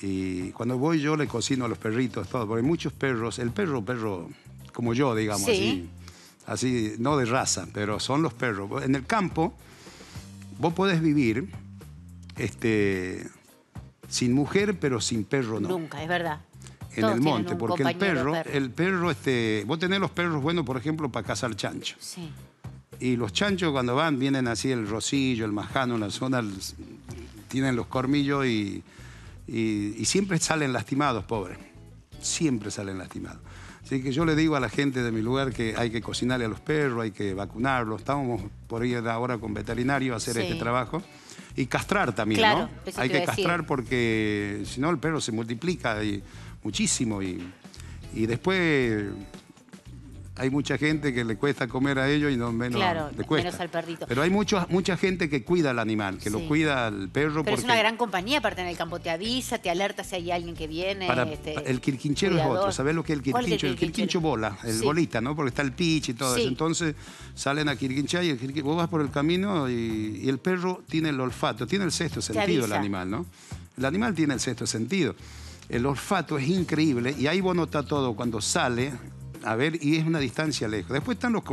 Y cuando voy yo le cocino a los perritos, todo, porque muchos perros, el perro como yo, digamos así. así, no de raza, pero son los perros. En el campo, vos podés vivir sin mujer, pero sin perro no. Nunca, es verdad. En todos el monte, porque el perro, vos tenés los perros buenos, por ejemplo, para cazar chancho. Sí. Y los chanchos cuando van, vienen así el rocillo, el majano, en la zona, tienen los cormillos y siempre salen lastimados, pobres. Siempre salen lastimados. Así que yo le digo a la gente de mi lugar que hay que cocinarle a los perros, hay que vacunarlos. Estamos por ir ahora con veterinario a hacer este trabajo. Y castrar también, claro, ¿no? Eso hay que castrar porque si no el perro se multiplica muchísimo y después hay mucha gente que le cuesta comer a ellos y no menos, claro, le cuesta. Menos al perrito. Pero hay mucha gente que cuida al animal, que lo cuida al perro. Pero porque es una gran compañía, aparte en el campo te avisa, te alerta si hay alguien que viene. El quirquinchero cuidador. Es otro, ¿sabés lo que es el quirquincho? El quirquincho bola, el bolita, ¿no? Porque está el pitch y todo eso. Entonces salen a quirquinchar y vos vas por el camino y el perro tiene el olfato, tiene el sexto sentido el animal, ¿no? El animal tiene el sexto sentido. El olfato es increíble y ahí vos notás todo cuando sale. A ver, y es una distancia lejos. Después están los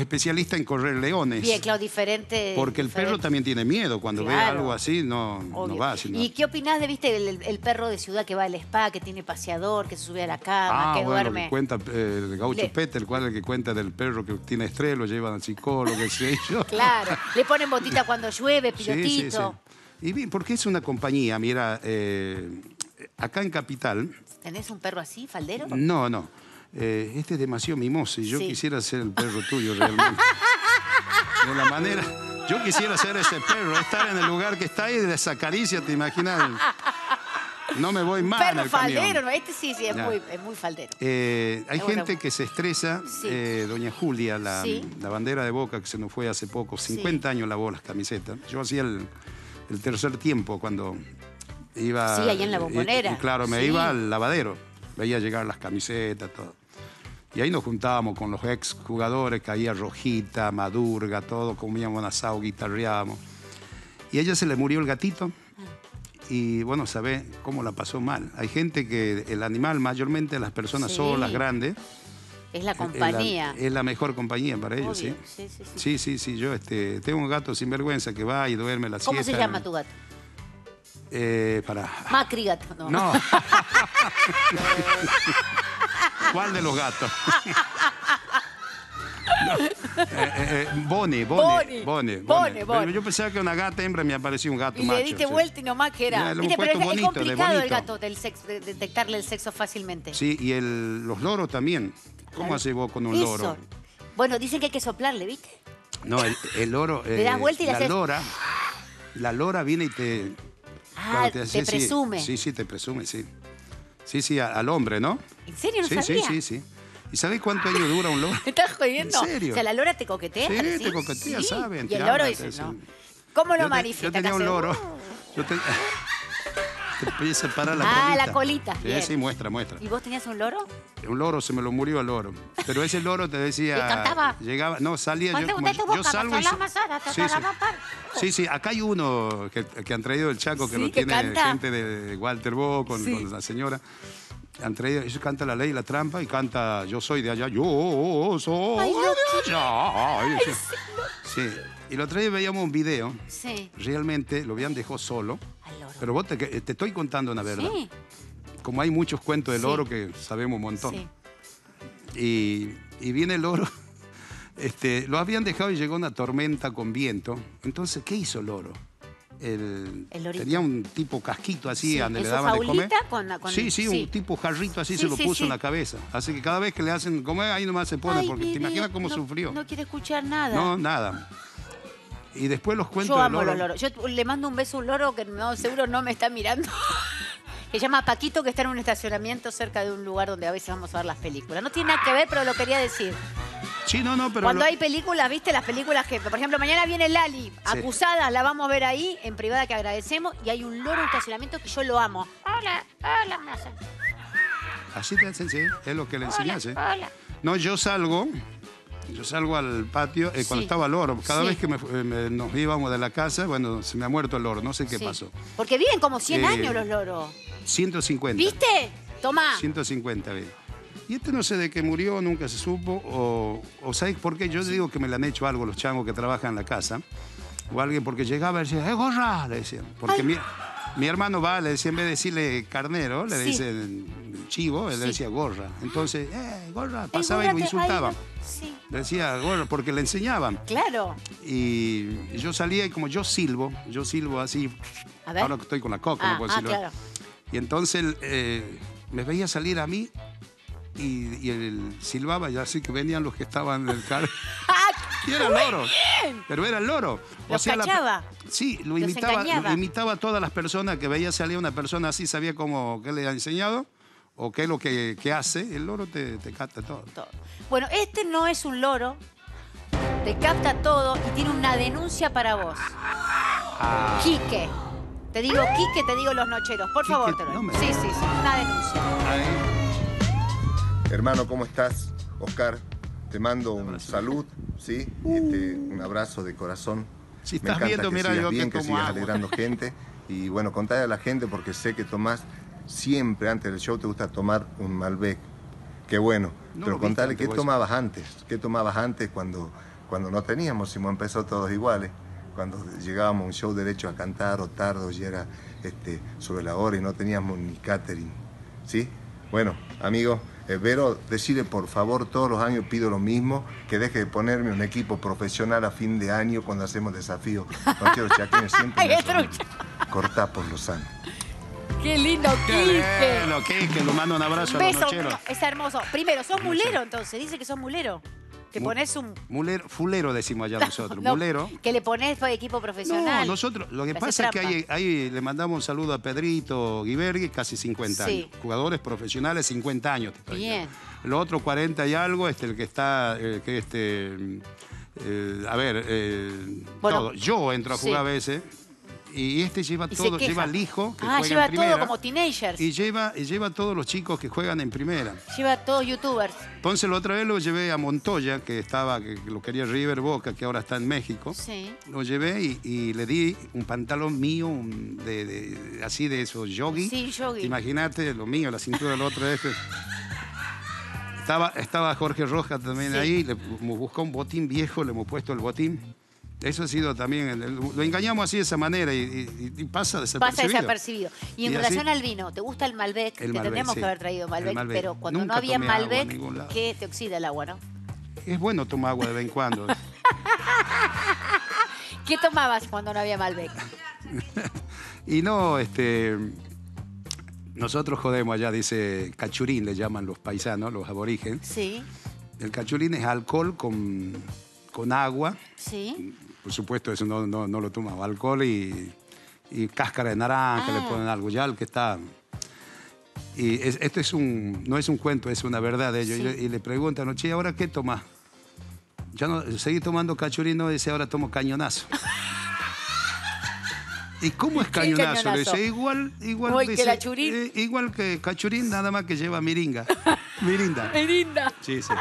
especialistas en correr leones. Bien, claro, diferente. Porque el perro también tiene miedo. Cuando ve algo así, no va. Sino... ¿Y qué opinás de, viste, el perro de ciudad que va al spa, que tiene paseador, que se sube a la cama, que duerme? Que cuenta el gaucho Peter, ¿cuál es el que cuenta del perro que tiene estrés, lo llevan al psicólogo, qué sé yo? Claro, le ponen botita cuando llueve, pilotito. Sí, sí, sí. Y bien, porque es una compañía, mira, acá en Capital... ¿Tenés un perro así, faldero? No, no. Este es demasiado mimoso y yo quisiera ser el perro tuyo realmente. De la manera... Yo quisiera ser ese perro, estar en el lugar que está ahí de esa caricia, ¿te imaginas? No me voy mal en el faldero, camión. Este sí, es muy faldero. Hay gente que se estresa. Doña Julia, la bandera de Boca que se nos fue hace poco, 50 años lavó las camisetas. Yo hacía el tercer tiempo cuando iba... Sí, ahí en la Bombonera. Y claro, me iba al lavadero. Veía llegar las camisetas, todo. Y ahí nos juntábamos con los exjugadores, caía Rojita, Madurga, todo, comíamos un asado, guitarreábamos. Y a ella se le murió el gatito y, bueno, sabés cómo la pasó mal. Hay gente que el animal, mayormente las personas solas, grandes... Es la compañía. Es la mejor compañía para ellos, obvio. Sí, yo tengo un gato sinvergüenza que va y duerme la siesta. ¿Cómo se llama tu gato? Macri gato, no. No. ¿Cuál de los gatos? No. Bonnie. Yo pensaba que una gata hembra me apareció un gato macho. Y le diste vuelta y nomás que era. Viste, pero es complicado el gato del sexo, detectarle el sexo fácilmente. Sí, y los loros también. ¿Cómo haces vos con un loro? Bueno, dicen que hay que soplarle, ¿viste? No, el loro... Le das vuelta y la lora viene y te... Ah, te presume. Sí, te presume, sí. Sí, al hombre, ¿no? ¿En serio? No sabía. Sí. ¿Y sabés cuánto año dura un loro? ¿Me estás jodiendo? ¿En serio? O sea, la lora te coquetea. Sí, te coquetea, saben. Y el loro dice, no. ¿Cómo lo manifiesta? Yo tenía un loro. Te empieza a separar la colita. Ah, la colita. Sí, muestra. ¿Y vos tenías un loro? Un loro, se me lo murió el loro. Pero ese loro te decía... ¿Y cantaba? Llegaba, no, salía yo salgo y... Sí, acá hay uno que han traído del Chaco, que lo tiene gente de Walter Bo con la señora. Han traído, ellos canta La Ley y la Trampa y canta Yo soy de allá, yo soy de allá. Sí. Y lo otro día veíamos un video, realmente lo habían dejado solo, pero vos te estoy contando una verdad. Sí. Como hay muchos cuentos del loro que sabemos un montón. Sí. Y viene el loro, lo habían dejado y llegó una tormenta con viento. Entonces, ¿qué hizo el loro? Tenía un tipo casquito así donde le daban de comer. Sí, un tipo jarrito así se lo puso en la cabeza. Así que cada vez que le hacen comer, ahí nomás se pone, porque te imaginas cómo sufrió. No quiere escuchar nada. No, nada. Y después los cuentos del loro. Yo amo los loros. Yo le mando un beso a un loro que seguro no me está mirando. Se llama Paquito, que está en un estacionamiento cerca de un lugar donde a veces vamos a ver las películas. No tiene nada que ver, pero lo quería decir. Sí, no, pero... Cuando hay películas, ¿viste? Las películas que... Por ejemplo, mañana viene Lali, Acusadas, la vamos a ver ahí, en privada, que agradecemos. Y hay un loro en estacionamiento que yo lo amo. Hola, masa. Así te hacen, sí. Es lo que le enseñás, Hola. No, yo salgo al patio cuando estaba el loro. Cada vez que nos íbamos de la casa, bueno, se me ha muerto el loro. No sé qué pasó. Porque viven como 100 años los loros. 150. ¿Viste? Tomá. 150 viven. Y este no sé de qué murió, nunca se supo, o ¿sabes por qué? Yo digo que me la han hecho algo los changos que trabajan en la casa, o alguien porque llegaba y decía, ¡eh, gorra! Le decían, porque mi hermano va, le decía, en vez de decirle carnero, le dicen chivo, él le decía gorra. Entonces, gorra, pasaba y lo insultaba. Decía gorra, porque le enseñaban. Claro. Y yo salía y como yo silbo así, ahora que estoy con la coca, no puedo decirlo. Claro. Y entonces me veía salir a mí. Y él silbaba, ya así que venían los que estaban del carro. Y era el loro. Pero era el loro. O sea, cachaba. Sí, lo imitaba a todas las personas que veía salir una persona así, sabía cómo qué le ha enseñado o qué es lo que hace. El loro te capta todo. Bueno, este no es un loro, te capta todo y tiene una denuncia para vos. Quique. Te digo Quique, te digo los nocheros. Por favor, te lo digo. Sí, sí, sí, una denuncia. Hermano, ¿cómo estás? Oscar, te mando un salud, ¿sí? Un abrazo de corazón. Si estás viendo, mira, yo que como hago. Alegrando gente. Y bueno, contale a la gente porque sé que tomás siempre antes del show te gusta tomar un Malbec. Qué bueno. No, pero contale, ¿qué tomabas antes? ¿Qué tomabas antes cuando no teníamos? Si hemos empezado todos iguales. Cuando llegábamos a un show derecho a cantar o tarde y era sobre la hora y no teníamos ni catering, ¿sí? Bueno, amigo... Vero, decirle por favor, todos los años pido lo mismo, que deje de ponerme un equipo profesional a fin de año cuando hacemos desafíos. No quiero chaqueños siempre. Cortá por lo sano. ¡Qué lindo, Quique! Quique, le mando un abrazo a los nocheros. Es hermoso. Primero, sos mulero entonces, dice que sos mulero. Te pones un... Fulero decimos allá nosotros, mulero. Que le pones equipo profesional. No, nosotros, lo que pasa es que ahí le mandamos un saludo a Pedrito Guibergui, casi 50 años. Jugadores profesionales, 50 años. Bien. Lo otro, 40 y algo, el que está... bueno, todo. Yo entro a jugar a veces... Y lleva todo, lleva al hijo que juega lleva en primera, todo como teenagers. Y lleva a todos los chicos que juegan en primera. Lleva a todos youtubers. Entonces la otra vez lo llevé a Montoya, que lo quería River Boca, que ahora está en México. Sí. Lo llevé y le di un pantalón mío, así de esos yogui. Sí, yogui. Imagínate, lo mío, la cintura del otro este. Estaba Jorge Rojas también ahí, le buscó un botín viejo, le hemos puesto el botín. Eso ha sido también, lo engañamos así de esa manera y pasa desapercibido. Pasa desapercibido. Y en relación al vino, ¿te gusta el Malbec? El Malbec tendríamos que haber traído Malbec, pero cuando nunca no había Malbec, ¿qué te oxida el agua, no? Es bueno tomar agua de vez en cuando. ¿Qué tomabas cuando no había Malbec? Y no, nosotros jodemos allá, dice cachurín, le llaman los paisanos, los aborígenes. Sí. El cachurín es alcohol con agua. Sí. Por supuesto, eso no lo toma. Alcohol y cáscara de naranja, le ponen algo. Ya el que está... Y esto no es un cuento, es una verdad de ellos. Sí. Y le preguntan, che, ¿ahora qué tomás? Ya no, seguí tomando cachurino, dice, ahora tomo cañonazo. ¿Y cómo es cañonazo? Cañonazo. Le dice, igual que cachurín, nada más que lleva miringa. Mirinda. Sí, sí.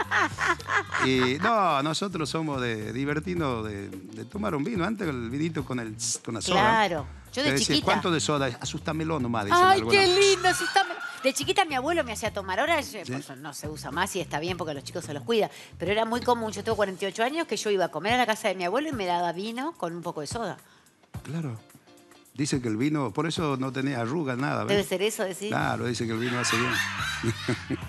Y no, nosotros somos de divertirnos, de tomar un vino. Antes el vinito con la soda. Claro. Yo de chiquita. Decía, ¿cuánto de soda? Asustamelo nomás. Ay, qué lindo, asustamelo. De chiquita mi abuelo me hacía tomar. Ahora pues, no se usa más y está bien porque los chicos se los cuida. Pero era muy común. Yo tengo 48 años que yo iba a comer a la casa de mi abuelo y me daba vino con un poco de soda. Claro. Dicen que el vino, por eso no tenés arrugas, nada. ¿Ves? Debe ser eso, decir. Claro, dicen que el vino hace bien.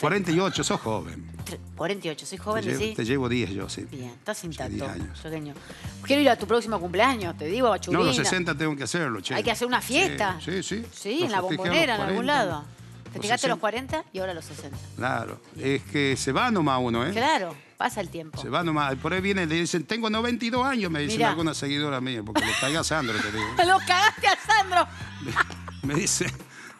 48, sos joven. 48, soy joven, sí. Te llevo 10 yo, sí. Bien, estás intacto. 10 años. Chaqueño. Quiero ir a tu próximo cumpleaños, te digo, a Churina. No, los 60 tengo que hacerlo, che. Hay que hacer una fiesta. Sí. Sí, en la Bombonera, en algún lado. Te fijaste los 40 y ahora los 60. Claro. Es que se va nomás uno, ¿eh? Claro, pasa el tiempo. Se va nomás. Por ahí vienen, le dicen, tengo 92 años, me dicen algunas seguidoras mías, porque lo cagué a Sandro, te digo. ¡Lo cagaste a Sandro! Me dice...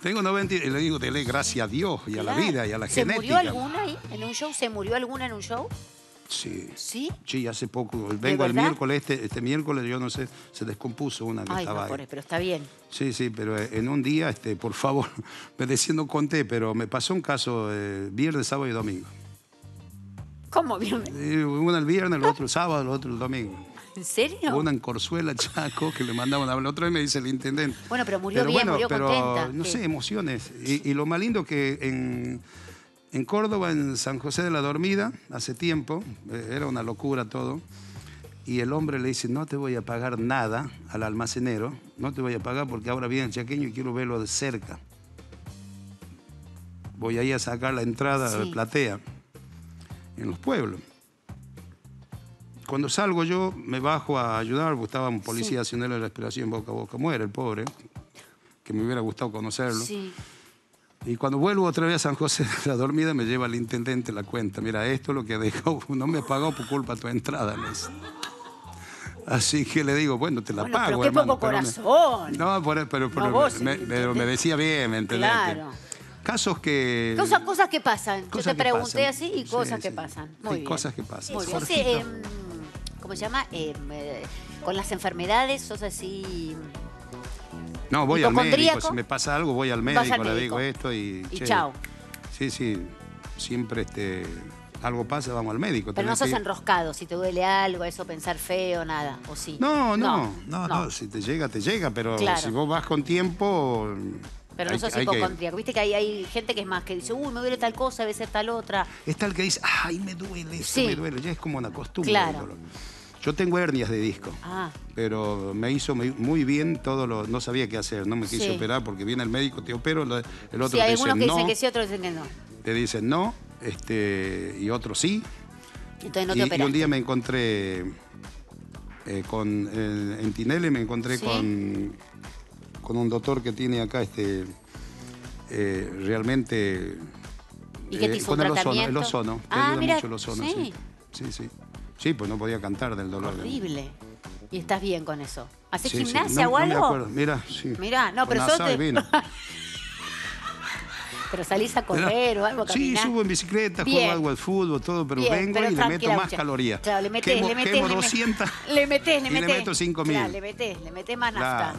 Tengo 90 y le digo, dele gracias a Dios y a la vida y a la genética. ¿Se murió alguna ahí en un show? ¿Se murió alguna en un show? Sí. ¿Sí? Sí, hace poco. Vengo el miércoles, este miércoles, yo no sé, se descompuso una que estaba ahí. Pero está bien. Sí, pero en un día, por favor, me decía, no conté, pero me pasó un caso viernes, sábado y domingo. ¿Cómo viernes? Uno el viernes, el otro el sábado, el otro el domingo. ¿En serio? Una en Corzuela, Chaco, que le mandaban a hablar. Otra vez me dice el intendente. Bueno, pero murió bien, murió contenta. No sé, emociones. Y lo más lindo que en, en Córdoba, en San José de la Dormida, hace tiempo, era una locura todo, y el hombre le dice, no te voy a pagar nada al almacenero, no te voy a pagar porque ahora viene el chaqueño y quiero verlo de cerca. Voy ahí a sacar la entrada de la platea, en los pueblos. Cuando salgo yo, me bajo a ayudar, porque estaba un policía haciéndole la respiración boca a boca, muere el pobre, que me hubiera gustado conocerlo. Sí. Y cuando vuelvo otra vez a San José de la Dormida, me lleva el intendente la cuenta. Mira, esto es lo que dejó, no me pagó por culpa de tu entrada, Luis. Así que le digo, bueno, te la pago, pero qué hermano. Poco corazón. No, pero me decía bien, ¿me entendés? Claro. Casos que... Cosas que pasan. Yo te pregunté así y cosas que pasan. Muy bien. Cosas que pasan. ¿Cómo se llama? Con las enfermedades, sos así... No, voy al médico, si me pasa algo voy al médico, le digo esto y chao. Sí, sí, siempre algo pasa, vamos al médico. Pero no sos enroscado, si te duele algo, eso, pensar feo, nada, o sí. No, si te llega, pero claro, si vos vas con tiempo... Pero no sos hipocondríaco, viste que hay gente que es más, que dice, uy, me duele tal cosa, a veces tal otra. Es tal que dice, ay, me duele esto, me duele, ya es como una costumbre. Claro. Yo tengo hernias de disco, pero me hizo muy bien todo lo... No sabía qué hacer, no me quise operar porque viene el médico, te opero, el otro te dice no. Sí, hay algunos que dicen que sí, otros dicen que no. Te dicen no, y otros sí. Entonces no te operaste. Y un día me encontré en Tinelli, me encontré con un doctor que tiene acá realmente... ¿Y que te hizo un tratamiento? El ozono, te ayuda mucho el ozono, sí. Sí, pues no podía cantar del dolor. Horrible. ¿Y estás bien con eso? ¿Haces gimnasia o algo? No me acuerdo. Mirá, mirá, no, pero sos... Pero salís a correr o algo, caminar. Sí, subo en bicicleta, juego algo al fútbol, todo, pero vengo y le meto más calorías. Claro, le metés, le metés. Quemo 200 y le meto 5.000. Claro, le metés más nafta.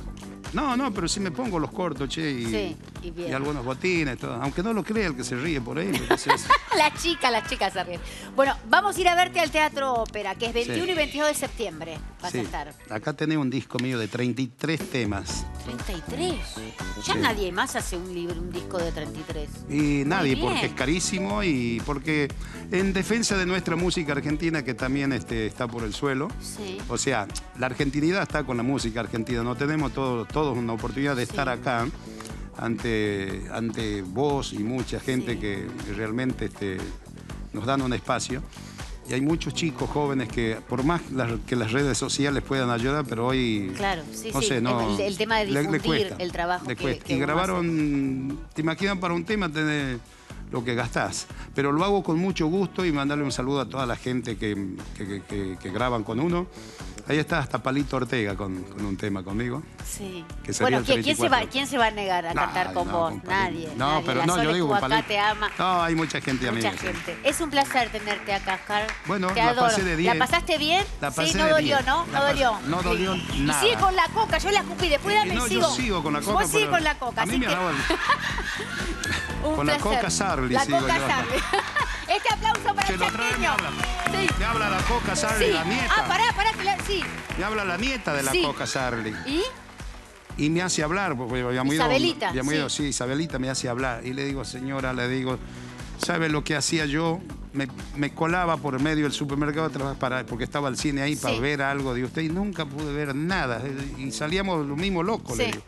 No, pero sí me pongo los cortos, y algunos botines, todo. Aunque no lo crea el que se ríe por ahí. Las chicas se ríen. Bueno, vamos a ir a verte al Teatro Ópera, que es 21 y 22 de septiembre. Vas a estar. Acá tenés un disco mío de 33 temas. ¿33? Ya nadie más hace un disco de 33. Y nadie, porque es carísimo y porque en defensa de nuestra música argentina, que también está por el suelo. Sí. O sea, la argentinidad está con la música argentina. No tenemos todos una oportunidad de estar acá ante vos y mucha gente que realmente nos dan un espacio. Y hay muchos chicos jóvenes que, por más que las redes sociales puedan ayudar, pero hoy... Claro, el tema de difundir el trabajo que y grabaron, te imaginan para un tema tenés lo que gastás. Pero lo hago con mucho gusto y mandarle un saludo a toda la gente que graban con uno. Ahí está hasta Palito Ortega con un tema conmigo. Sí. Que bueno, ¿quién se va a negar a cantar con vos? Nadie. No, pero no, yo digo con Palito. Te ama. No, hay mucha gente amiga. Mucha gente. Es un placer tenerte acá, Carl. Bueno, te adoro. Pasé de 10. ¿La pasaste bien? La pasé de 10. ¿No dolió, no? No dolió nada. Y sigue con la coca, yo la escupí, después dame sigo. Yo sigo con la coca. Vos sigue con la coca. A mí me daba el... Con la Coca Sarli sigo yo. La Coca Sarli. Este aplauso para el Chaqueño. Me habla la Coca Sarli, la nieta. Ah, pará, que la... Me habla la nieta de la Coca Sarli. ¿Y? Y me hace hablar. Porque habíamos Isabelita. Isabelita me hace hablar. Y le digo, señora, ¿sabe lo que hacía yo? Me colaba por medio del supermercado porque estaba el cine ahí para ver algo de usted. Y nunca pude ver nada. Y salíamos lo mismo locos, le digo.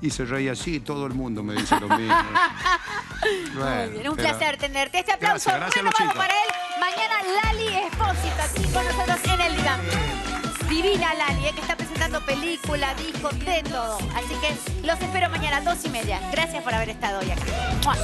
Y se reía así, todo el mundo me dice lo mismo. Bueno, un placer tenerte. Este aplauso renovado para él. Mañana Lali Espósito aquí con nosotros en el día. Divina Lali, que está presentando película, disco, de todo. Así que los espero mañana a 2:30. Gracias por haber estado hoy aquí. ¡Mua!